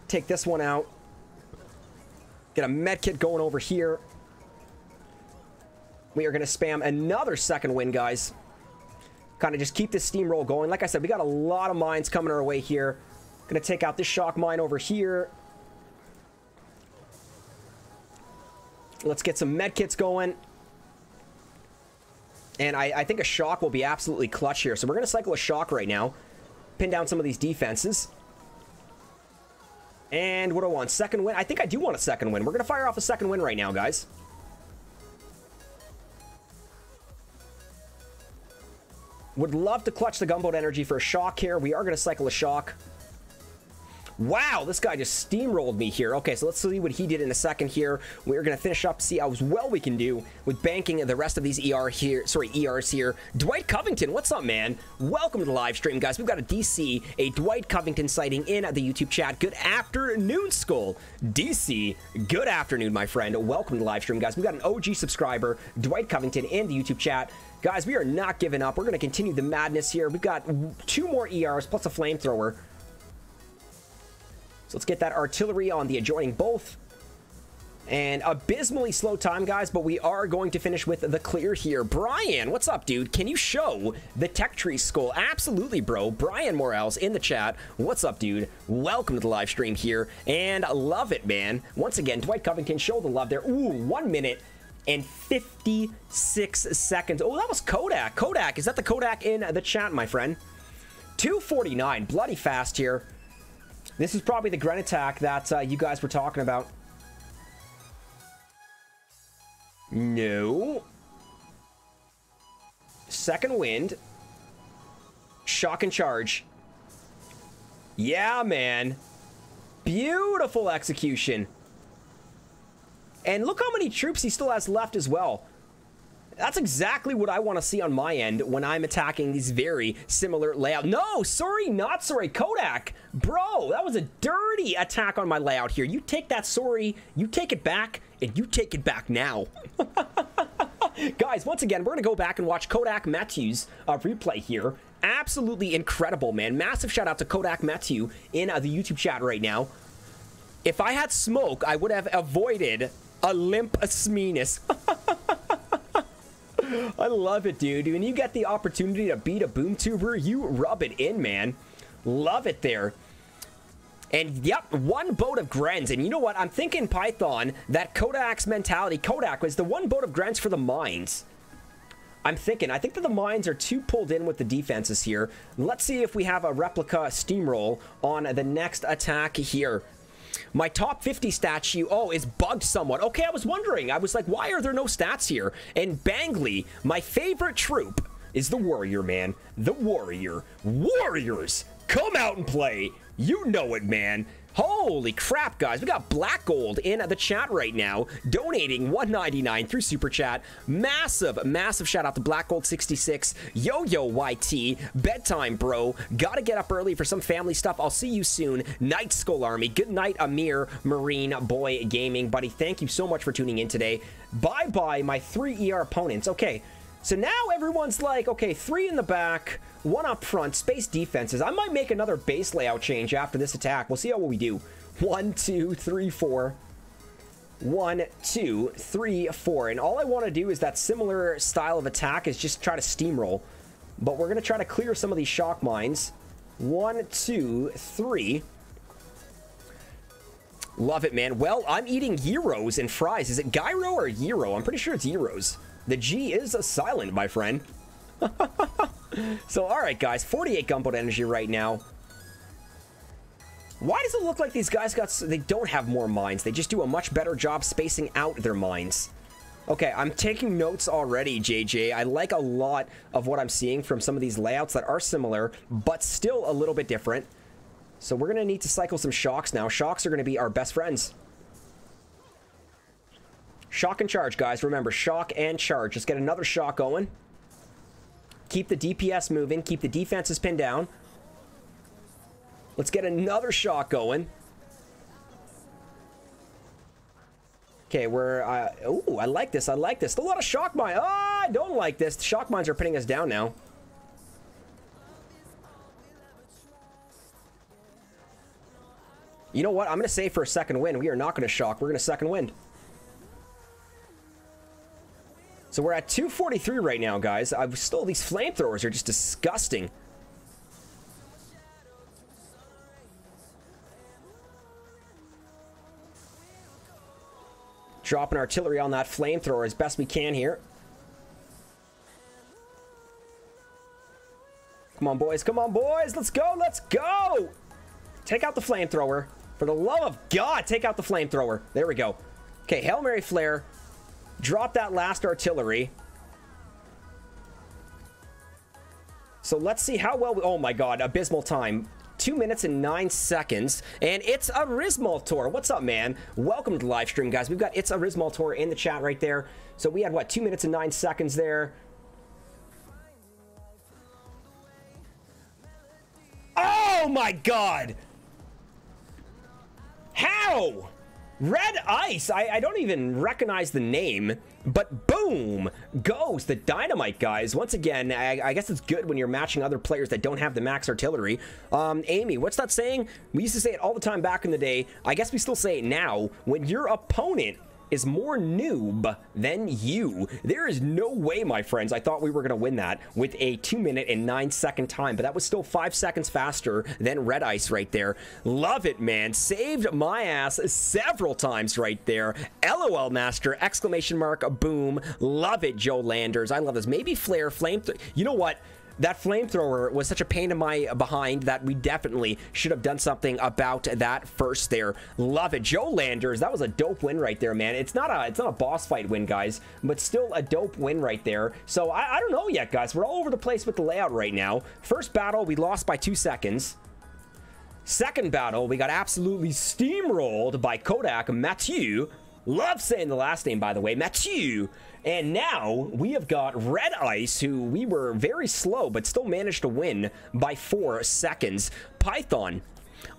Take this one out. Get a medkit going over here. We are going to spam another second win, guys. Kind of just keep this steamroll going. Like I said, we got a lot of mines coming our way here. Gonna take out this shock mine over here. Let's get some med kits going. And I, I think a shock will be absolutely clutch here. So we're gonna cycle a shock right now. Pin down some of these defenses. And what do I want? Second win? I think I do want a second win. We're gonna fire off a second win right now, guys. Would love to clutch the Gunboat Energy for a shock here. We are going to cycle a shock. Wow, this guy just steamrolled me here. Okay, so let's see what he did in a second here. We're going to finish up, see how well we can do with banking the rest of these E R here. Sorry, E Rs here. Dwight Covington, what's up, man? Welcome to the live stream, guys. We've got a D C, a Dwight Covington sighting in at the YouTube chat. Good afternoon, Skull. D C, good afternoon, my friend. Welcome to the live stream, guys. We've got an O G subscriber, Dwight Covington, in the YouTube chat. Guys, we are not giving up. We're going to continue the madness here. We've got two more E Rs plus a flamethrower. So let's get that artillery on the adjoining both. And abysmally slow time, guys, but we are going to finish with the clear here. Brian, what's up, dude? Can you show the tech tree, Skull? Absolutely, bro. Brian Morales in the chat. What's up, dude? Welcome to the live stream here. And love it, man. Once again, Dwight Covington, show the love there. Ooh, one minute and fifty-six seconds. Oh, that was Kodak. Kodak, is that the Kodak in the chat, my friend? two forty-nine, bloody fast here. This is probably the Gren attack that uh, you guys were talking about. No. Second wind. Shock and charge. Yeah, man. Beautiful execution. And look how many troops he still has left as well. That's exactly what I want to see on my end when I'm attacking these very similar layout. No, sorry, not sorry, Kodak. Bro, that was a dirty attack on my layout here. You take that sorry, you take it back, and you take it back now. Guys, once again, we're going to go back and watch Kodak Mathieu's uh, replay here. Absolutely incredible, man. Massive shout out to Kodak Mathieu in uh, the YouTube chat right now. If I had smoke, I would have avoided Olympus-Menus. I love it, dude. When you get the opportunity to beat a boomtuber, you rub it in, man. Love it there. And yep, one boat of Grens. And you know what? I'm thinking Python, that Kodak's mentality. Kodak was the one boat of Grens for the mines. I'm thinking. I think that the mines are too pulled in with the defenses here. Let's see if we have a replica steamroll on the next attack here. My top fifty statue, oh, is bugged somewhat. Okay, I was wondering. I was like, why are there no stats here? And Bangley, my favorite troop, is the Warrior, man. The Warrior. Warriors, come out and play. You know it, man. Holy crap, guys. We got Black Gold in the chat right now, donating one ninety-nine through Super Chat. Massive, massive shout out to Black Gold sixty-six, Yo-Yo Y T, Bedtime Bro. Gotta get up early for some family stuff. I'll see you soon. Night, Skull Army. Good night, Amir, Marine Boy Gaming. Buddy, thank you so much for tuning in today. Bye-bye, my three E R opponents. Okay, so now everyone's like, okay, three in the back, one up front, space defenses. I might make another base layout change after this attack. We'll see how we do. One, two, three, four. One, two, three, four. And all I want to do is that similar style of attack is just try to steamroll. But we're going to try to clear some of these shock mines. One, two, three. Love it, man. Well, I'm eating gyros and fries. Is it gyro or gyro? I'm pretty sure it's gyros. The G is a silent, my friend. So, all right, guys, forty-eight Gunboat Energy right now. Why does it look like these guys got? They don't have more mines. They just do a much better job spacing out their mines. Okay, I'm taking notes already, J J. I like a lot of what I'm seeing from some of these layouts that are similar, but still a little bit different. So we're going to need to cycle some shocks now. Shocks are going to be our best friends. Shock and charge, guys. Remember, shock and charge. Let's get another shock going. Keep the D P S moving. Keep the defenses pinned down. Let's get another shot going. Okay, we're... Uh, oh, I like this. I like this. A lot of shock mines. Oh, I don't like this. The shock mines are pinning us down now. You know what? I'm going to save for a second wind. We are not going to shock. We're going to second wind. So we're at two forty-three right now, guys. I've still, these flamethrowers are just disgusting. Dropping artillery on that flamethrower as best we can here. Come on, boys. Come on, boys. Let's go. Let's go. Take out the flamethrower. For the love of God, take out the flamethrower. There we go. Okay, Hail Mary Flare. Drop that last artillery. So let's see how well we, oh my god, abysmal time. two minutes and nine seconds, and it's a Rismaltor. What's up, man? Welcome to the live stream, guys. We've got it's a Rismaltor in the chat right there. So we had, what, two minutes and nine seconds there. Oh my god! How? Red Ice, I, I don't even recognize the name, but boom goes the dynamite, guys. Once again, I, I guess it's good when you're matching other players that don't have the max artillery. Um, Amy, what's that saying? We used to say it all the time back in the day. I guess we still say it now. When your opponent is more noob than you, there is no way, my friends. I thought we were going to win that with a two minute and nine second time, but that was still five seconds faster than Red Ice right there. Love it, man. Saved my ass several times right there. LOL master, exclamation mark, boom. Love it, Joe Landers. I love this. Maybe Flare, Flame. You know what? That flamethrower was such a pain in my behind that we definitely should have done something about that first there. Love it. Joe Landers, that was a dope win right there, man. It's not a it's not a boss fight win, guys, but still a dope win right there. So I, I don't know yet, guys. We're all over the place with the layout right now. First battle, we lost by two seconds. Second battle, we got absolutely steamrolled by Kodak Mathieu. Love saying the last name, by the way. Mathieu. And now we have got Red Ice, who we were very slow, but still managed to win by four seconds. Python.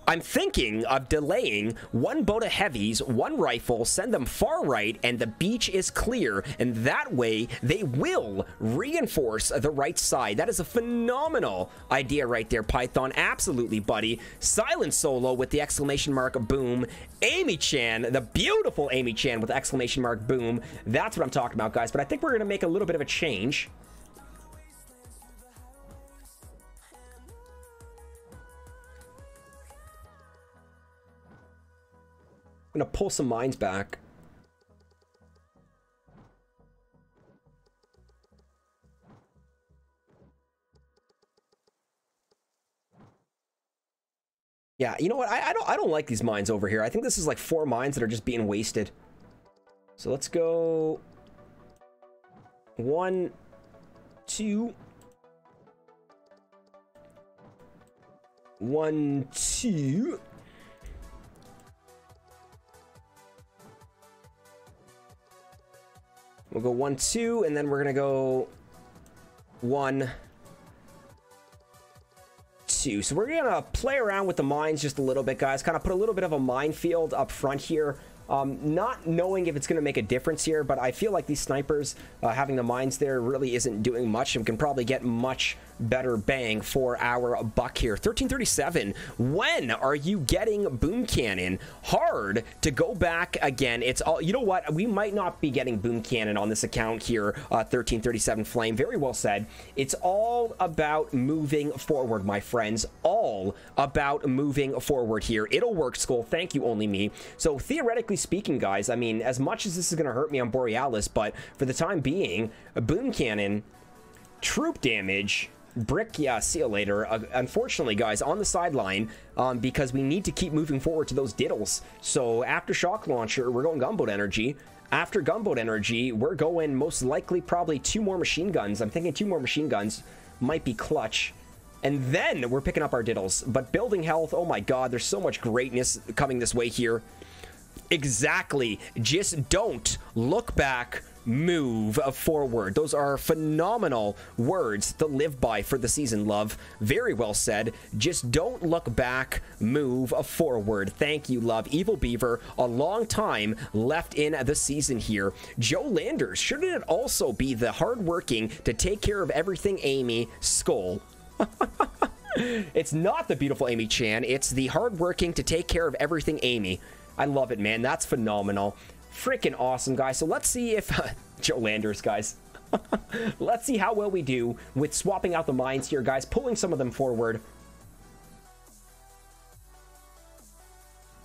I'm thinking of delaying one boat of heavies, one rifle, send them far right, and the beach is clear. And that way, they will reinforce the right side. That is a phenomenal idea right there, Python. Absolutely, buddy. Silent Solo with the exclamation mark, boom. Amy Chan, the beautiful Amy Chan with the exclamation mark, boom. That's what I'm talking about, guys. But I think we're going to make a little bit of a change. I'm gonna pull some mines back. Yeah, you know what? I, I don't I don't like these mines over here. I think this is like four mines that are just being wasted. So let's go one, two, one, two. We'll go one, two, and then we're going to go one, two. So we're going to play around with the mines just a little bit, guys. Kind of put a little bit of a minefield up front here. Um, not knowing if it's going to make a difference here, but I feel like these snipers, uh, having the mines there really isn't doing much and can probably get much better bang for our buck here. thirteen thirty-seven, when are you getting boom cannon? Hard to go back again. It's all, you know what? We might not be getting boom cannon on this account here, uh, thirteen thirty-seven Flame. Very well said. It's all about moving forward, my friends. All about moving forward here. It'll work, Skull. Thank you, only me. So theoretically speaking, guys, I mean, as much as this is going to hurt me on Borealis, but for the time being, a boom cannon, troop damage, Brick, yeah, see you later. Uh, unfortunately, guys, on the sideline, um, because we need to keep moving forward to those diddles. So after shock launcher, we're going gunboat energy. After gunboat energy, we're going most likely probably two more machine guns. I'm thinking two more machine guns might be clutch. And then we're picking up our diddles. But building health, oh my god, there's so much greatness coming this way here. Exactly. Just don't look back. Move forward. Those are phenomenal words to live by for the season, love. Very well said. Just don't look back, move forward. Thank you, love. Evil Beaver, a long time left in the season here. Joe Landers, shouldn't it also be the hardworking to take care of everything, Amy? Skull. It's not the beautiful Amy Chan. It's the hardworking to take care of everything, Amy. I love it, man. That's phenomenal. Freaking awesome, guys. So let's see if uh, Joe Landers, guys. Let's see how well we do with swapping out the mines here, guys, pulling some of them forward.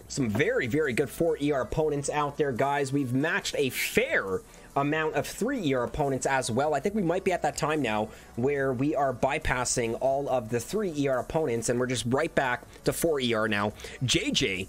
Some very, very good four E R opponents out there, guys. We've matched a fair amount of three E R opponents as well. I think we might be at that time now where we are bypassing all of the three E R opponents, and we're just right back to four E R now. J J,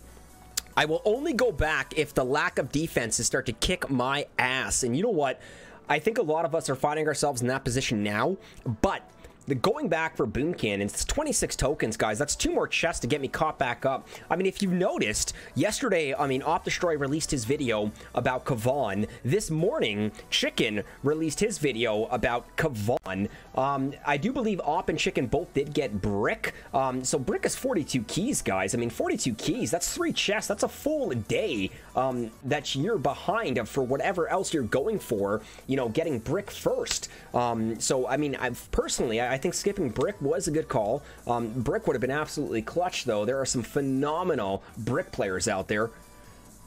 I will only go back if the lack of defenses start to kick my ass. And you know what? I think a lot of us are finding ourselves in that position now, but the going back for boom cannons, it's twenty-six tokens, guys. That's two more chests to get me caught back up. I mean, if you've noticed, yesterday, I mean, Op Destroy released his video about Kavon. This morning, Chicken released his video about Kavon. Um, I do believe Op and Chicken both did get Brick. Um, so Brick is forty-two keys, guys. I mean, forty-two keys, that's three chests. That's a full day um, that you're behind for whatever else you're going for, you know, getting Brick first. Um, so, I mean, I've personally, I think skipping Brick was a good call. Um, Brick would have been absolutely clutch, though. There are some phenomenal Brick players out there.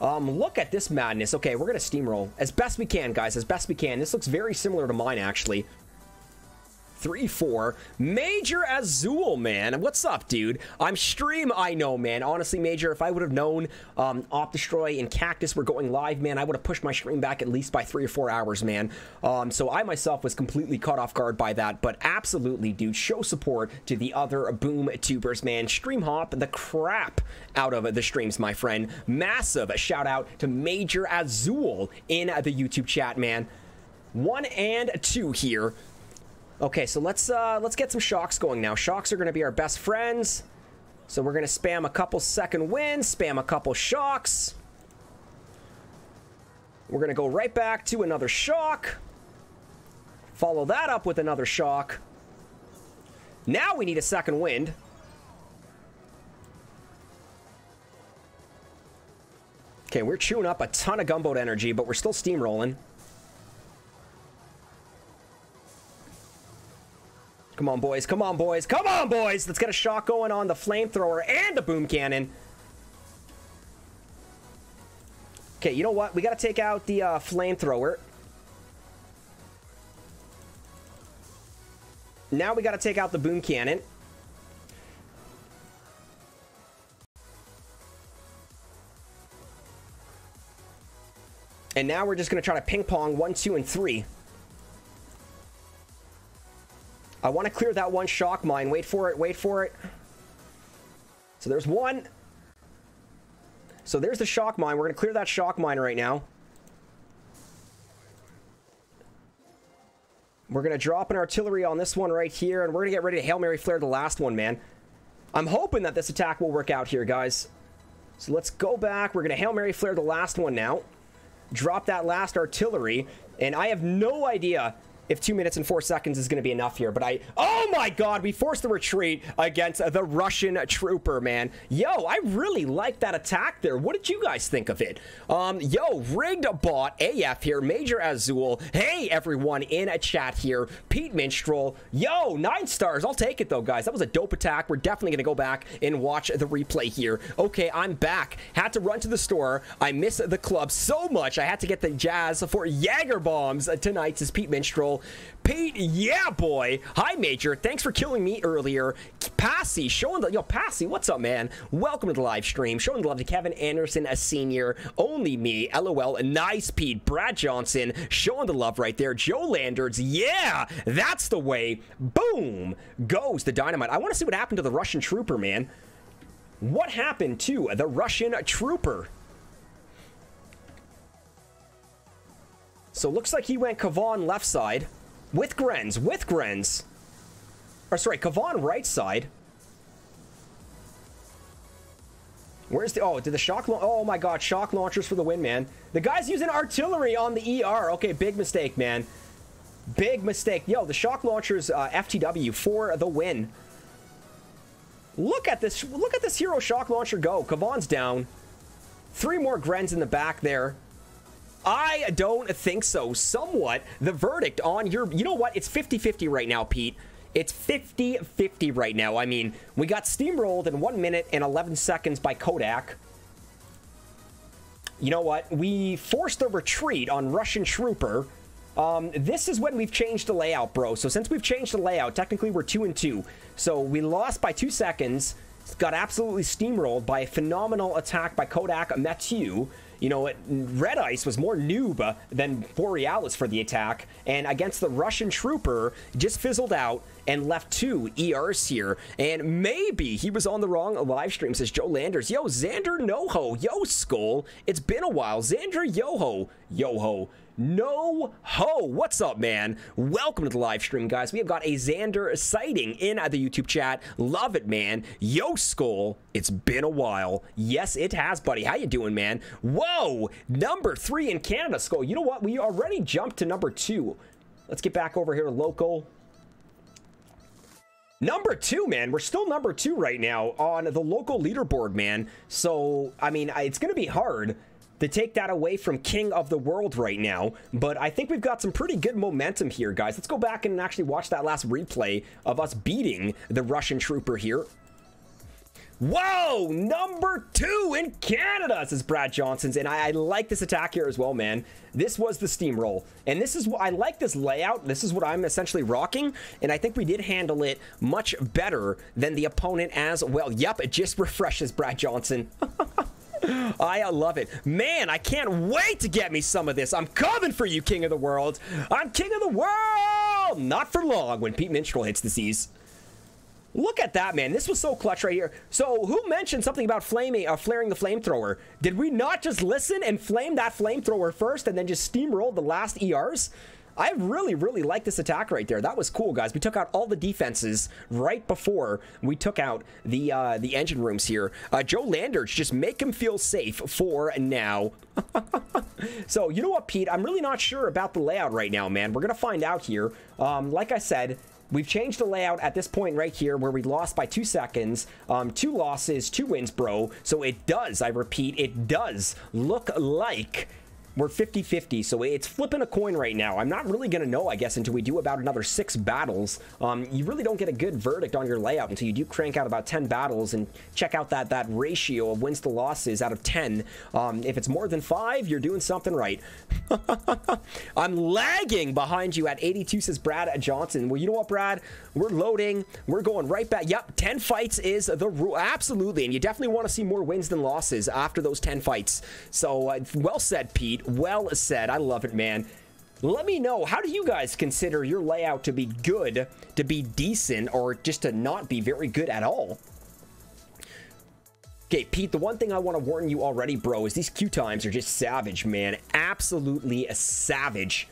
Um, look at this madness. Okay, we're going to steamroll as best we can, guys, as best we can. This looks very similar to mine, actually. three four. Major Azul, man. What's up, dude? I'm stream. I know, man. Honestly, Major, if I would have known um, Op Destroy and Cactus were going live, man, I would have pushed my stream back at least by three or four hours, man. Um, so I myself was completely caught off guard by that. But absolutely, dude, show support to the other boom tubers, man. Stream hop the crap out of the streams, my friend. Massive shout out to Major Azul in the YouTube chat, man. One and two here. Okay, so let's uh, let's get some shocks going now. Shocks are going to be our best friends. So we're going to spam a couple second wins, spam a couple shocks. We're going to go right back to another shock. Follow that up with another shock. Now we need a second wind. Okay, we're chewing up a ton of gumboat energy, but we're still steamrolling. Come on, boys. Come on, boys. Come on, boys. Let's get a shot going on the flamethrower and the boom cannon. Okay, you know what? We got to take out the uh, flamethrower. Now we got to take out the boom cannon. And now we're just going to try to ping pong one, two, and three. I want to clear that one shock mine. Wait for it. Wait for it. So there's one. So there's the shock mine. We're going to clear that shock mine right now. We're going to drop an artillery on this one right here, and we're going to get ready to Hail Mary Flare the last one, man. I'm hoping that this attack will work out here, guys. So let's go back. We're going to Hail Mary Flare the last one now. Drop that last artillery, and I have no idea if two minutes and four seconds is going to be enough here, but I... Oh my god, we forced the retreat against the Russian trooper, man. Yo, I really like that attack there. What did you guys think of it? Um, yo, rigged bot A F here, Major Azul. Hey, everyone in a chat here. Pete Minstrel. Yo, nine stars. I'll take it, though, guys. That was a dope attack. We're definitely going to go back and watch the replay here. Okay, I'm back. Had to run to the store. I miss the club so much. I had to get the jazz for Jaeger bombs tonight, says Pete Minstrel. Pete, yeah, boy. Hi, Major. Thanks for killing me earlier. Passy, showing the... Yo, Passy, what's up, man? Welcome to the live stream. Showing the love to Kevin Anderson, a senior. Only me. LOL. Nice, Pete. Brad Johnson, showing the love right there. Joe Landers, yeah. That's the way. Boom. Goes the dynamite. I want to see what happened to the Russian trooper, man. What happened to the Russian trooper? So looks like he went Kavon left side with Grenz, with Grenz. Or sorry, Kavon right side. Where's the... Oh, did the shock... Oh my god, shock launchers for the win, man. The guy's using artillery on the E R. Okay, big mistake, man. Big mistake. Yo, the shock launchers uh, F T W for the win. Look at this. Look at this hero shock launcher go. Kavon's down. Three more Grenz in the back there. I don't think so. Somewhat the verdict on your... You know what? It's fifty fifty right now, Pete. It's fifty fifty right now. I mean, we got steamrolled in one minute and eleven seconds by Kodak. You know what? We forced a retreat on Russian Trooper. Um, this is when we've changed the layout, bro. So since we've changed the layout, technically we're two and two. So we lost by two seconds. Got absolutely steamrolled by a phenomenal attack by Kodak Mathieu. You know, it, Red Ice was more noob than Borealis for the attack. And against the Russian Trooper, just fizzled out and left two E Rs here. And maybe he was on the wrong live stream, says Joe Landers. Yo, Xander Noho. Yo, Skull. It's been a while. Xander Yoho. Yoho. No Ho. What's up, man? Welcome to the live stream, guys. We have got a Xander sighting in at the YouTube chat. Love it, man. Yo, Skull. It's been a while. Yes, it has, buddy. How you doing, man? Whoa. Number three in Canada, Skull. You know what? We already jumped to number two. Let's get back over here to local. Number two, man. We're still number two right now on the local leaderboard, man. So, I mean, it's going to be hard to take that away from King of the World right now. But I think we've got some pretty good momentum here, guys. Let's go back and actually watch that last replay of us beating the Russian trooper here. Whoa! Number two in Canada, says Brad Johnson's. And I, I like this attack here as well, man. This was the steamroll. And this is what I like, this layout. This is what I'm essentially rocking. And I think we did handle it much better than the opponent as well. Yep, it just refreshes, Brad Johnson. I love it. Man, I can't wait to get me some of this. I'm coming for you, King of the World. I'm King of the World! Not for long when Pete Minstrel hits the seas. Look at that, man. This was so clutch right here. So who mentioned something about flaming, uh, flaring the flamethrower? Did we not just listen and flame that flamethrower first and then just steamroll the last E Rs? I really, really like this attack right there. That was cool, guys. We took out all the defenses right before we took out the uh, the engine rooms here. Uh, Joe Landers, just make him feel safe for now. So, you know what, Pete? I'm really not sure about the layout right now, man. We're going to find out here. Um, like I said, we've changed the layout at this point right here where we lost by two seconds. Um, two losses, two wins, bro. So it does, I repeat, it does look like we're fifty fifty, so it's flipping a coin right now. I'm not really going to know, I guess, until we do about another six battles. Um, you really don't get a good verdict on your layout until you do crank out about ten battles and check out that, that ratio of wins to losses out of ten. Um, if it's more than five, you're doing something right. I'm lagging behind you at eighty-two, says Brad Johnson. Well, you know what, Brad? We're loading. We're going right back. Yep, ten fights is the rule. Absolutely, and you definitely want to see more wins than losses after those ten fights. So, uh, well said, Pete. Well said. I love it, man. Let me know, how do you guys consider your layout to be good, to be decent, or just to not be very good at all? Okay, Pete, the one thing I want to warn you already, bro, is these queue times are just savage, man. Absolutely savage.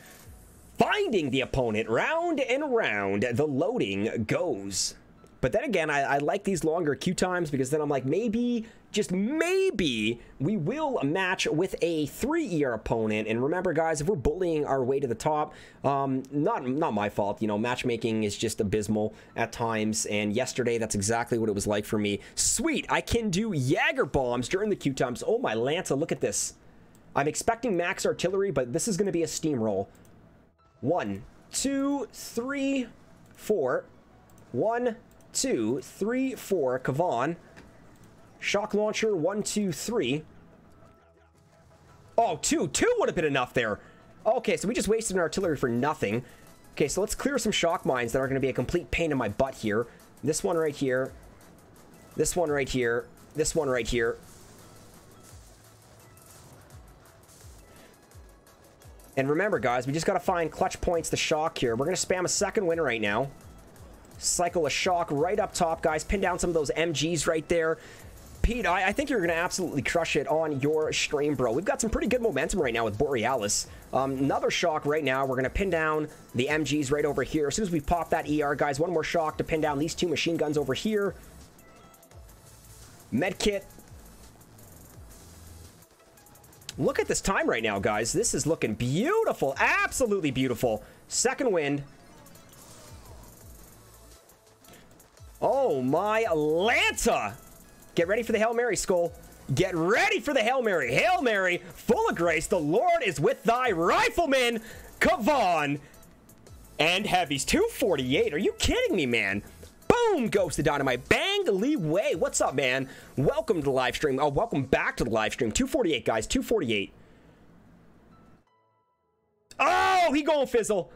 Finding the opponent round and round, the loading goes. But then again, I, I like these longer queue times because then I'm like, maybe, just maybe, we will match with a three E R opponent. And remember, guys, if we're bullying our way to the top, um, not, not my fault. You know, matchmaking is just abysmal at times. And yesterday, that's exactly what it was like for me. Sweet, I can do Jaeger bombs during the queue times. Oh, my Lanta, look at this. I'm expecting max artillery, but this is going to be a steamroll. One, two, three, four. One, two, three, four, Kavon. Shock launcher, one, two, three. Oh, two. Two would have been enough there. Okay, so we just wasted an artillery for nothing. Okay, so let's clear some shock mines that are going to be a complete pain in my butt here. This one right here. This one right here. This one right here. And remember, guys, we just got to find clutch points to shock here. We're going to spam a second win right now. Cycle a shock right up top, guys. Pin down some of those M Gs right there. Pete, I, I think you're going to absolutely crush it on your stream, bro. We've got some pretty good momentum right now with Borealis. Um, another shock right now. We're going to pin down the M Gs right over here. As soon as we pop that E R, guys, one more shock to pin down these two machine guns over here. Medkit. Look at this time right now, guys. This is looking beautiful. Absolutely beautiful. Second wind. Oh, my Lanta. Get ready for the Hail Mary, Skull. Get ready for the Hail Mary. Hail Mary, full of grace. The Lord is with thy rifleman, Kavon. And heavies, two forty-eight. Are you kidding me, man? Boom goes the dynamite. Bang Lee Way. What's up, man? Welcome to the live stream. Oh, welcome back to the live stream. two forty-eight, guys. two forty-eight. Oh, he going fizzle.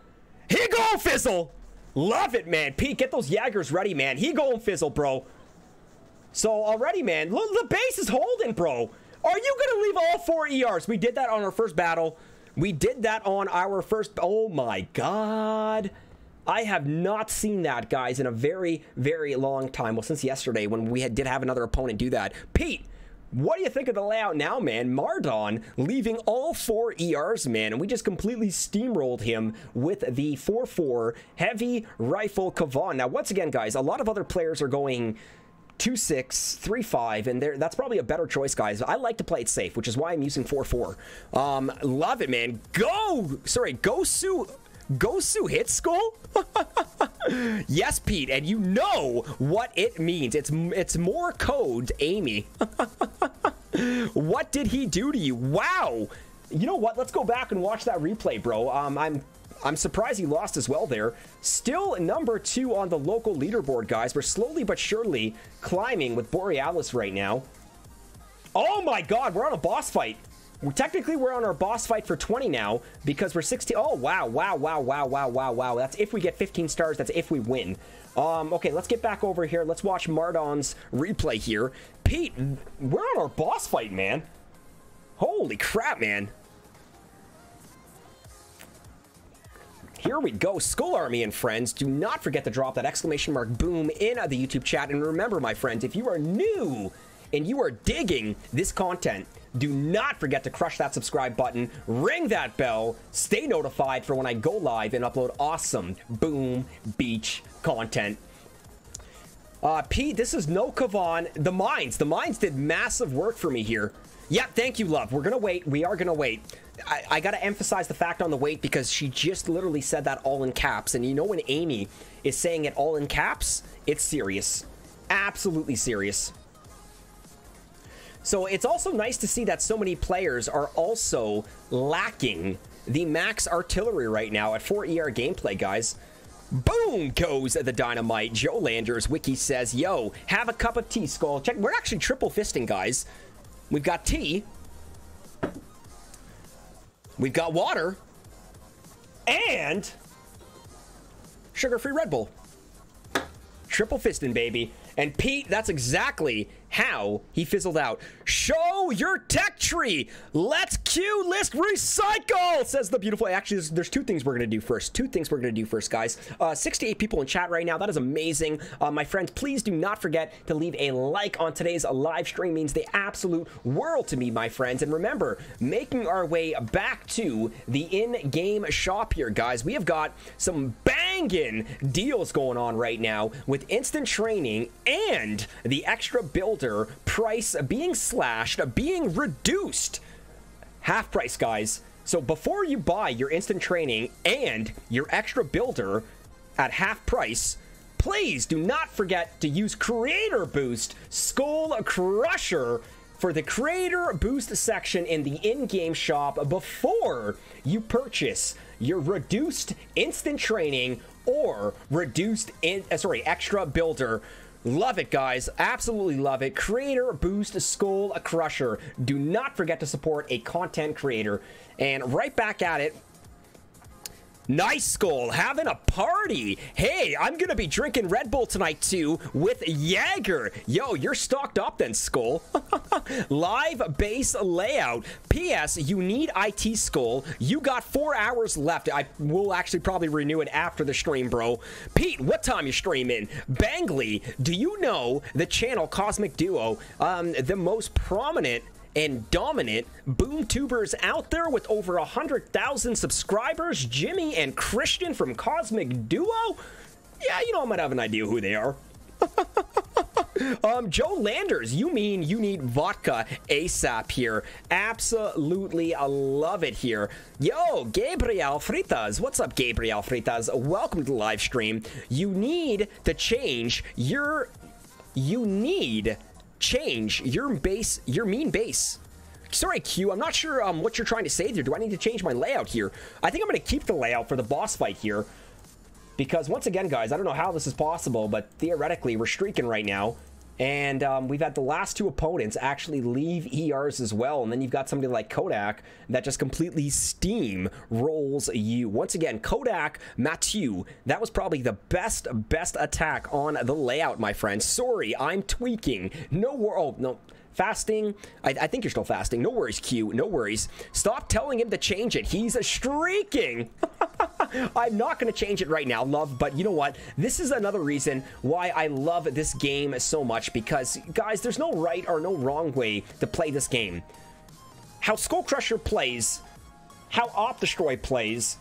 He going fizzle. Love it, man. Pete, get those Jaegers ready, man. He going fizzle, bro. So, already, man. Look, the base is holding, bro. Are you going to leave all four E Rs? We did that on our first battle. We did that on our first... Oh, my God. I have not seen that, guys, in a very, very long time. Well, since yesterday when we had, did have another opponent do that. Pete, What do you think of the layout now, man? Mardon leaving all four E Rs, man, and we just completely steamrolled him with the four four heavy rifle Kavon. Now, once again, guys, a lot of other players are going two six, three five, and there that's probably a better choice, guys. I like to play it safe, which is why I'm using four four. Um, love it, man. Go! Sorry, go Sue. Gosu hit Skull? Yes, Pete, and you know what it means. It's it's more code, Amy. What did he do to you? Wow. You know what? Let's go back and watch that replay, bro. Um, I'm I'm surprised he lost as well there. Still number two on the local leaderboard, guys. We're slowly but surely climbing with Borealis right now. Oh my God, we're on a boss fight. Technically, we're on our boss fight for twenty now because we're sixteen. Oh, wow, wow, wow, wow, wow, wow, wow. That's if we get fifteen stars. That's if we win. Um, okay, let's get back over here. Let's watch Mardon's replay here. Pete, we're on our boss fight, man. Holy crap, man. Here we go. Skull Army and friends, do not forget to drop that exclamation mark boom in the YouTube chat. And remember, my friends, if you are new and you are digging this content, do not forget to crush that subscribe button, ring that bell, stay notified for when I go live and upload awesome Boom Beach content. Uh, Pete, this is no Kavon. The mines. The mines did massive work for me here. Yep, thank you, love. We're going to wait. We are going to wait. I, I got to emphasize the fact on the wait because she just literally said that all in caps. And you know when Amy is saying it all in caps, it's serious. Absolutely serious. So it's also nice to see that so many players are also lacking the max artillery right now at four E R gameplay, guys. Boom goes the dynamite. Joe Landers Wiki says, yo, have a cup of tea, Skull. Check. We're actually triple fisting, guys. We've got tea. We've got water. And sugar-free Red Bull. Triple fisting, baby. And Pete, that's exactly how he fizzled out. Show your tech tree. Let's queue list recycle, says the beautiful. Actually, there's, there's two things we're going to do first. Two things we're going to do first, guys. Uh, sixty-eight people in chat right now. That is amazing. Uh, my friends, please do not forget to leave a like on today's live stream. Means the absolute world to me, my friends. And remember, making our way back to the in-game shop here, guys. We have got some banging deals going on right now with instant training and the extra builder price being slashed, being reduced. Half price, guys. So before you buy your instant training and your extra builder at half price, please do not forget to use Creator Boost Skull Crusher for the Creator Boost section in the in-game shop before you purchase your reduced instant training or reduced, in, uh, sorry, extra builder. Love it, guys. Absolutely love it. Creator Boost Skull Crusher. Do not forget to support a content creator. And right back at it. Nice, Skull. Having a party. Hey, I'm going to be drinking Red Bull tonight, too, with Jaeger. Yo, you're stocked up then, Skull. Live base layout. P S You need I T, Skull. You got four hours left. I will actually probably renew it after the stream, bro. Pete, what time you streaming? Bangley, do you know the channel Cosmic Duo, um, the most prominent and dominant boomtubers out there with over one hundred thousand subscribers, Jimmy and Christian from Cosmic Duo? Yeah, you know, I might have an idea who they are. um, Joe Landers, you mean you need vodka ASAP here. Absolutely, I love it here. Yo, Gabriel Fritas. What's up, Gabriel Fritas? Welcome to the live stream. You need to change your... You need... change your base, your mean base. Sorry, Q, I'm not sure um, what you're trying to say there. Do I need to change my layout here? I think I'm going to keep the layout for the boss fight here. Because once again, guys, I don't know how this is possible, but theoretically, we're streaking right now. And um, we've had the last two opponents actually leave E Rs as well. And then you've got somebody like Kodak that just completely steam rolls you. Once again, Kodak Mathieu, that was probably the best, best attack on the layout, my friend. Sorry, I'm tweaking. No, wor oh, no. Fasting. I, I think you're still fasting. No worries, Q. No worries. Stop telling him to change it. He's streaking. I'm not going to change it right now, love, but you know what? This is another reason why I love this game so much, because, guys, there's no right or no wrong way to play this game. How Skull Crusher plays, how Op Destroy plays,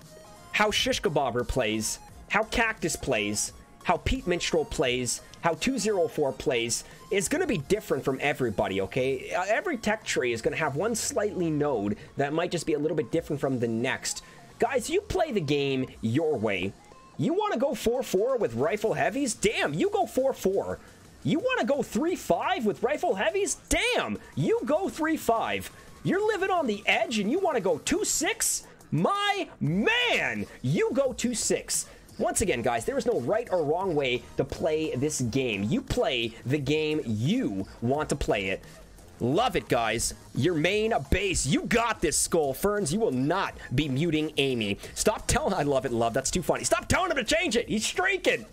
how Shishkabobber plays, how Cactus plays, how Pete Minstrel plays, how two oh four plays is going to be different from everybody, okay? Every tech tree is going to have one slightly node that might just be a little bit different from the next. Guys, you play the game your way. You want to go four four with rifle heavies? Damn, you go four four. You want to go three five with rifle heavies? Damn, you go three five. You're living on the edge and you want to go two six? My man, you go two six. Once again, guys, there is no right or wrong way to play this game. You play the game you want to play it. Love it, guys. Your main base. You got this, Skull. Ferns, you will not be muting Amy. Stop telling... I love it, love. That's too funny. Stop telling him to change it. He's streaking.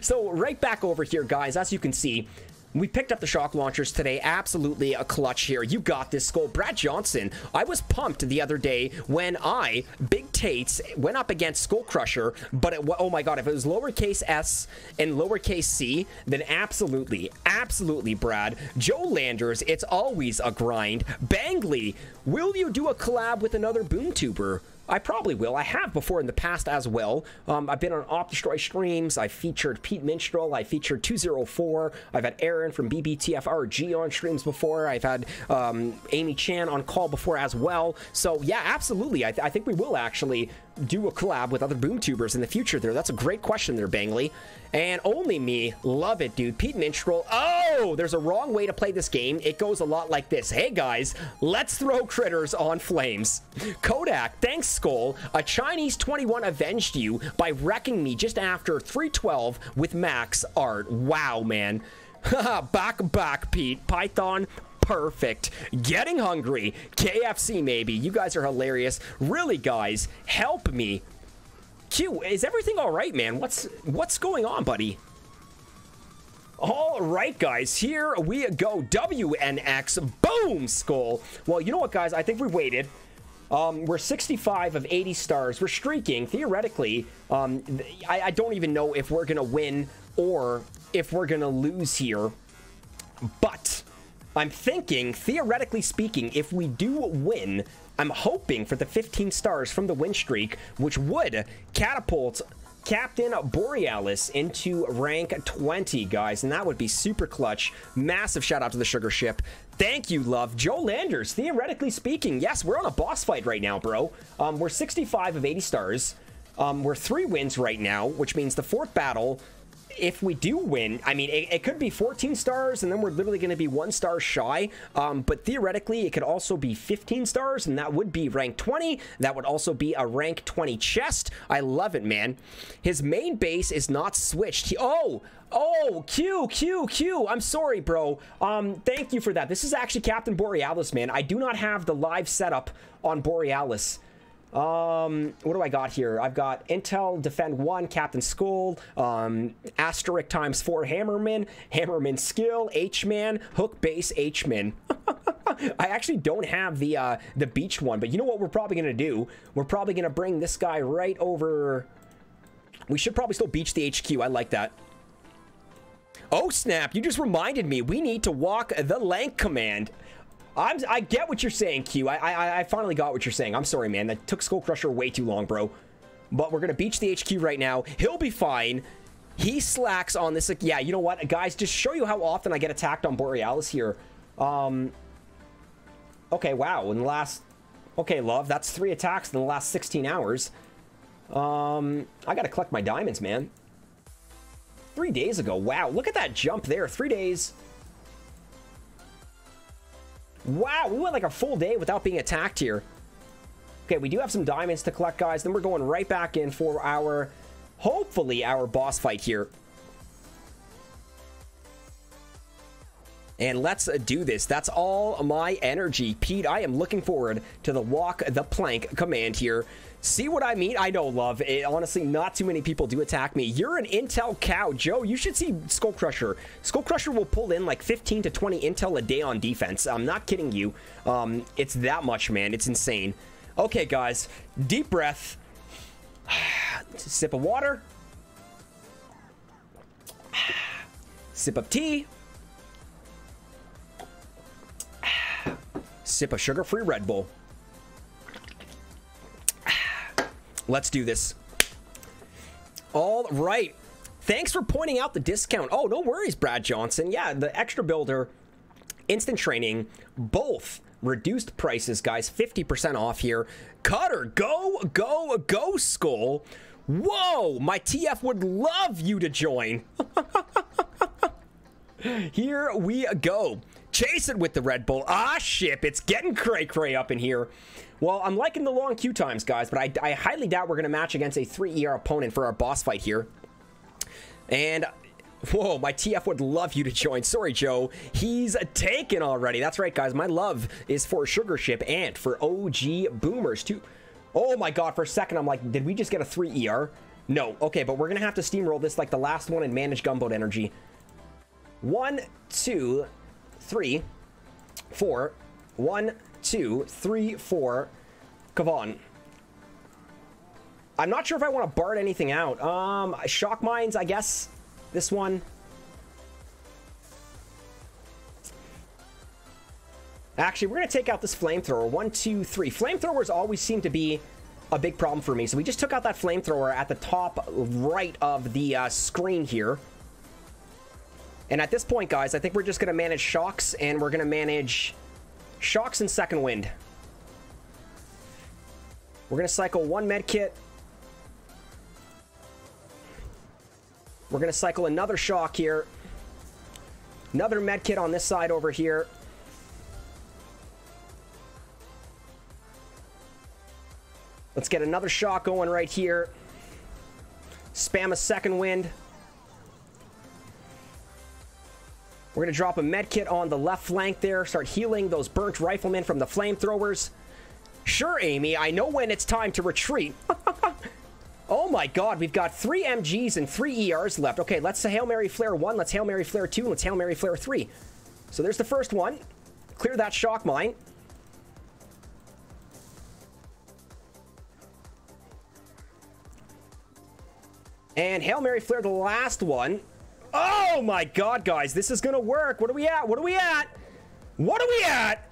So, right back over here, guys. As you can see, we picked up the shock launchers today. Absolutely a clutch here. You got this, Skull. Brad Johnson. I was pumped the other day when I, Big Tates, went up against Skull Crusher, but it, oh my god, if it was lowercase s and lowercase c, then absolutely, absolutely, Brad. Joe Landers, it's always a grind. Bangley, will you do a collab with another boomtuber? I probably will. I have before in the past as well. Um, I've been on Op Destroy streams. I featured Pete Minstrel. I featured two oh four. I've had Aaron from B B T F R G on streams before. I've had um, Amy Chan on call before as well. So yeah, absolutely. I, th I think we will actually do a collab with other boomtubers in the future there. That's a great question there, Bangley. And only me. Love it, dude. Pete Minstrel. Oh, there's a wrong way to play this game. It goes a lot like this. Hey, guys, let's throw critters on flames. Kodak, thanks, Skull. A Chinese twenty-one avenged you by wrecking me just after three twelve with max art. Wow, man. Haha, back, back, Pete. Python perfect. Getting hungry. K F C, maybe. You guys are hilarious. Really, guys, help me. Q, is everything all right, man? What's what's going on, buddy? All right, guys, here we go. W N X. Boom, Skull. Well, you know what, guys? I think we waited. Um, we're sixty-five of eighty stars. We're streaking. Theoretically, um, I, I don't even know if we're going to win or if we're going to lose here. But I'm thinking, theoretically speaking, if we do win, I'm hoping for the fifteen stars from the win streak, which would catapult Captain Borealis into rank twenty, guys, and that would be super clutch. Massive shout out to the Sugar Ship. Thank you, love. Joe Landers, theoretically speaking, yes, we're on a boss fight right now, bro. Um, we're sixty-five of eighty stars. Um, we're three wins right now, which means the fourth battle, if we do win, I mean, it, it could be fourteen stars, and then we're literally going to be one star shy. Um, but theoretically, it could also be fifteen stars, and that would be rank twenty. That would also be a rank twenty chest. I love it, man. His main base is not switched. He, oh, oh, Q, Q, Q. I'm sorry, bro. Um, thank you for that. This is actually Captain Borealis, man. I do not have the live setup on Borealis. Um, what do I got here? I've got Intel, Defend one, Captain Skull, um, Asterisk times four Hammerman, Hammerman Skill, H-Man, Hook Base H-Man. I actually don't have the, uh, the beach one, but you know what we're probably going to do? We're probably going to bring this guy right over. We should probably still beach the H Q. I like that. Oh, snap. You just reminded me. We need to walk the Lank command. I'm, I get what you're saying, Q. I, I, I finally got what you're saying. I'm sorry, man. That took Skull Crusher way too long, bro. But we're going to beach the H Q right now. He'll be fine. He slacks on this. Like, yeah, you know what? Guys, just show you how often I get attacked on Borealis here. Um, okay, wow. In the last... Okay, love. That's three attacks in the last sixteen hours. Um, I got to collect my diamonds, man. Three days ago. Wow. Look at that jump there. Three days... Wow, we went like a full day without being attacked here. Okay, we do have some diamonds to collect, guys. Then we're going right back in for our, hopefully, our boss fight here. And let's do this. That's all my energy. Pete, I am looking forward to the walk the plank command here. See what I mean? I know, love. It, honestly, not too many people do attack me. You're an intel cow, Joe. You should see Skull Crusher. Skull Crusher will pull in like fifteen to twenty intel a day on defense. I'm not kidding you. Um, it's that much, man. It's insane. Okay, guys. Deep breath. Sip of water. Sip of tea. Sip of sugar-free Red Bull. Let's do this. All right. Thanks for pointing out the discount. Oh, no worries, Brad Johnson. Yeah, the extra builder, instant training, both reduced prices, guys. fifty percent off here. Cutter, go, go, go, Skull. Whoa, my T F would love you to join. Here we go. Chase it with the Red Bull. Ah, ship. It's getting cray-cray up in here. Well, I'm liking the long queue times, guys, but I, I highly doubt we're going to match against a three E R opponent for our boss fight here. And, whoa, my T F would love you to join. Sorry, Joe. He's taken already. That's right, guys. My love is for Sugar Ship and for O G Boomers, too. Oh, my God. For a second, I'm like, did we just get a three E R? No. Okay, but we're going to have to steamroll this like the last one and manage Gumboat Energy. One, two, three, four, one, two, three, four. Kavon. I'm not sure if I want to bard anything out. Um, shock mines, I guess. This one. Actually, we're going to take out this flamethrower. One, two, three. Flamethrowers always seem to be a big problem for me. So we just took out that flamethrower at the top right of the uh, screen here. And at this point, guys, I think we're just going to manage shocks, and we're going to manage shocks and second wind. We're going to cycle one med kit. We're going to cycle another shock here. Another med kit on this side over here. Let's get another shock going right here. Spam a second wind. We're going to drop a med kit on the left flank there. Start healing those burnt riflemen from the flamethrowers. Sure, Amy, I know when it's time to retreat. Oh my God, we've got three M Gs and three E Rs left. Okay, let's Hail Mary Flare one, let's Hail Mary Flare two, and let's Hail Mary Flare three. So there's the first one. Clear that shock mine. And Hail Mary Flare the last one. Oh my God, guys, this is gonna work. What are we at? What are we at? What are we at?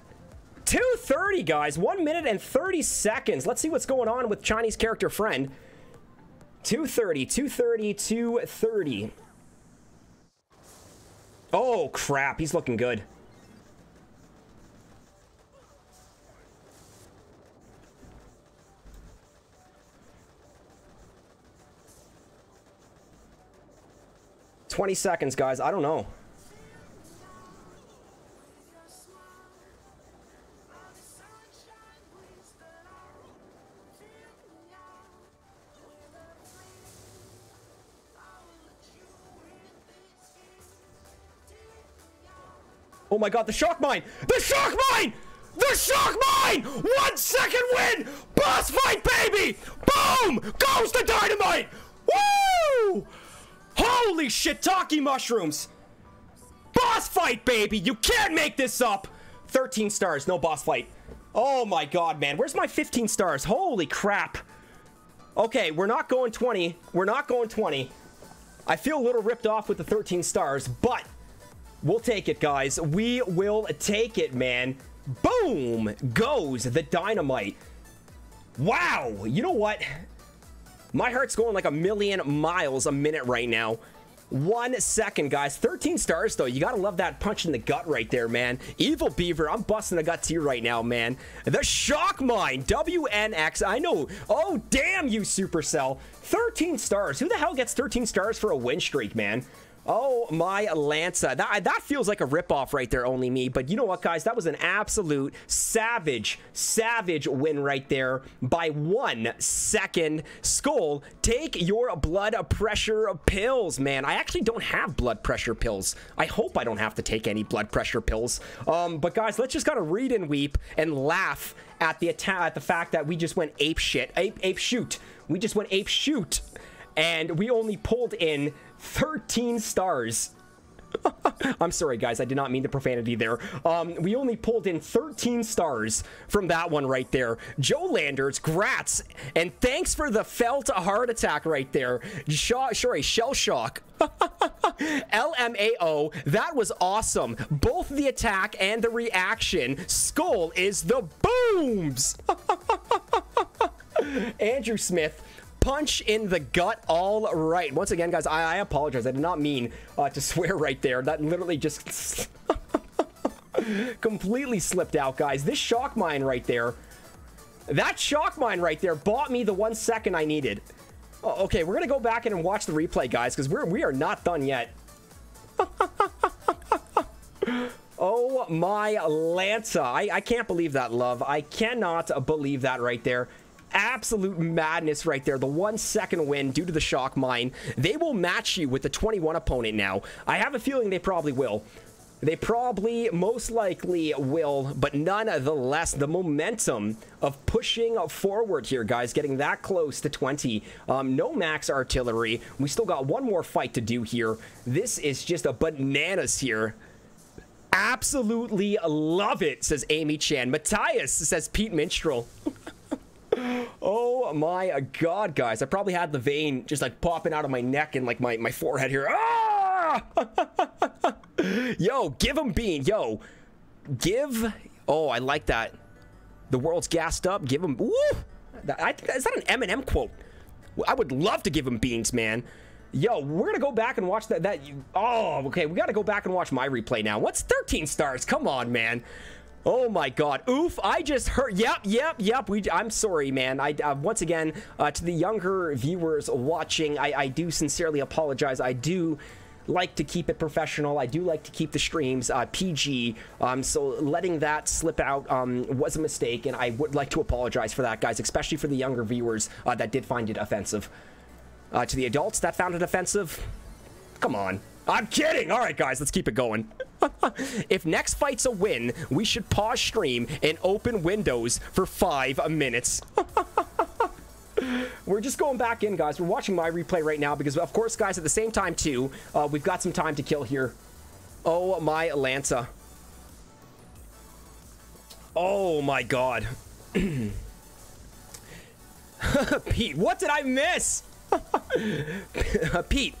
two thirty, guys. one minute and thirty seconds. Let's see what's going on with Chinese character friend. two thirty, two thirty, two thirty. Oh, crap. He's looking good. twenty seconds, guys. I don't know. Oh my God, the shock mine! The shock mine! The shock mine! One second win! Boss fight, baby! Boom! Goes the dynamite! Woo! Holy shiitake mushrooms! Boss fight, baby! You can't make this up! thirteen stars, no boss fight. Oh my God, man. Where's my fifteen stars? Holy crap. Okay, we're not going twenty. We're not going twenty. I feel a little ripped off with the thirteen stars, but we'll take it, guys. We will take it, man. Boom! Goes the dynamite. Wow! You know what? My heart's going like a million miles a minute right now. One second, guys. thirteen stars, though. You gotta love that punch in the gut right there, man. Evil Beaver, I'm busting a gut to you right now, man. The shock mine. W N X. I know. Oh, damn you, Supercell. thirteen stars. Who the hell gets thirteen stars for a win streak, man? Oh, my Lanza. That, that feels like a ripoff right there, only me. But you know what, guys? That was an absolute savage, savage win right there by one second. Skull, take your blood pressure pills, man. I actually don't have blood pressure pills. I hope I don't have to take any blood pressure pills. Um, but, guys, let's just gotta read and weep and laugh at the, at the fact that we just went ape shit. Ape, ape shoot. We just went ape shoot. And we only pulled in thirteen stars I'm sorry, guys. I did not mean the profanity there. Um, we only pulled in thirteen stars from that one right there. Joe Landers, grats. And thanks for the felt heart attack right there. Shaw, sorry, shell shock. L M A O, that was awesome. Both the attack and the reaction. Skull is the booms. Andrew Smith, punch in the gut. All right, once again, guys, i, I apologize. I did not mean uh, to swear right there. That literally just completely slipped out, guys. This shock mine right there, that shock mine right there bought me the one second I needed. Oh, okay, we're gonna go back in and watch the replay, guys, because we're we are not done yet. Oh my Lanta, I, I can't believe that, love. I cannot believe that right there. Absolute madness right there. The one second win due to the shock mine. They will match you with the twenty-one opponent now. I have a feeling they probably will. They probably most likely will, but nonetheless, the momentum of pushing forward here, guys, getting that close to twenty. Um, no max artillery. We still got one more fight to do here. This is just a bananas here. Absolutely love it, says Amy Chan. Matthias says Pete Minstrel. Oh my god, guys, I probably had the vein just like popping out of my neck and like my my forehead here. Ah! Yo, give him bean. Yo, give. Oh, I like that. The world's gassed up. Give him. Ooh, I, is that an Eminem quote? I would love to give him beans, man. Yo, we're gonna go back and watch that. That. Oh, okay. We gotta go back and watch my replay now. What's thirteen stars? Come on, man. Oh my god. Oof, I just heard. Yep, yep, yep. We, I'm sorry, man. I uh, once again, uh, to the younger viewers watching, I, I do sincerely apologize. I do like to keep it professional. I do like to keep the streams uh, P G. Um, so letting that slip out um, was a mistake, and I would like to apologize for that, guys, especially for the younger viewers uh, that did find it offensive. Uh, to the adults that found it offensive, come on. I'm kidding. All right, guys, let's keep it going. If next fight's a win, we should pause stream and open Windows for five minutes. We're just going back in, guys. We're watching my replay right now because, of course, guys, at the same time, too, uh, we've got some time to kill here. Oh, my Lanta. Oh, my God. Pete, what did I miss? Pete.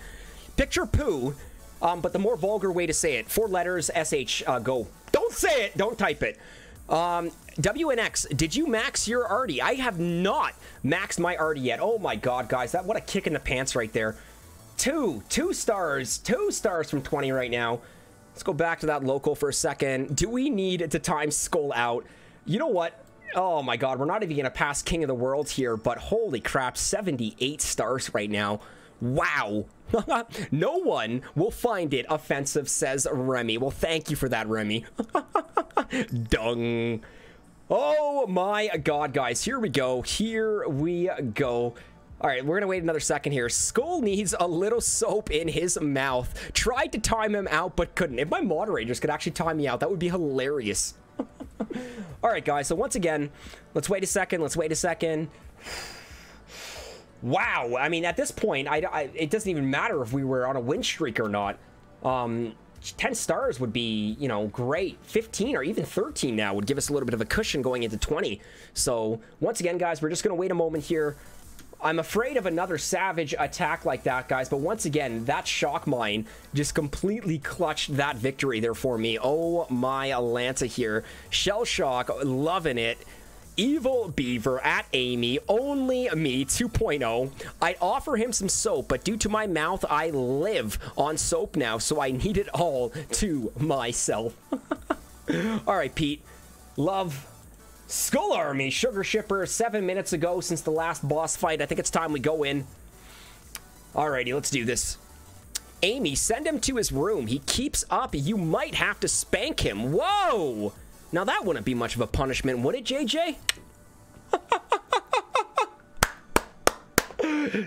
Picture poo, um, but the more vulgar way to say it. Four letters, S H, uh, go. Don't say it. Don't type it. Um, W N X, did you max your arty? I have not maxed my arty yet. Oh, my God, guys. That, what a kick in the pants right there. Two. Two stars. Two stars from twenty right now. Let's go back to that local for a second. Do we need to time Skull out? You know what? Oh, my God. We're not even going to pass King of the World here, but holy crap, seventy-eight stars right now. Wow. No one will find it offensive, says Remy. Well, thank you for that, Remy. Dung. Oh my god, guys, here we go, here we go. All right, we're gonna wait another second here. Skull needs a little soap in his mouth. Tried to time him out but couldn't. If my moderators could actually time me out, that would be hilarious. All right, guys, so once again, let's wait a second, let's wait a second. Wow, I mean, at this point, I, I, it doesn't even matter if we were on a win streak or not. Um, ten stars would be, you know, great. fifteen or even thirteen now would give us a little bit of a cushion going into twenty. So, once again, guys, we're just going to wait a moment here. I'm afraid of another savage attack like that, guys. But once again, that shock mine just completely clutched that victory there for me. Oh, my Atlanta here. Shell shock, loving it. Evil Beaver at Amy, only me two point oh. I'd offer him some soap, but due to my mouth, I live on soap now, so I need it all to myself. All right, Pete. Love. Skull Army, Sugar Shipper, seven minutes ago since the last boss fight. I think it's time we go in. Alrighty, let's do this. Amy, send him to his room. He keeps up. You might have to spank him. Whoa! Now, that wouldn't be much of a punishment, would it, J J?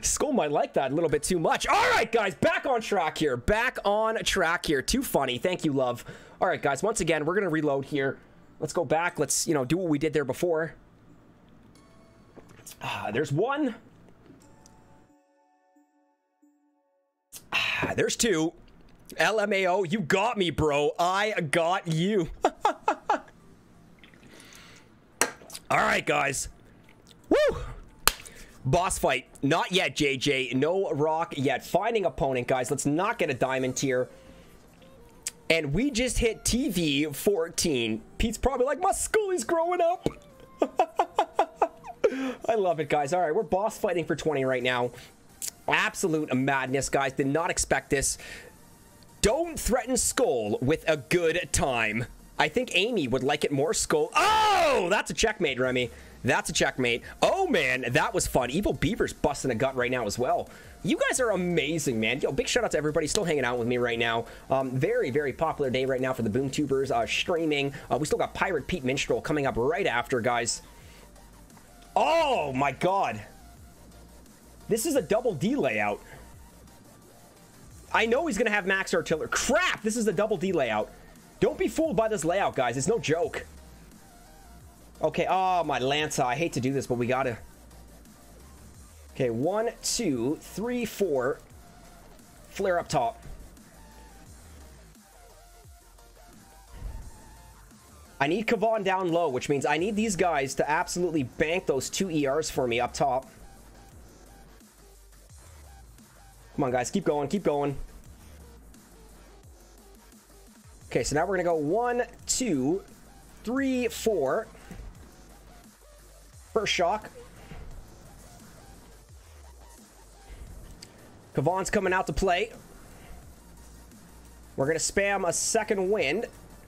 Skull might like that a little bit too much. All right, guys, back on track here. Back on track here. Too funny. Thank you, love. All right, guys, once again, we're going to reload here. Let's go back. Let's, you know, do what we did there before. Ah, there's one. Ah, there's two. L M A O, you got me, bro. I got you. All right, guys. Woo! Boss fight. Not yet, J J. No rock yet. Finding opponent, guys. Let's not get a diamond tier. And we just hit T V fourteen. Pete's probably like, my school is growing up. I love it, guys. All right, we're boss fighting for twenty right now. Absolute madness, guys. Did not expect this. Don't threaten Skull with a good time. I think Amy would like it more, Skull. Oh, that's a checkmate, Remy. That's a checkmate. Oh, man, that was fun. Evil Beaver's busting a gut right now as well. You guys are amazing, man. Yo, big shout out to everybody still hanging out with me right now. Um, very, very popular day right now for the BoomTubers uh, streaming. Uh, we still got Pirate Pete Minstrel coming up right after, guys. Oh, my God. This is a double D layout. I know he's going to have max artillery. Crap, this is the double D layout. Don't be fooled by this layout, guys. It's no joke. Okay, oh, my Lanza. I hate to do this, but we gotta. Okay, one, two, three, four. Flare up top. I need Kavon down low, which means I need these guys to absolutely bank those two E Rs for me up top. Come on, guys. Keep going. Keep going. Okay, so now we're gonna go one, two, three, four. First shock. Kavon's coming out to play. We're going to spam a second wind.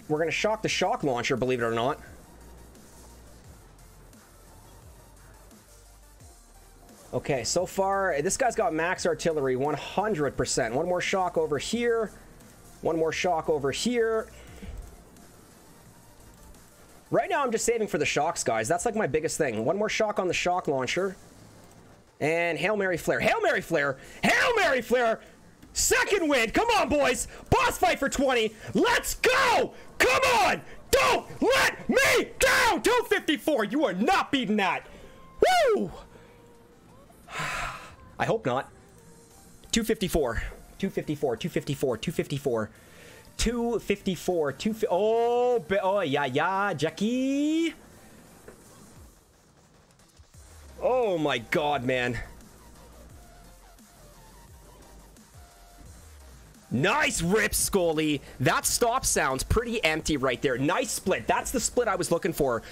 We're going to shock the shock launcher, believe it or not. Okay, so far, this guy's got max artillery, one hundred percent. One more shock over here. One more shock over here. Right now, I'm just saving for the shocks, guys. That's like my biggest thing. One more shock on the shock launcher. And Hail Mary Flare. Hail Mary Flare. Hail Mary Flare. Second win. Come on, boys. Boss fight for twenty. Let's go. Come on. Don't let me down. two fifty-four. You are not beating that. Woo. I hope not. two fifty-four. two fifty-four. two fifty-four. two fifty-four. two fifty-four, two fi oh, oh, yeah, yeah, Jackie. Oh, my God, man. Nice rip, Scully. That stop sounds pretty empty right there. Nice split. That's the split I was looking for.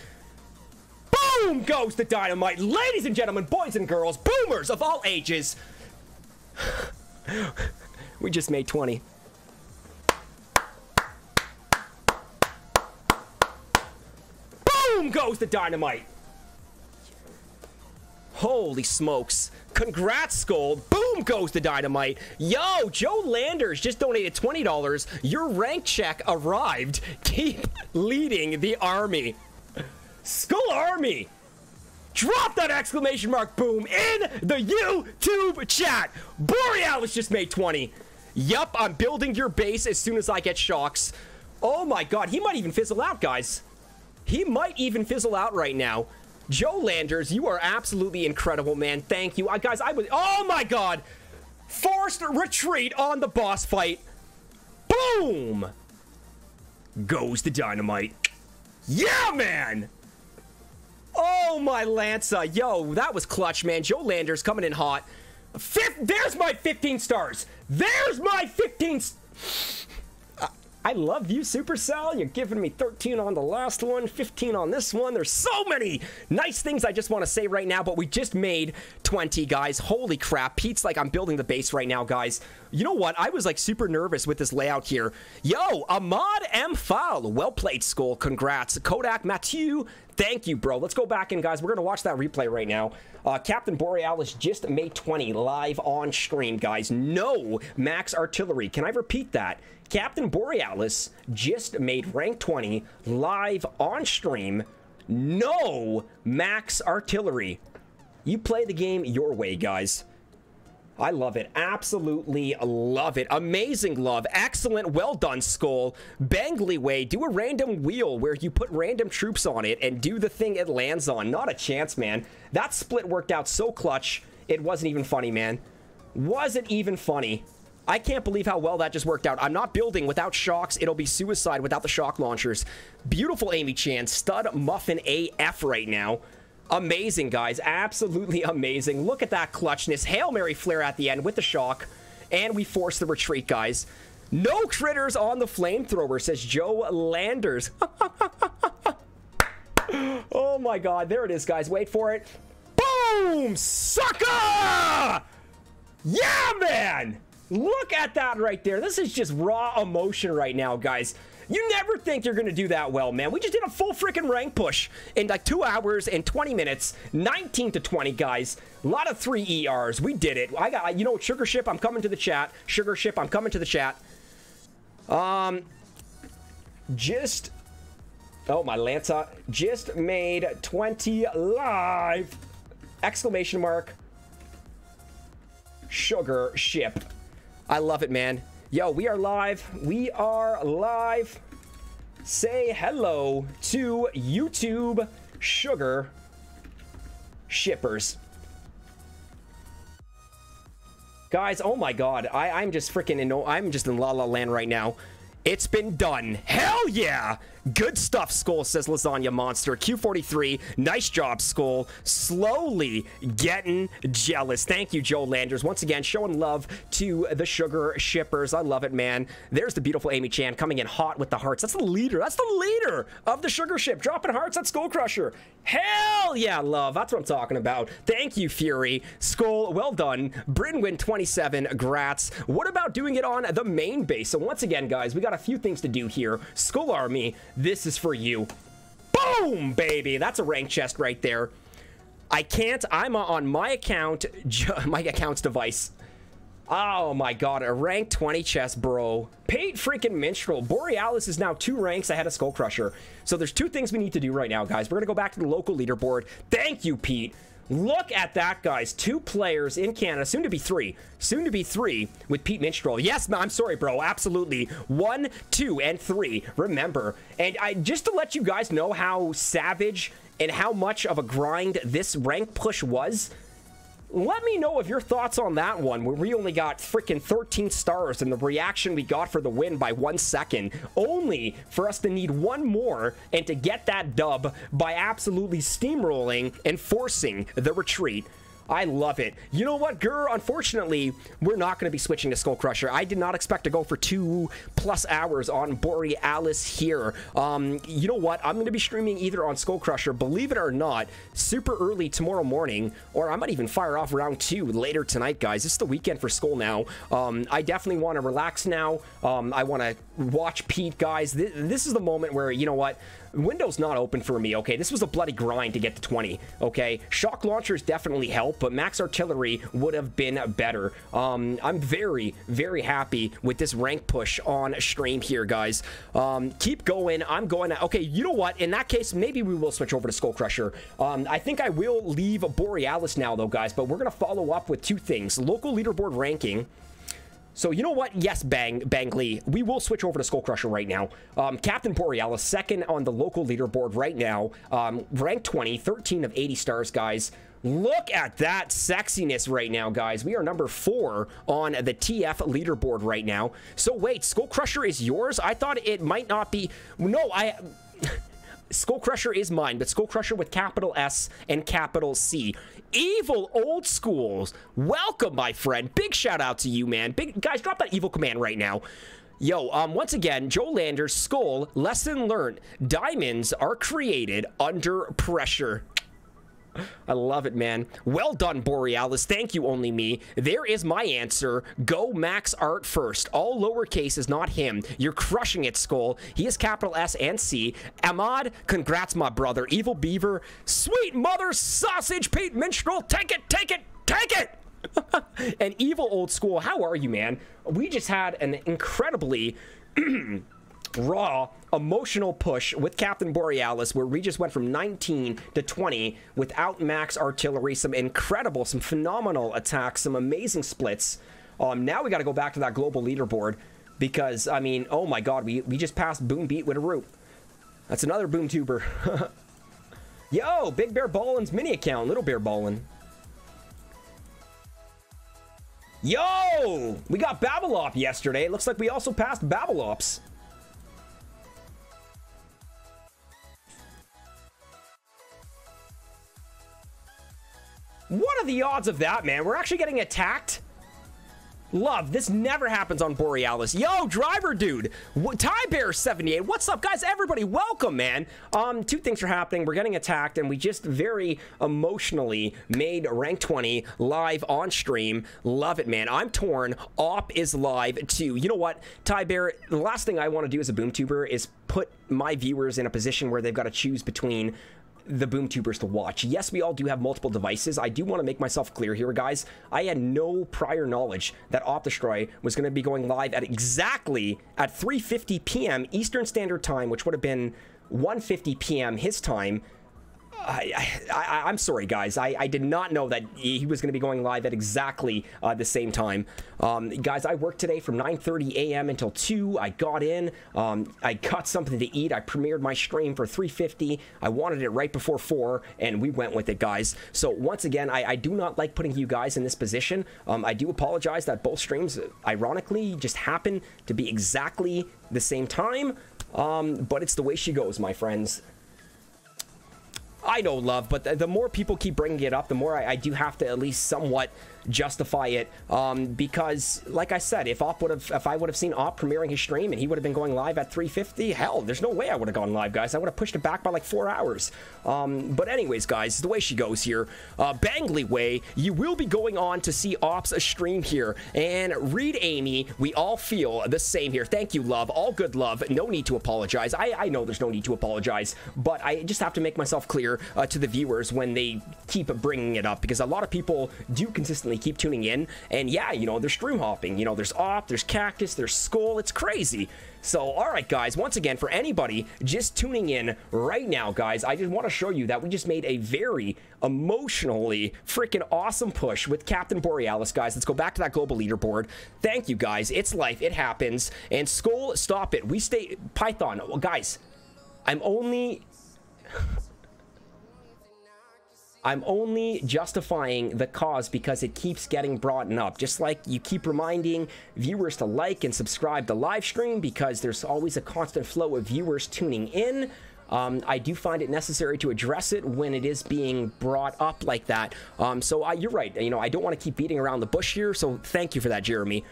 Boom goes the dynamite. Ladies and gentlemen, boys and girls, boomers of all ages. We just made twenty. Goes the dynamite. Holy smokes. Congrats, Skull. Boom goes the dynamite. Yo, Joe Landers just donated twenty dollars. Your rank check arrived. Keep leading the army. Skull Army. Drop that exclamation mark boom in the YouTube chat. Borealis just made twenty. Yup, I'm building your base as soon as I get shocks. Oh my God, he might even fizzle out, guys. He might even fizzle out right now. Joe Landers, you are absolutely incredible, man. Thank you. I, guys, I would... Oh, my God. Forced retreat on the boss fight. Boom. Goes the dynamite. Yeah, man. Oh, my Lanza. Yo, that was clutch, man. Joe Landers coming in hot. Fifth, there's my fifteen stars. There's my fifteen... I love you, Supercell. You're giving me thirteen on the last one, fifteen on this one. There's so many nice things I just want to say right now, but we just made twenty, guys. Holy crap. Pete's like, I'm building the base right now, guys. You know what? I was like super nervous with this layout here. Yo, Ahmad M. Fowl. Well played, Skull. Congrats. Kodak Mathieu. Thank you, bro. Let's go back in, guys. We're going to watch that replay right now. Uh, Captain Borealis just made twenty live on stream, guys. No max artillery. Can I repeat that? Captain Borealis just made rank twenty live on stream. No max artillery. You play the game your way, guys. I love it. Absolutely love it. Amazing love. Excellent. Well done, Skull. Bengley way. Do a random wheel where you put random troops on it and do the thing it lands on. Not a chance, man. That split worked out so clutch. It wasn't even funny, man. Wasn't even funny. I can't believe how well that just worked out. I'm not building without shocks. It'll be suicide without the shock launchers. Beautiful Amy Chan. Stud Muffin A F right now. Amazing, guys. Absolutely amazing. Look at that clutchness. Hail Mary flare at the end with the shock. And we force the retreat, guys. No critters on the flamethrower, says Joe Landers. Oh my god. There it is, guys. Wait for it. Boom! Sucker! Yeah, man! Look at that right there. This is just raw emotion right now, guys. You never think you're going to do that well, man. We just did a full freaking rank push in like two hours and twenty minutes. nineteen to twenty, guys. A lot of three E Rs. We did it. I got, you know, Sugar Ship, I'm coming to the chat. Sugar Ship, I'm coming to the chat. Um, just, oh, my Lanta. Just made twenty live. Exclamation mark. Sugar Ship. I love it, man. Yo, we are live. We are live. Say hello to YouTube Sugar Shippers. Guys, oh my god. I, I'm just freaking in no I'm just in La La Land right now. It's been done. Hell yeah! Good stuff, Skull, says Lasagna Monster. Q forty-three. Nice job, Skull. Slowly getting jealous. Thank you, Joe Landers. Once again, showing love to the Sugar Shippers. I love it, man. There's the beautiful Amy Chan coming in hot with the hearts. That's the leader. That's the leader of the Sugar Ship. Dropping hearts at Skull Crusher. Hell yeah, love. That's what I'm talking about. Thank you, Fury. Skull, well done. Brinwin twenty-seven. Grats. What about doing it on the main base? So once again, guys, we got a few things to do here. Skull Army, this is for you. Boom, baby. That's a rank chest right there. I can't. I'm on my account, my account's device. Oh my god, a rank twenty chest, bro. Paid freaking Minstrel. Borealis is now two ranks ahead of Skull Crusher. So there's two things we need to do right now, guys. We're gonna go back to the local leaderboard. Thank you, Pete. Look at that, guys. Two players in Canada. Soon to be three. Soon to be three with Pete Minstrel. Yes, I'm sorry, bro. Absolutely. One, two, and three. Remember. And I just to let you guys know how savage and how much of a grind this rank push was, let me know of your thoughts on that one where we only got freaking thirteen stars and the reaction we got for the win by one second, only for us to need one more and to get that dub by absolutely steamrolling and forcing the retreat. I love it. You know what, Gur? Unfortunately, we're not going to be switching to Skull Crusher. I did not expect to go for two plus hours on Borealis here. Um, you know what? I'm going to be streaming either on Skull Crusher, believe it or not, super early tomorrow morning, or I might even fire off round two later tonight, guys. It's the weekend for Skull now. Um, I definitely want to relax now. Um, I want to watch Pete, guys. Th this is the moment where, you know what? Window's not open for me, okay? This was a bloody grind to get to twenty, okay? Shock launchers definitely help, but max artillery would have been better. Um, I'm very, very happy with this rank push on stream here, guys. Um, keep going. I'm going to... Okay, you know what? In that case, maybe we will switch over to Skull Crusher. Um, I think I will leave Borealis now, though, guys, but we're going to follow up with two things. Local leaderboard ranking... So, you know what? Yes, Bang, Bangley. We will switch over to Skull Crusher right now. Um, Captain Borealis, second on the local leaderboard right now. Um, rank twenty, thirteen of eighty stars, guys. Look at that sexiness right now, guys. We are number four on the T F leaderboard right now. So, wait, Skull Crusher is yours? I thought it might not be... No, I... Skull Crusher is mine, but Skull Crusher with capital S and capital C. Evil Old Schools, welcome, my friend. Big shout out to you, man. Big guys, drop that evil command right now. Yo, um, once again, Joe Landers, Skull, lesson learned. Diamonds are created under pressure. I love it, man. Well done, Borealis. Thank you, Only Me. There is my answer. Go max art first. All lowercase is not him. You're crushing it, Skull. He is capital S and C. Ahmad, congrats, my brother. Evil Beaver. Sweet mother sausage, Pete Minstrel. Take it, take it, take it! An Evil Old School. How are you, man? We just had an incredibly... raw emotional push with Captain Borealis where we just went from nineteen to twenty without max artillery. Some incredible, some phenomenal attacks, some amazing splits. Um now we got to go back to that global leaderboard because I mean, oh my god, we, we just passed Boom Beat with a root. That's another boom tuber. Yo, Big Bear Ballin's mini account, Little Bear Ballin. Yo! We got Babalop yesterday. It looks like we also passed Babalops. What are the odds of that, man? We're actually getting attacked? Love, this never happens on Borealis. Yo, driver dude, Tybear seventy-eight, what's up, guys? Everybody, welcome, man. Um, two things are happening. We're getting attacked, and we just very emotionally made rank twenty live on stream. Love it, man. I'm torn. Op is live, too. You know what, Tybear, the last thing I want to do as a boomtuber is put my viewers in a position where they've got to choose between the boomtubers to watch. Yes, we all do have multiple devices. I do want to make myself clear here, guys. I had no prior knowledge that Op Destroy was going to be going live at exactly at three fifty p m Eastern Standard Time, which would have been one fifty p m his time. I, I, I'm sorry, guys. I, I did not know that he was going to be going live at exactly uh, the same time. Um, guys, I worked today from nine thirty a m until two. I got in. Um, I got something to eat. I premiered my stream for three fifty. I wanted it right before four, and we went with it, guys. So, once again, I, I do not like putting you guys in this position. Um, I do apologize that both streams, ironically, just happen to be exactly the same time. Um, but it's the way she goes, my friends. I know, love, but the, the more people keep bringing it up, the more I, I do have to at least somewhat justify it, um, because, like I said, if Op would have, if I would have seen Op premiering his stream and he would have been going live at three fifty, hell, there's no way I would have gone live, guys. I would have pushed it back by like four hours. Um, but anyways, guys, the way she goes here, uh, Bangley Way, you will be going on to see Op's stream here, and read Amy. We all feel the same here. Thank you, love. All good, love. No need to apologize. I, I know there's no need to apologize, but I just have to make myself clear uh, to the viewers when they keep bringing it up, because a lot of people do consistently keep tuning in, and yeah, you know, there's stream hopping, you know, there's Op, there's Cactus, there's Skull, it's crazy. So, all right, guys, once again, for anybody just tuning in right now, guys, I just want to show you that we just made a very emotionally freaking awesome push with Captain Borealis, guys. Let's go back to that global leaderboard. Thank you, guys. It's life. It happens. And Skull, stop it. We stay Python. Well, guys, I'm only... I'm only justifying the cause because it keeps getting brought up. Just like you keep reminding viewers to like and subscribe to live stream because there's always a constant flow of viewers tuning in. Um, I do find it necessary to address it when it is being brought up like that. Um, so I, you're right. You know, I don't want to keep beating around the bush here. So thank you for that, Jeremy.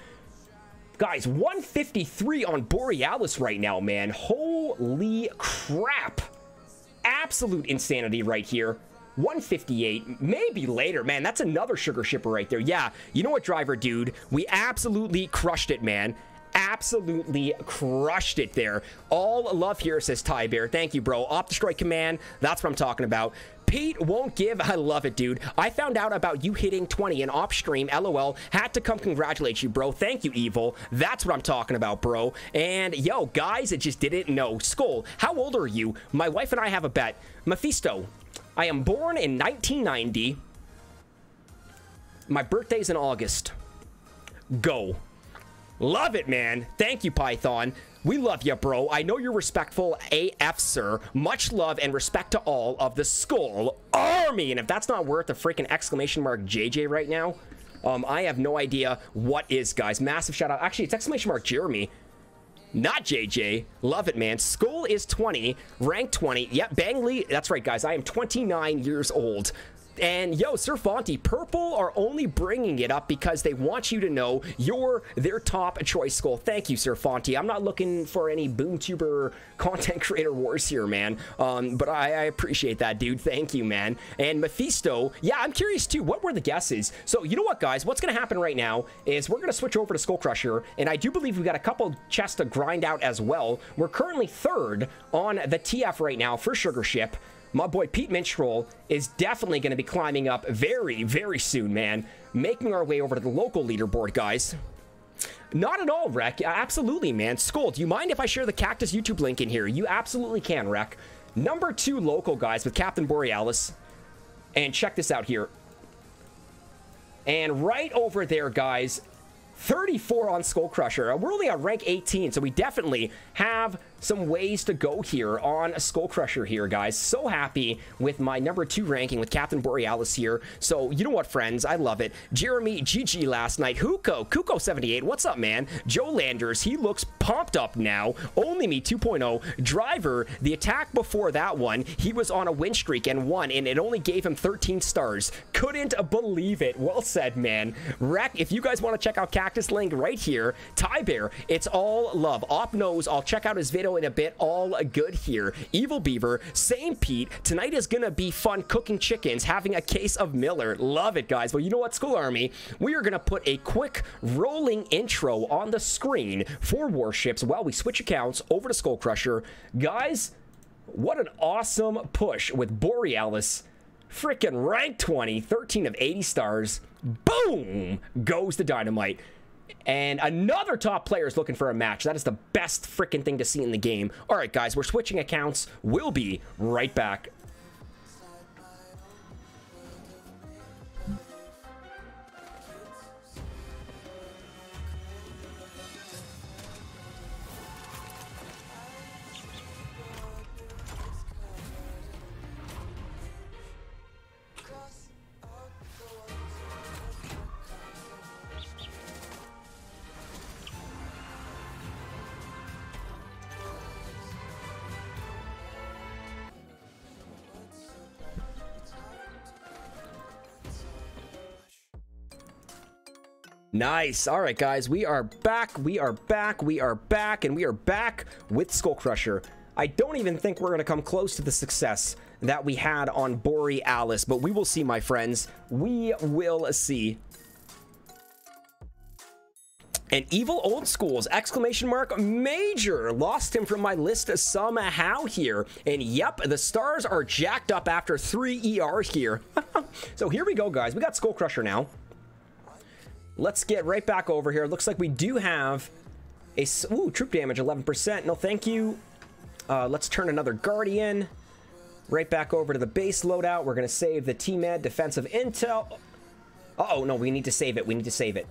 Guys, one fifty-three on Borealis right now, man. Holy crap. Absolute insanity right here. one fifty-eight, maybe later, man. That's another sugar shipper right there. Yeah, you know what, driver dude, we absolutely crushed it, man. Absolutely crushed it there. All love here, says Tybear. Thank you, bro. Op Destroy command, that's what I'm talking about. Pete won't give. I love it, dude. I found out about you hitting twenty in op stream. LOL. Had to come congratulate you, bro. Thank you, Evil. That's what I'm talking about, bro. And yo, guys, it just didn't know. Skull, how old are you? My wife and I have a bet. Mephisto, I am born in nineteen ninety. My birthday's in August. Go. Love it, man. Thank you, Python. We love you, bro. I know you're respectful A F, sir. Much love and respect to all of the Skull Army. And if that's not worth a freaking exclamation mark J J right now, um, I have no idea what is, guys. Massive shout out. Actually, it's exclamation mark Jeremy. Not J J. Love it, man. Skull is twenty. Rank twenty. Yep, Bangley. That's right, guys. I am twenty-nine years old. And yo, Sir Fonty, Purple are only bringing it up because they want you to know you're their top choice, Skull. Thank you, Sir Fonty. I'm not looking for any boomtuber content creator wars here, man. Um, but I, I appreciate that, dude. Thank you, man. And Mephisto, yeah, I'm curious too. What were the guesses? So you know what, guys? What's gonna happen right now is we're gonna switch over to Skull Crusher, and I do believe we've got a couple chests to grind out as well. We're currently third on the T F right now for Sugar Ship. My boy Pete Minstrel is definitely going to be climbing up very, very soon, man. Making our way over to the local leaderboard, guys. Not at all, Rec. Absolutely, man. Skull, do you mind if I share the Cactus YouTube link in here? You absolutely can, Rec. Number two local, guys, with Captain Borealis. And check this out here. And right over there, guys, thirty-four on Skull Crusher. We're only on rank eighteen, so we definitely have some ways to go here on Skull Crusher here, guys. So happy with my number two ranking with Captain Borealis here. So you know what, friends, I love it. Jeremy G G last night, Huko Kuko seventy-eight, what's up, man? Joe Landers, he looks pumped up now. Only Me two point oh, Driver, the attack before that one, he was on a win streak and won, and it only gave him thirteen stars. Couldn't believe it. Well said, man. Wreck, if you guys want to check out Cactus link right here, Ty Bear, it's all love. Op knows, I'll check out his video in a bit. All good here. Evil Beaver, same Pete, tonight is gonna be fun cooking chickens, having a case of Miller. Love it, guys. Well, you know what, Skull Army, we are gonna put a quick rolling intro on the screen for Warships while we switch accounts over to Skull Crusher. Guys, what an awesome push with Borealis. Freaking rank twenty, thirteen of eighty stars. Boom! Goes the dynamite. And another top player is looking for a match. That is the best freaking thing to see in the game. All right, guys, we're switching accounts. We'll be right back. Nice. All right, guys, we are back. We are back. We are back. And we are back with Skull Crusher. I don't even think we're going to come close to the success that we had on Borealis, but we will see, my friends. We will see. And Evil Old Schools, exclamation mark, Major, lost him from my list somehow here. And yep, the stars are jacked up after three E R here. So here we go, guys. We got Skull Crusher now. Let's get right back over here. Looks like we do have a... Ooh, troop damage, eleven percent. No, thank you. Uh, let's turn another Guardian. Right back over to the base loadout. We're going to save the T-Med defensive intel. Uh-oh, no, we need to save it. We need to save it.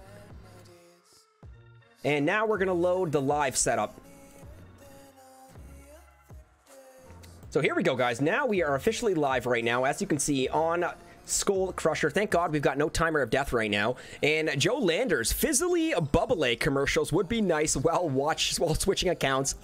And now we're going to load the live setup. So here we go, guys. Now we are officially live right now, as you can see, on... Skull Crusher. Thank God we've got no timer of death right now. And Joe Landers, fizzly bubble commercials would be nice while watch while switching accounts.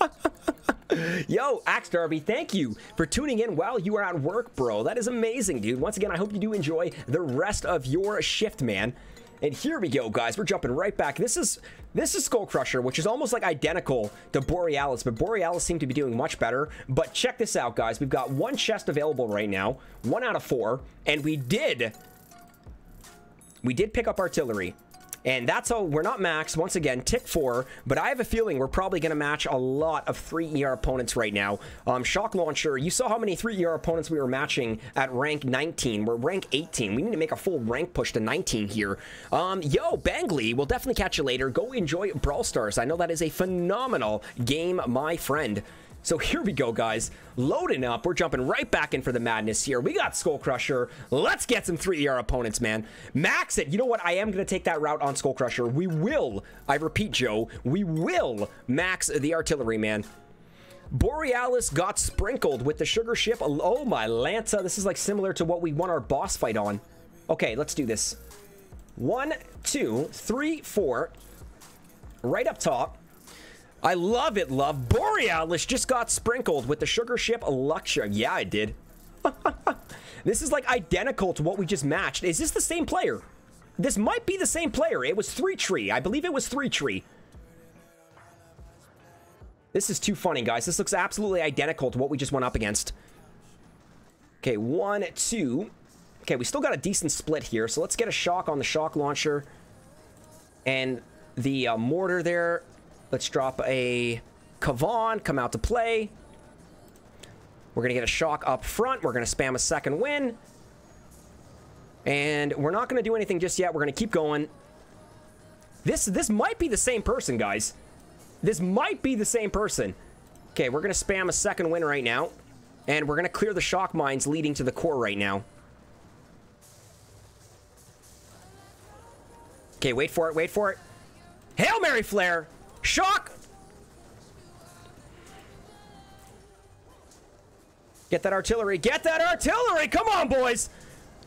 Yo, Axe Darby, thank you for tuning in while you are at work, bro. That is amazing, dude. Once again, I hope you do enjoy the rest of your shift, man. And here we go, guys. We're jumping right back. This is this is Skull Crusher, which is almost like identical to Borealis, but Borealis seemed to be doing much better. But check this out, guys. We've got one chest available right now, one out of four, and we did we did pick up artillery. And that's all. We're not maxed. Once again, tick four, but I have a feeling we're probably going to match a lot of three E R opponents right now. Um, Shock Launcher, you saw how many three E R opponents we were matching at rank nineteen. We're rank eighteen. We need to make a full rank push to nineteen here. Um, yo, Bangley, we'll definitely catch you later. Go enjoy Brawl Stars. I know that is a phenomenal game, my friend. So here we go, guys. Loading up. We're jumping right back in for the madness here. We got Skull Crusher. Let's get some three E R opponents, man. Max it. You know what? I am going to take that route on Skull Crusher. We will, I repeat, Joe, we will max the artillery, man. Borealis got sprinkled with the sugar ship. Oh, my Lanta. This is like similar to what we won our boss fight on. Okay, let's do this. One, two, three, four. Right up top. I love it, love. Borealis just got sprinkled with the sugar ship Luxia. Yeah, I did. This is like identical to what we just matched. Is this the same player? This might be the same player. It was three tree. I believe it was three tree. This is too funny, guys. This looks absolutely identical to what we just went up against. Okay, one, two. Okay, we still got a decent split here. So let's get a shock on the shock launcher. And the uh, mortar there. Let's drop a Kavon, come out to play. We're going to get a shock up front. We're going to spam a second win. And we're not going to do anything just yet. We're going to keep going. This this might be the same person, guys. This might be the same person. Okay, we're going to spam a second win right now. And we're going to clear the shock mines leading to the core right now. Okay, wait for it, wait for it. Hail Mary Flare! Shock! Get that artillery. Get that artillery. Come on, boys.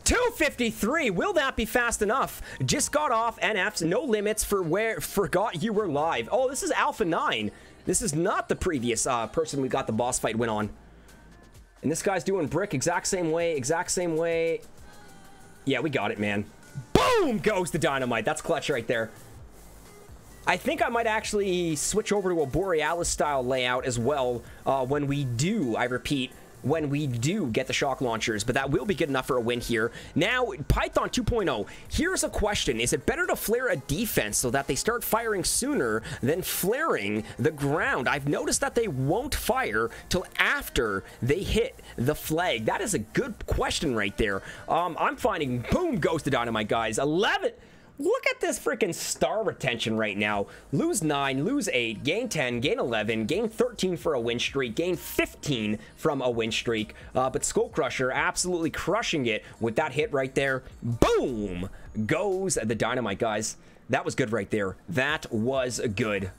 two fifty-three. Will that be fast enough? Just got off N Fs. No limits for where forgot you were live. Oh, this is Alpha nine. This is not the previous uh, person we got the boss fight win on. And this guy's doing brick exact same way. Exact same way. Yeah, we got it, man. Boom! Goes the dynamite. That's clutch right there. I think I might actually switch over to a Borealis-style layout as well uh, when we do, I repeat, when we do get the shock launchers, but that will be good enough for a win here. Now, Python two point oh. Here's a question. Is it better to flare a defense so that they start firing sooner than flaring the ground? I've noticed that they won't fire till after they hit the flag. That is a good question right there. Um, I'm finding, boom, goes the dynamite, guys. eleven. Look at this freaking star retention right now. Lose nine, lose eight, gain ten, gain eleven, gain thirteen for a win streak, gain fifteen from a win streak. Uh, but Skull Crusher absolutely crushing it with that hit right there. Boom! Goes the dynamite, guys. That was good right there. That was good.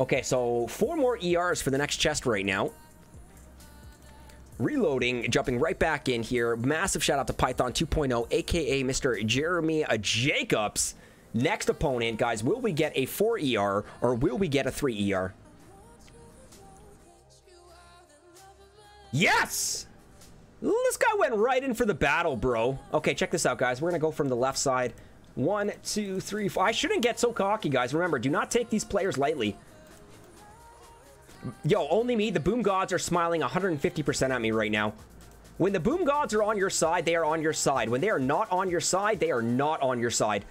Okay, so four more E Rs for the next chest right now. Reloading, jumping right back in here. Massive shout out to Python two point oh, aka Mister Jeremy Jacobs. Next opponent, guys, will we get a four E R or will we get a three E R? Yes! This guy went right in for the battle, bro. Okay, check this out, guys. We're gonna go from the left side. One, two, three, four. I shouldn't get so cocky, guys. Remember, do not take these players lightly. Yo, only me. The boom gods are smiling one hundred fifty percent at me right now. When the boom gods are on your side, they are on your side. When they are not on your side, they are not on your side.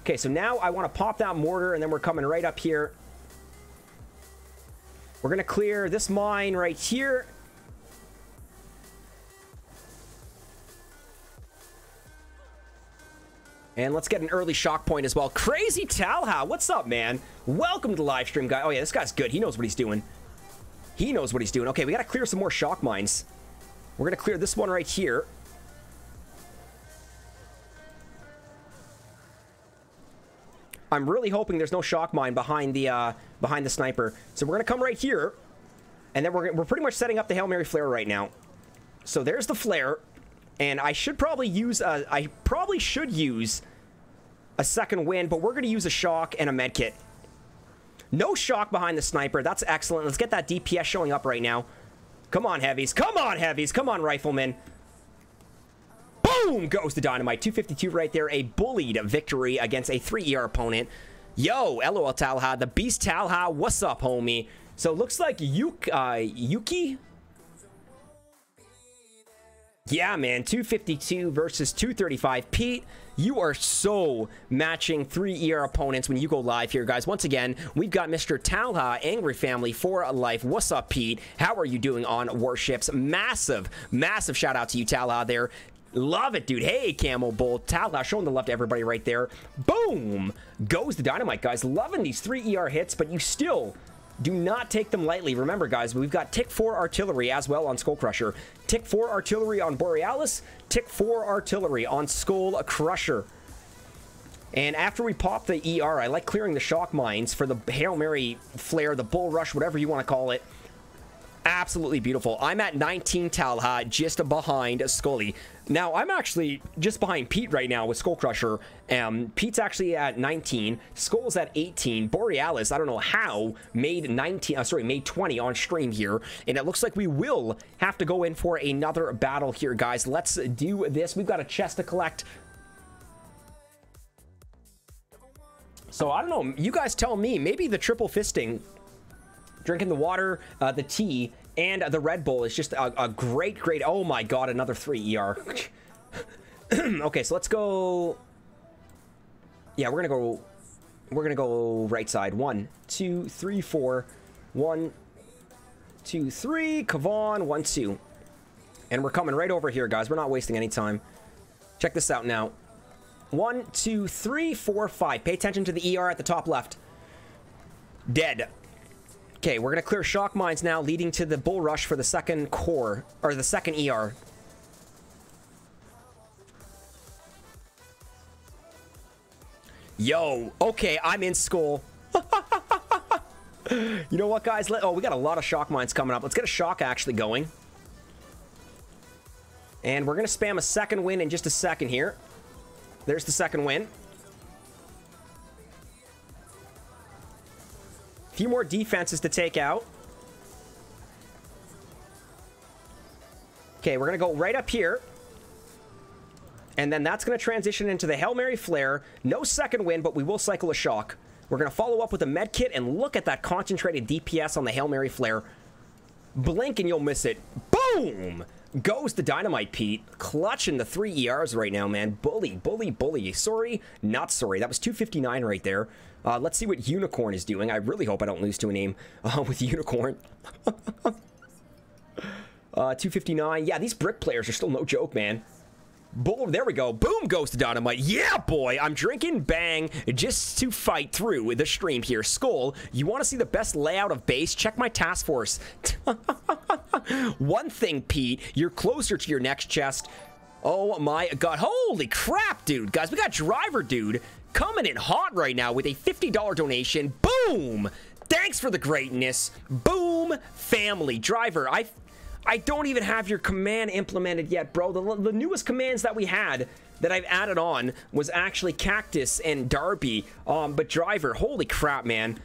Okay, so now I want to pop that mortar, and then we're coming right up here. We're going to clear this mine right here. And let's get an early shock point as well. Crazy Talha, what's up, man? Welcome to the live stream, guy. Oh, yeah, this guy's good. He knows what he's doing. He knows what he's doing. Okay, we got to clear some more shock mines. We're going to clear this one right here. I'm really hoping there's no shock mine behind the, uh, behind the sniper. So we're going to come right here. And then we're, we're pretty much setting up the Hail Mary flare right now. So there's the flare. And I should probably use a, I probably should use a second wind, but we're going to use a shock and a med kit. No shock behind the sniper. That's excellent. Let's get that D P S showing up right now. Come on, heavies. Come on, heavies. Come on, riflemen. Boom! Goes the dynamite. two fifty-two right there. A bullied victory against a three E R opponent. Yo, LOL Talha. The Beast Talha. What's up, homie? So, looks like Yuki... Uh, Yuki? Yeah, man, two fifty-two versus two thirty-five. Pete, you are so matching three E R opponents when you go live here, guys. Once again, we've got Mister Talha, Angry Family for Life. What's up, Pete? How are you doing on Warships? Massive, massive shout out to you, Talha, there. Love it, dude. Hey, Camel Bull. Talha showing the love to everybody right there. Boom! Goes the dynamite, guys. Loving these three E R hits, but you still... do not take them lightly. Remember, guys, we've got tick four artillery as well on Skull Crusher. tick four artillery on Borealis. tick four artillery on Skull Crusher. And after we pop the E R, I like clearing the shock mines for the Hail Mary flare, the bull rush, whatever you want to call it. Absolutely beautiful. I'm at nineteen Talha, just behind Scully. Now, I'm actually just behind Pete right now with Skull Crusher. Um, Pete's actually at nineteen. Skull's at eighteen. Borealis, I don't know how, made nineteen. Uh, sorry, made twenty on stream here. And it looks like we will have to go in for another battle here, guys. Let's do this. We've got a chest to collect. So, I don't know. You guys tell me. Maybe the triple fisting... drinking the water, uh, the tea, and uh, the Red Bull is just a, a great, great... Oh, my God, another three E R. Okay, so let's go... Yeah, we're going to go... We're going to go right side. One, two, three, four. One, two, three. Kavon, one, two. And we're coming right over here, guys. We're not wasting any time. Check this out now. One, two, three, four, five. Pay attention to the E R at the top left. Dead. Okay, we're going to clear shock mines now, leading to the bull rush for the second core, or the second E R. Yo, okay, I'm in school. You know what, guys? Let, oh, we got a lot of shock mines coming up. Let's get a shock actually going. And we're going to spam a second win in just a second here. There's the second win. A few more defenses to take out. Okay, we're going to go right up here. And then that's going to transition into the Hail Mary Flare. No second win, but we will cycle a shock. We're going to follow up with a med kit and look at that concentrated D P S on the Hail Mary Flare. Blink and you'll miss it. Boom! Goes the Dynamite Pete. Clutching the three E Rs right now, man. Bully, bully, bully. Sorry, not sorry. That was two fifty-nine right there. Uh, let's see what Unicorn is doing. I really hope I don't lose to a name uh, with Unicorn. uh, two fifty-nine. Yeah, these Brick players are still no joke, man. Boom, there we go. Boom goes to Dynamite. Yeah, boy, I'm drinking Bang just to fight through the stream here. Skull, you want to see the best layout of base? Check my task force. One thing, Pete, you're closer to your next chest. Oh my god. Holy crap, dude. Guys, we got Driver Dude coming in hot right now with a fifty dollar donation. Boom! Thanks for the greatness. Boom, family. Driver, I... I don't even have your command implemented yet, bro. The, the newest commands that we had that I've added on was actually Cactus and Darby. Um, but Driver, holy crap, man.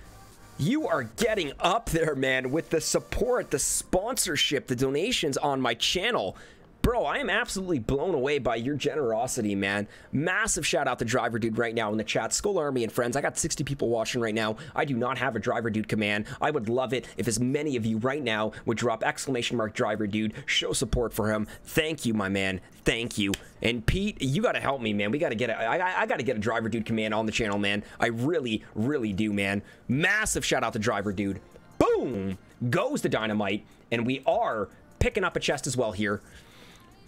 You are getting up there, man, with the support, the sponsorship, the donations on my channel. Bro, I am absolutely blown away by your generosity, man. Massive shout out to Driver Dude right now in the chat. Skull Army and friends, I got sixty people watching right now. I do not have a Driver Dude command. I would love it if as many of you right now would drop exclamation mark Driver Dude, show support for him. Thank you, my man. Thank you. And Pete, you gotta help me, man. We gotta get a, I, I gotta get a Driver Dude command on the channel, man. I really, really do, man. Massive shout out to Driver Dude. Boom! Goes the Dynamite, and we are picking up a chest as well here.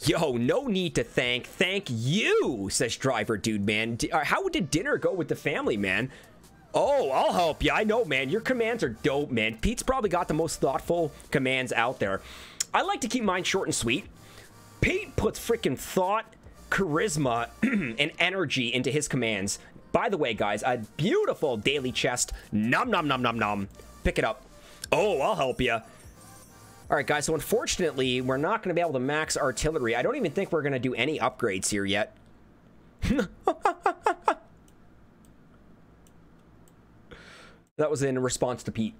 Yo, no need to thank. Thank you, says Driver Dude, man. D uh, how did dinner go with the family, man? Oh, I'll help you. I know, man. Your commands are dope, man. Pete's probably got the most thoughtful commands out there. I like to keep mine short and sweet. Pete puts freaking thought, charisma, and energy into his commands. By the way, guys, a beautiful daily chest. Nom, nom, nom, nom, nom. Pick it up. Oh, I'll help you. All right, guys, so unfortunately, we're not going to be able to max artillery. I don't even think we're going to do any upgrades here yet. That was in response to Pete.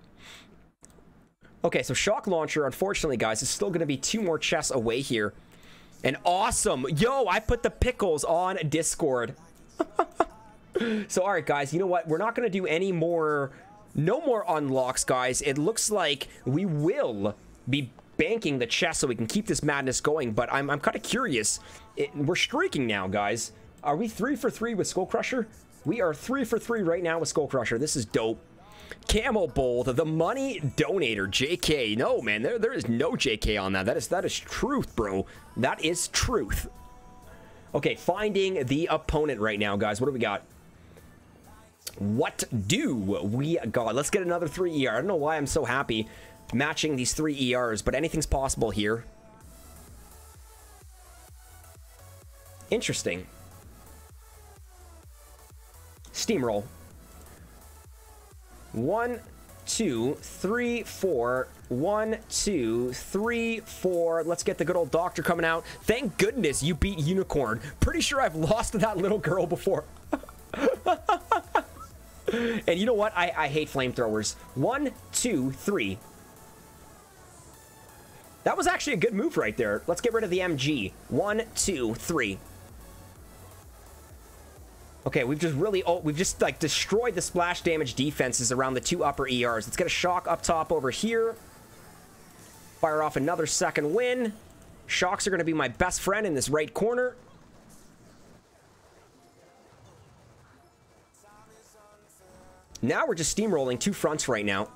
Okay, so shock launcher, unfortunately, guys, is still going to be two more chests away here. And awesome. Yo, I put the pickles on Discord. So, all right, guys, you know what? We're not going to do any more, no more unlocks, guys. It looks like we will be banking the chest so we can keep this madness going, but I'm, I'm kind of curious. It, we're streaking now, guys. Are we three for three with Skull Crusher? We are three for three right now with Skull Crusher. This is dope. Camel Bold, the money donator, J K. No, man, there, there is no J K on that. That is, that is truth, bro. That is truth. Okay, finding the opponent right now, guys. What do we got? What do we got? Let's get another three E R. I don't know why I'm so happy matching these three E Rs, but anything's possible here. Interesting. Steamroll. One, two, three, four. One, two, three, four. Let's get the good old doctor coming out. Thank goodness you beat Unicorn. Pretty sure I've lost to that little girl before. And you know what? I, I hate flamethrowers. One, two, three. That was actually a good move right there. Let's get rid of the M G. One, two, three. Okay, we've just really... Oh, we've just, like, destroyed the splash damage defenses around the two upper E Rs. Let's get a shock up top over here. Fire off another second win. Shocks are going to be my best friend in this right corner. Now we're just steamrolling two fronts right now.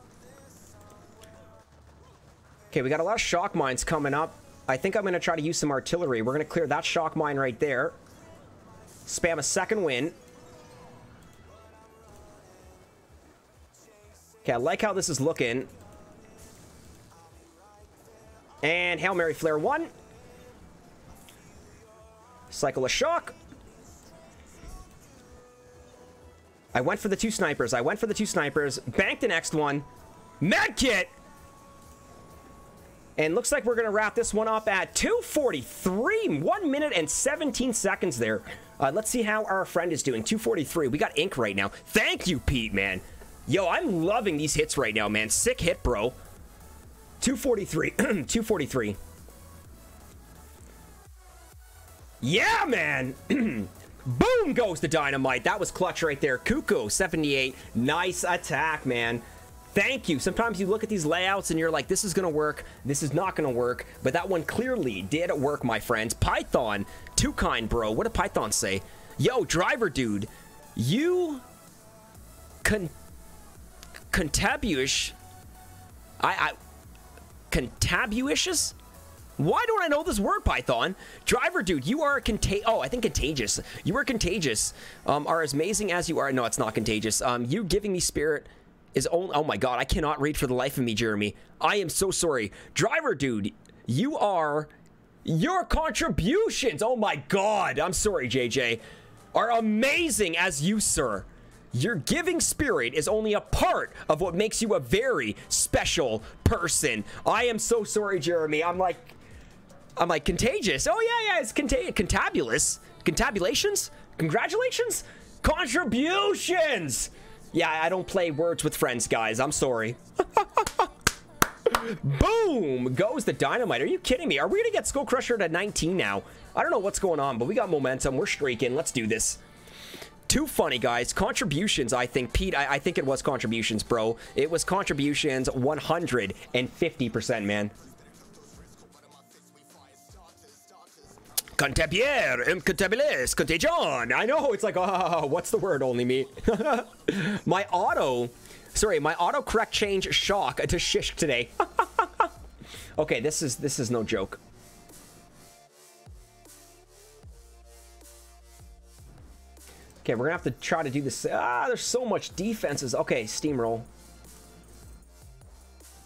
Okay, we got a lot of shock mines coming up. I think I'm going to try to use some artillery. We're going to clear that shock mine right there. Spam a second win. Okay, I like how this is looking. And Hail Mary Flare one. Cycle a shock. I went for the two snipers. I went for the two snipers. Bank the next one. Medkit! And looks like we're going to wrap this one up at two forty-three. one minute and seventeen seconds there. Uh, let's see how our friend is doing. two forty-three. We got ink right now. Thank you, Pete, man. Yo, I'm loving these hits right now, man. Sick hit, bro. two forty-three. two forty-three. Yeah, man. Boom goes the dynamite. That was clutch right there. Cuckoo, seventy-eight. Nice attack, man. Thank you. Sometimes you look at these layouts and you're like, this is going to work. This is not going to work. But that one clearly did work, my friends. Python, too kind, bro. What did Python say? Yo, driver dude, you con contabuish. I, I contabuish? Why don't I know this word, Python? Driver dude, you are conta- Oh, I think contagious. You are contagious. Um, are as amazing as you are. No, it's not contagious. Um, you giving me spirit is only, oh my god, I cannot read for the life of me, Jeremy. I am so sorry. Driver dude, you are, your contributions, oh my god, I'm sorry, J J, are amazing as you, sir. Your giving spirit is only a part of what makes you a very special person. I am so sorry, Jeremy. I'm like, I'm like contagious. Oh yeah, yeah, it's conta contabulous. Contabulations? Congratulations? Contributions! Yeah, I don't play words with friends, guys. I'm sorry. Boom! Goes the dynamite. Are you kidding me? Are we going to get Skull Crusher to nineteen now? I don't know what's going on, but we got momentum. We're streaking. Let's do this. Too funny, guys. Contributions, I think. Pete, I, I think it was contributions, bro. It was contributions one hundred fifty percent, man. Contabier, incontabilis, contagion. I know, it's like, oh, what's the word, only me? My auto, sorry, my auto correct change shock to shish today. Okay, this is, this is no joke. Okay, we're gonna have to try to do this. Ah, there's so much defenses. Okay, steamroll.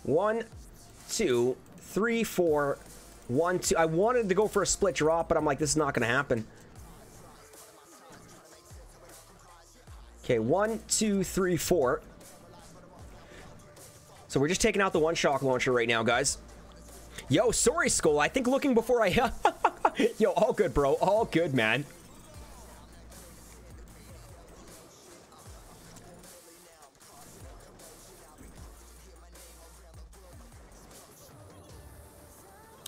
One, two, three, four. One, two. I wanted to go for a split drop, but I'm like, this is not going to happen. Okay, one, two, three, four. So we're just taking out the one shock launcher right now, guys. Yo, sorry, Skull. I think looking before I... Yo, all good, bro. All good, man.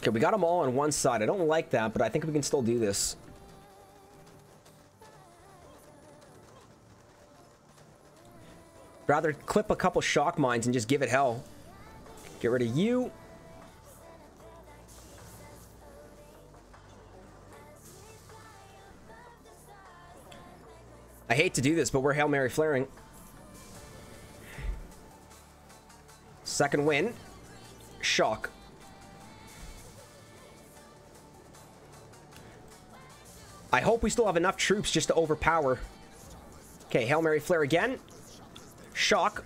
Okay, we got them all on one side. I don't like that, but I think we can still do this. Rather clip a couple shock mines and just give it hell. Get rid of you. I hate to do this, but we're Hail Mary flaring. Second win. Shock. I hope we still have enough troops just to overpower. Okay, Hail Mary Flare again. Shock.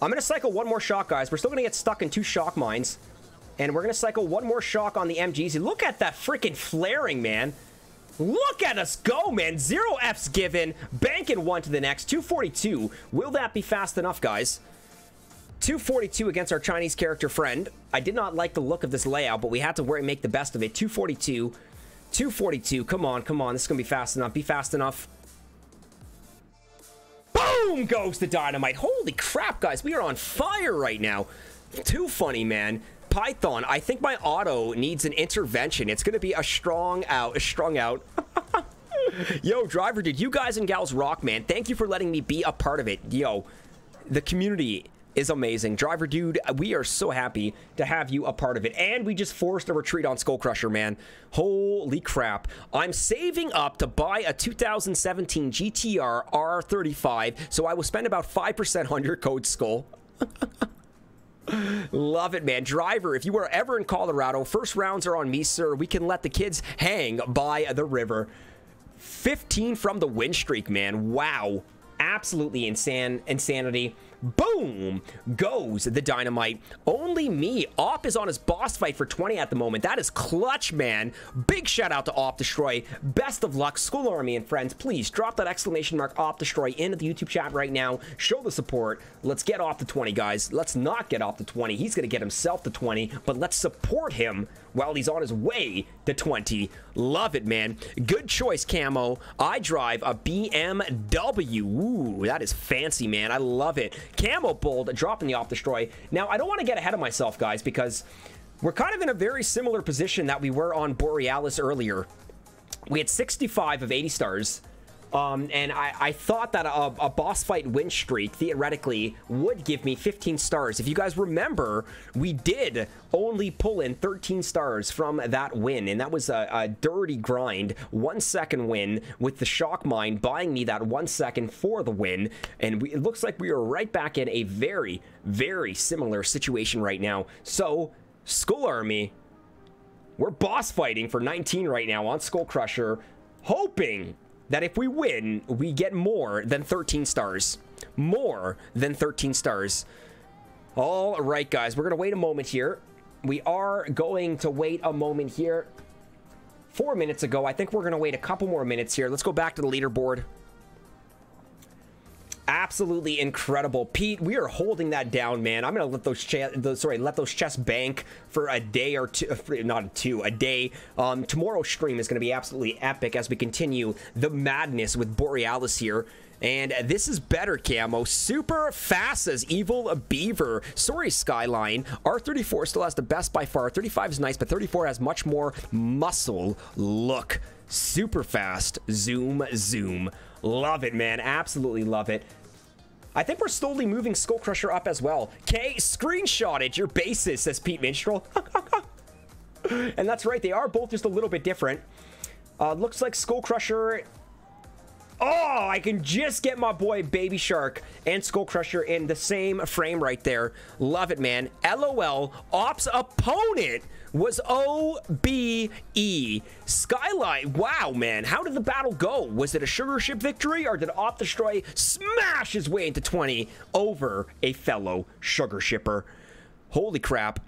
I'm going to cycle one more shock, guys. We're still going to get stuck in two shock mines. And we're going to cycle one more shock on the M Gs. Look at that freaking flaring, man. Look at us go, man. Zero Fs given. Banking one to the next. two forty-two. Will that be fast enough, guys? two forty-two against our Chinese character friend. I did not like the look of this layout, but we had to make the best of it. two forty-two. two forty-two. Come on, come on. This is going to be fast enough. Be fast enough. Boom! Goes the dynamite. Holy crap, guys. We are on fire right now. Too funny, man. Python, I think my auto needs an intervention. It's going to be a strong out. A strung out. Yo, driver, dude. You guys and gals rock, man. Thank you for letting me be a part of it. Yo, the community is amazing. Driver, dude, we are so happy to have you a part of it. And we just forced a retreat on Skull Crusher, man. Holy crap. I'm saving up to buy a two thousand seventeen G T R R thirty-five, so I will spend about five percent on your code, Skull. Love it, man. Driver, if you are ever in Colorado, first rounds are on me, sir. We can let the kids hang by the river. fifteen from the win streak, man. Wow. Absolutely insane insanity. Boom goes the dynamite. Only me. Op is on his boss fight for twenty at the moment. That is clutch, man. Big shout out to Op Destroy. Best of luck, Skull Army and friends. Please drop that exclamation mark Op Destroy into the YouTube chat right now. Show the support. Let's get off the twenty, guys. Let's not get off the twenty. He's going to get himself the twenty, but let's support him while he's on his way to twenty. Love it, man. Good choice, Camo. I drive a B M W. Ooh, that is fancy, man. I love it. Camo Bold dropping the Op Destroy. Now, I don't want to get ahead of myself, guys, because we're kind of in a very similar position that we were on Borealis earlier. We had sixty-five of eighty stars. Um, and I, I thought that a, a boss fight win streak, theoretically, would give me fifteen stars. If you guys remember, we did only pull in thirteen stars from that win. And that was a, a dirty grind. One second win with the shock mine buying me that one second for the win. And we, it looks like we are right back in a very, very similar situation right now. So, Skull Army, we're boss fighting for nineteen right now on Skull Crusher, hoping that if we win, we get more than thirteen stars. More than thirteen stars. All right, guys. We're going to wait a moment here. We are going to wait a moment here. Four minutes ago. I think we're going to wait a couple more minutes here. Let's go back to the leaderboard. Absolutely incredible. Pete, we are holding that down, man. I'm going to let those chest, sorry, let those chests bank for a day or two, not two, a day. Um, tomorrow's stream is going to be absolutely epic as we continue the madness with Borealis here. And this is better, Camo. Super fast as Evil Beaver. Sorry, Skyline. R thirty-four still has the best by far. thirty-five is nice, but thirty-four has much more muscle. Look. Super fast. Zoom, zoom. Love it, man. Absolutely love it. I think we're slowly moving Skull Crusher up as well. K, screenshotted your bases, says Pete Minstrel. And that's right. They are both just a little bit different. Uh, looks like Skull Crusher... Oh, I can just get my boy Baby Shark and Skull Crusher in the same frame right there. Love it, man. LOL. Op's opponent was O B E Skyline. Wow, man. How did the battle go? Was it a sugar ship victory, or did Op Destroy smash his way into twenty over a fellow sugar shipper? Holy crap.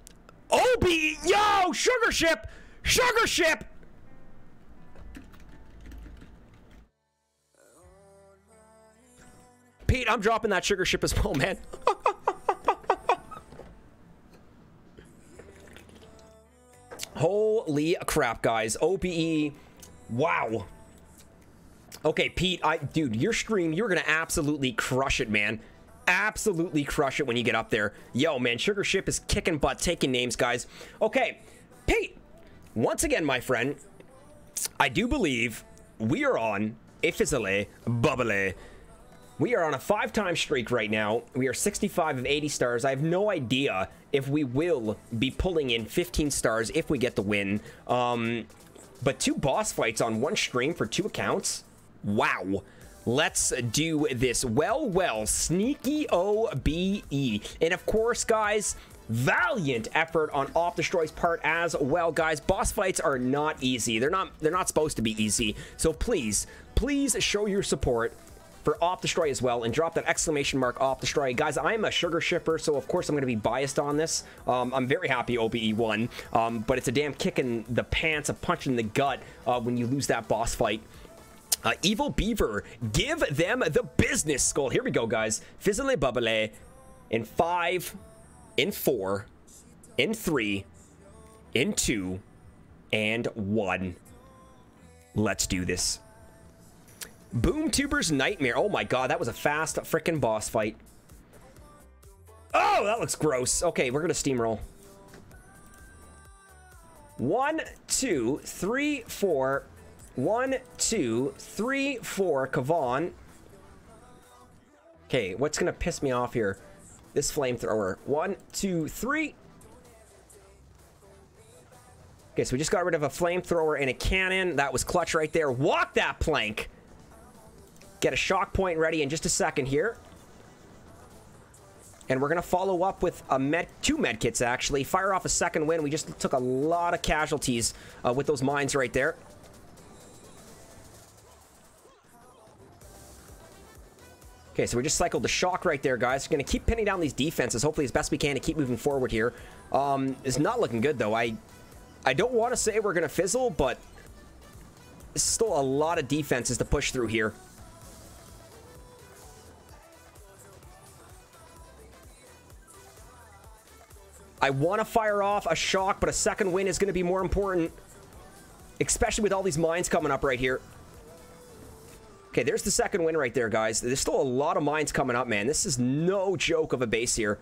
O B E. Yo, sugar ship. Sugar ship. Pete, I'm dropping that sugar ship as well, man. Holy crap, guys. O B E. Wow. Okay, Pete, I, dude, your stream, you're going to absolutely crush it, man. Absolutely crush it when you get up there. Yo, man, sugar ship is kicking butt, taking names, guys. Okay, Pete, once again, my friend, I do believe we are on Efizale Bubble. We are on a five-time streak right now. We are sixty-five of eighty stars. I have no idea if we will be pulling in fifteen stars if we get the win. Um, but two boss fights on one stream for two accounts? Wow. Let's do this. Well, well, sneaky O B E. And of course, guys, valiant effort on Op Destroy's part as well, guys. Boss fights are not easy. They're not, they're not supposed to be easy. So please, please show your support for Op Destroy as well, and drop that exclamation mark Op Destroy. Guys, I'm a sugar shipper, so of course I'm going to be biased on this. Um, I'm very happy O B E won, um, but it's a damn kick in the pants, a punch in the gut uh, when you lose that boss fight. Uh, Evil Beaver, give them the business, Skull. Here we go, guys. Fizzle Bubble in five, in four, in three, in two, and one. Let's do this. Boomtuber's Nightmare. Oh my god, that was a fast freaking boss fight. Oh, that looks gross. Okay, we're gonna steamroll. One, two, three, four. One, two, three, four. Kavon. Okay, what's gonna piss me off here? This flamethrower. One, two, three. Okay, so we just got rid of a flamethrower and a cannon. That was clutch right there. Walk that plank. Get a shock point ready in just a second here. And we're going to follow up with a med, two med kits, actually. Fire off a second win. We just took a lot of casualties uh, with those mines right there. Okay, so we just cycled the shock right there, guys. We're going to keep pinning down these defenses, hopefully as best we can, to keep moving forward here. Um, it's not looking good, though. I I don't want to say we're going to fizzle, but there's still a lot of defenses to push through here. I want to fire off a shock, but a second win is going to be more important, especially with all these mines coming up right here. Okay, there's the second win right there, guys. There's still a lot of mines coming up, man. This is no joke of a base here.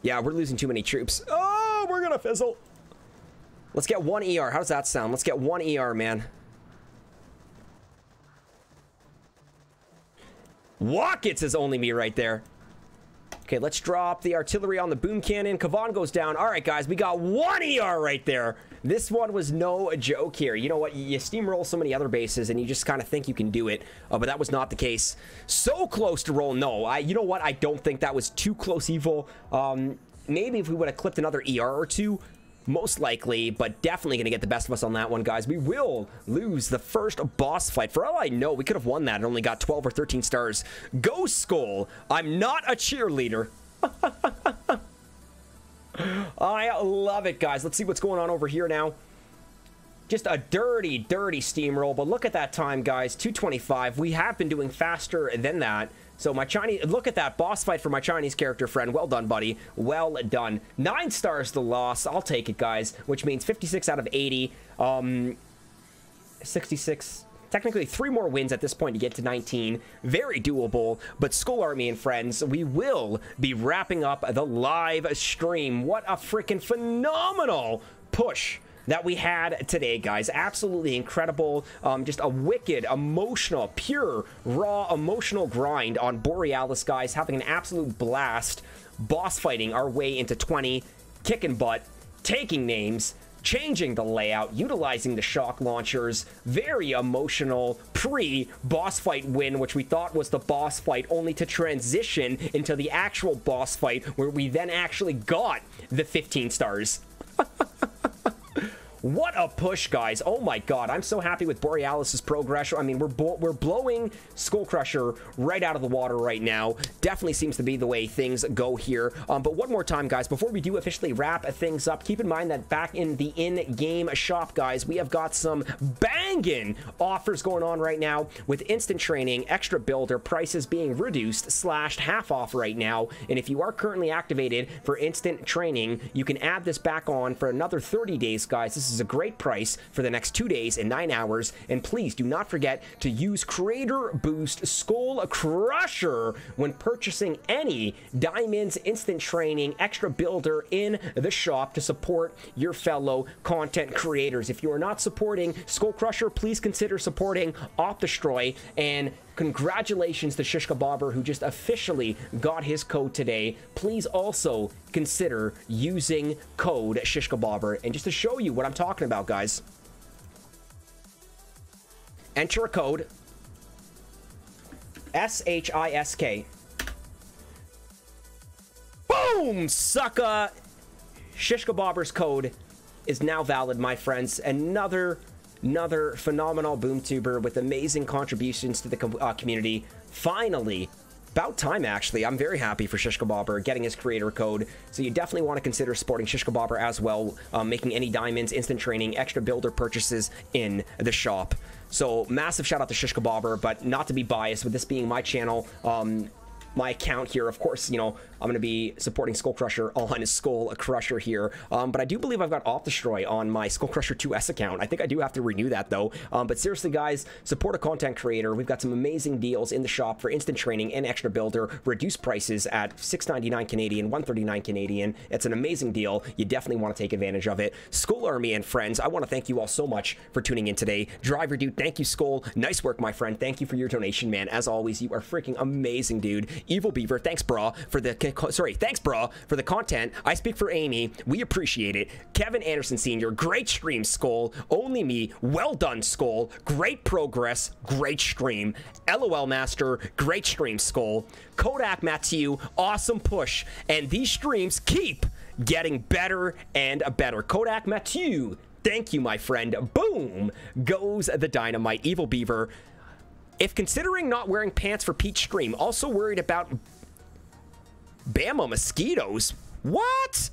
Yeah, we're losing too many troops. Oh, we're going to fizzle. Let's get one E R. How does that sound? Let's get one E R, man. Rockets is only me right there. Okay, let's drop the artillery on the boom cannon. Kavon goes down. All right, guys, we got one E R right there. This one was no joke here. You know what? You steamroll so many other bases, and you just kind of think you can do it, uh, but that was not the case. So close to roll. No, I. You know what? I don't think that was too close, Evil. Um, maybe if we would have clipped another E R or two, most likely, but definitely going to get the best of us on that one, guys. We will lose the first boss fight. For all I know, we could have won that and only got twelve or thirteen stars. Go, Skull. I'm not a cheerleader. I love it, guys. Let's see what's going on over here now. Just a dirty, dirty steamroll, but look at that time, guys. two twenty-five. We have been doing faster than that. So my Chinese, look at that boss fight for my Chinese character friend. Well done, buddy. Well done. Nine stars the loss. I'll take it, guys, which means fifty-six out of eighty. Um, sixty-six. Technically, three more wins at this point to get to nineteen. Very doable, but Skull Army and friends, we will be wrapping up the live stream. What a freaking phenomenal push that we had today, guys. Absolutely incredible. Um, just a wicked, emotional, pure, raw, emotional grind on Borealis, guys. Having an absolute blast. Boss fighting our way into twenty. Kicking butt. Taking names. Changing the layout, utilizing the shock launchers. Very emotional pre-boss fight win, which we thought was the boss fight, only to transition into the actual boss fight, where we then actually got the fifteen stars. What a push, guys. Oh my god, I'm so happy with Borealis's progress. I mean, we're we're blowing Skull Crusher right out of the water right now. Definitely seems to be the way things go here. Um, but one more time, guys, before we do officially wrap things up, keep in mind that back in the in-game shop, guys, we have got some banging offers going on right now, with instant training, extra builder prices being reduced slashed half off right now. And if you are currently activated for instant training, you can add this back on for another thirty days, guys. This is is a great price for the next two days and nine hours. And please do not forget to use Creator Boost Skull Crusher when purchasing any diamonds, instant training, extra builder in the shop to support your fellow content creators. If you are not supporting Skull Crusher, please consider supporting Op Destroy. And congratulations to Shishkabobber, who just officially got his code today. Please also consider using code Shishkabobber. And just to show you what I'm talking about, guys, enter a code S H I S K. Boom, sucker! Shishkabobber's code is now valid, my friends. Another Another phenomenal boomtuber with amazing contributions to the com uh, community. Finally, about time, actually. I'm very happy for Shishkabobber getting his creator code. So you definitely want to consider supporting Shishkabobber as well, um, making any diamonds, instant training, extra builder purchases in the shop. So massive shout out to Shishkabobber, but not to be biased with this being my channel. Um, My account here, of course, you know, I'm going to be supporting Skull Crusher on Skull Crusher here. Um, but I do believe I've got Op Destroy on my Skull Crusher two S account. I think I do have to renew that, though. Um, but seriously, guys, support a content creator. We've got some amazing deals in the shop for instant training and extra builder. Reduced prices at six ninety-nine Canadian, one thirty-nine Canadian. It's an amazing deal. You definitely want to take advantage of it. Skull Army and friends, I want to thank you all so much for tuning in today. Driver Dude, thank you, Skull. Nice work, my friend. Thank you for your donation, man. As always, you are freaking amazing, dude. Evil Beaver, thanks, brah, for the sorry, thanks, brah, for the content. I speak for Amy. We appreciate it. Kevin Anderson Senior, great stream, Skull. Only me. Well done, Skull. Great progress. Great stream. LOL Master, great stream, Skull. Kodak Mathieu, awesome push. And these streams keep getting better and better. Kodak Mathieu, thank you, my friend. Boom goes the dynamite. Evil Beaver, If considering not wearing pants for Peach stream, also worried about Bama mosquitoes. What?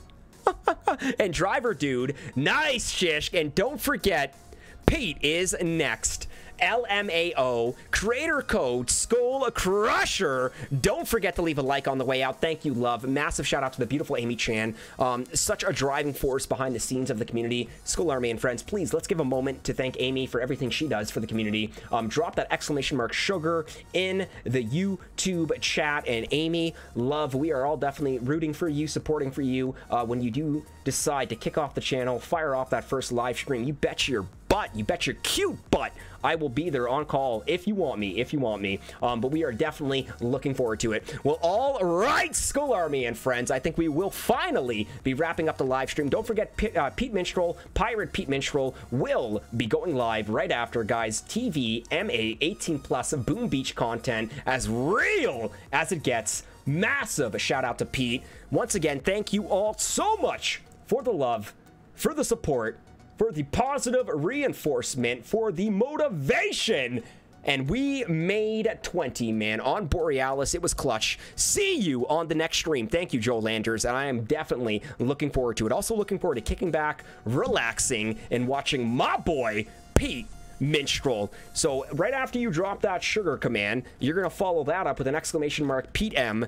And driver dude, nice Shishk. And don't forget, Pete is next. L M A O, creator code Skull Crusher. Don't forget to leave a like on the way out. Thank you, love. Massive shout out to the beautiful Amy Chan. Um, such a driving force behind the scenes of the community. Skull Army and friends, please, let's give a moment to thank Amy for everything she does for the community. Um, drop that exclamation mark sugar in the YouTube chat. And Amy, love, we are all definitely rooting for you, supporting for you. Uh, when you do decide to kick off the channel, fire off that first live stream, you bet your butt, you bet your cute butt, I will be there on call if you want me, if you want me. Um, but we are definitely looking forward to it. Well, all right, Skull Army and friends, I think we will finally be wrapping up the live stream. Don't forget, P uh, Pete Minstrel, Pirate Pete Minstrel will be going live right after, guys. T V, M A, eighteen plus, Boom Beach content, as real as it gets. Massive shout out to Pete. Once again, thank you all so much for the love, for the support, for the positive reinforcement, for the motivation. And we made twenty, man, on Borealis. It was clutch. See you on the next stream. Thank you, Joe Landers, and I am definitely looking forward to it. Also looking forward to kicking back, relaxing, and watching my boy, Pete Minstrel. So right after you drop that sugar command, you're going to follow that up with an exclamation mark, Pete M.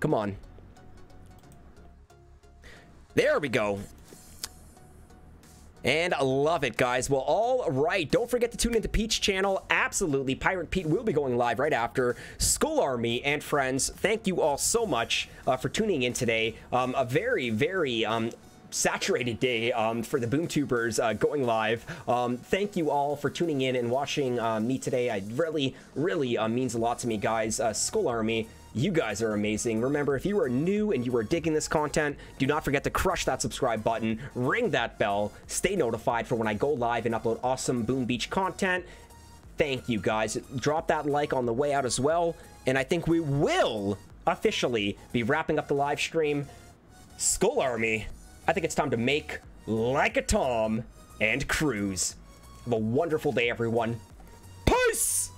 Come on. There we go. And I love it, guys. Well, all right. Don't forget to tune into Pete's channel. Absolutely. Pirate Pete will be going live right after. Skull Army and friends, thank you all so much uh, for tuning in today. Um, a very, very... Um, saturated day um, for the BoomTubers uh, going live. Um, thank you all for tuning in and watching uh, me today. I really, really uh, means a lot to me, guys. Uh, Skull Army, you guys are amazing. Remember, if you are new and you are digging this content, do not forget to crush that subscribe button, ring that bell, stay notified for when I go live and upload awesome Boom Beach content. Thank you, guys. Drop that like on the way out as well. And I think we will officially be wrapping up the live stream. Skull Army, I think it's time to make like a Tom and cruise. Have a wonderful day, everyone. Peace!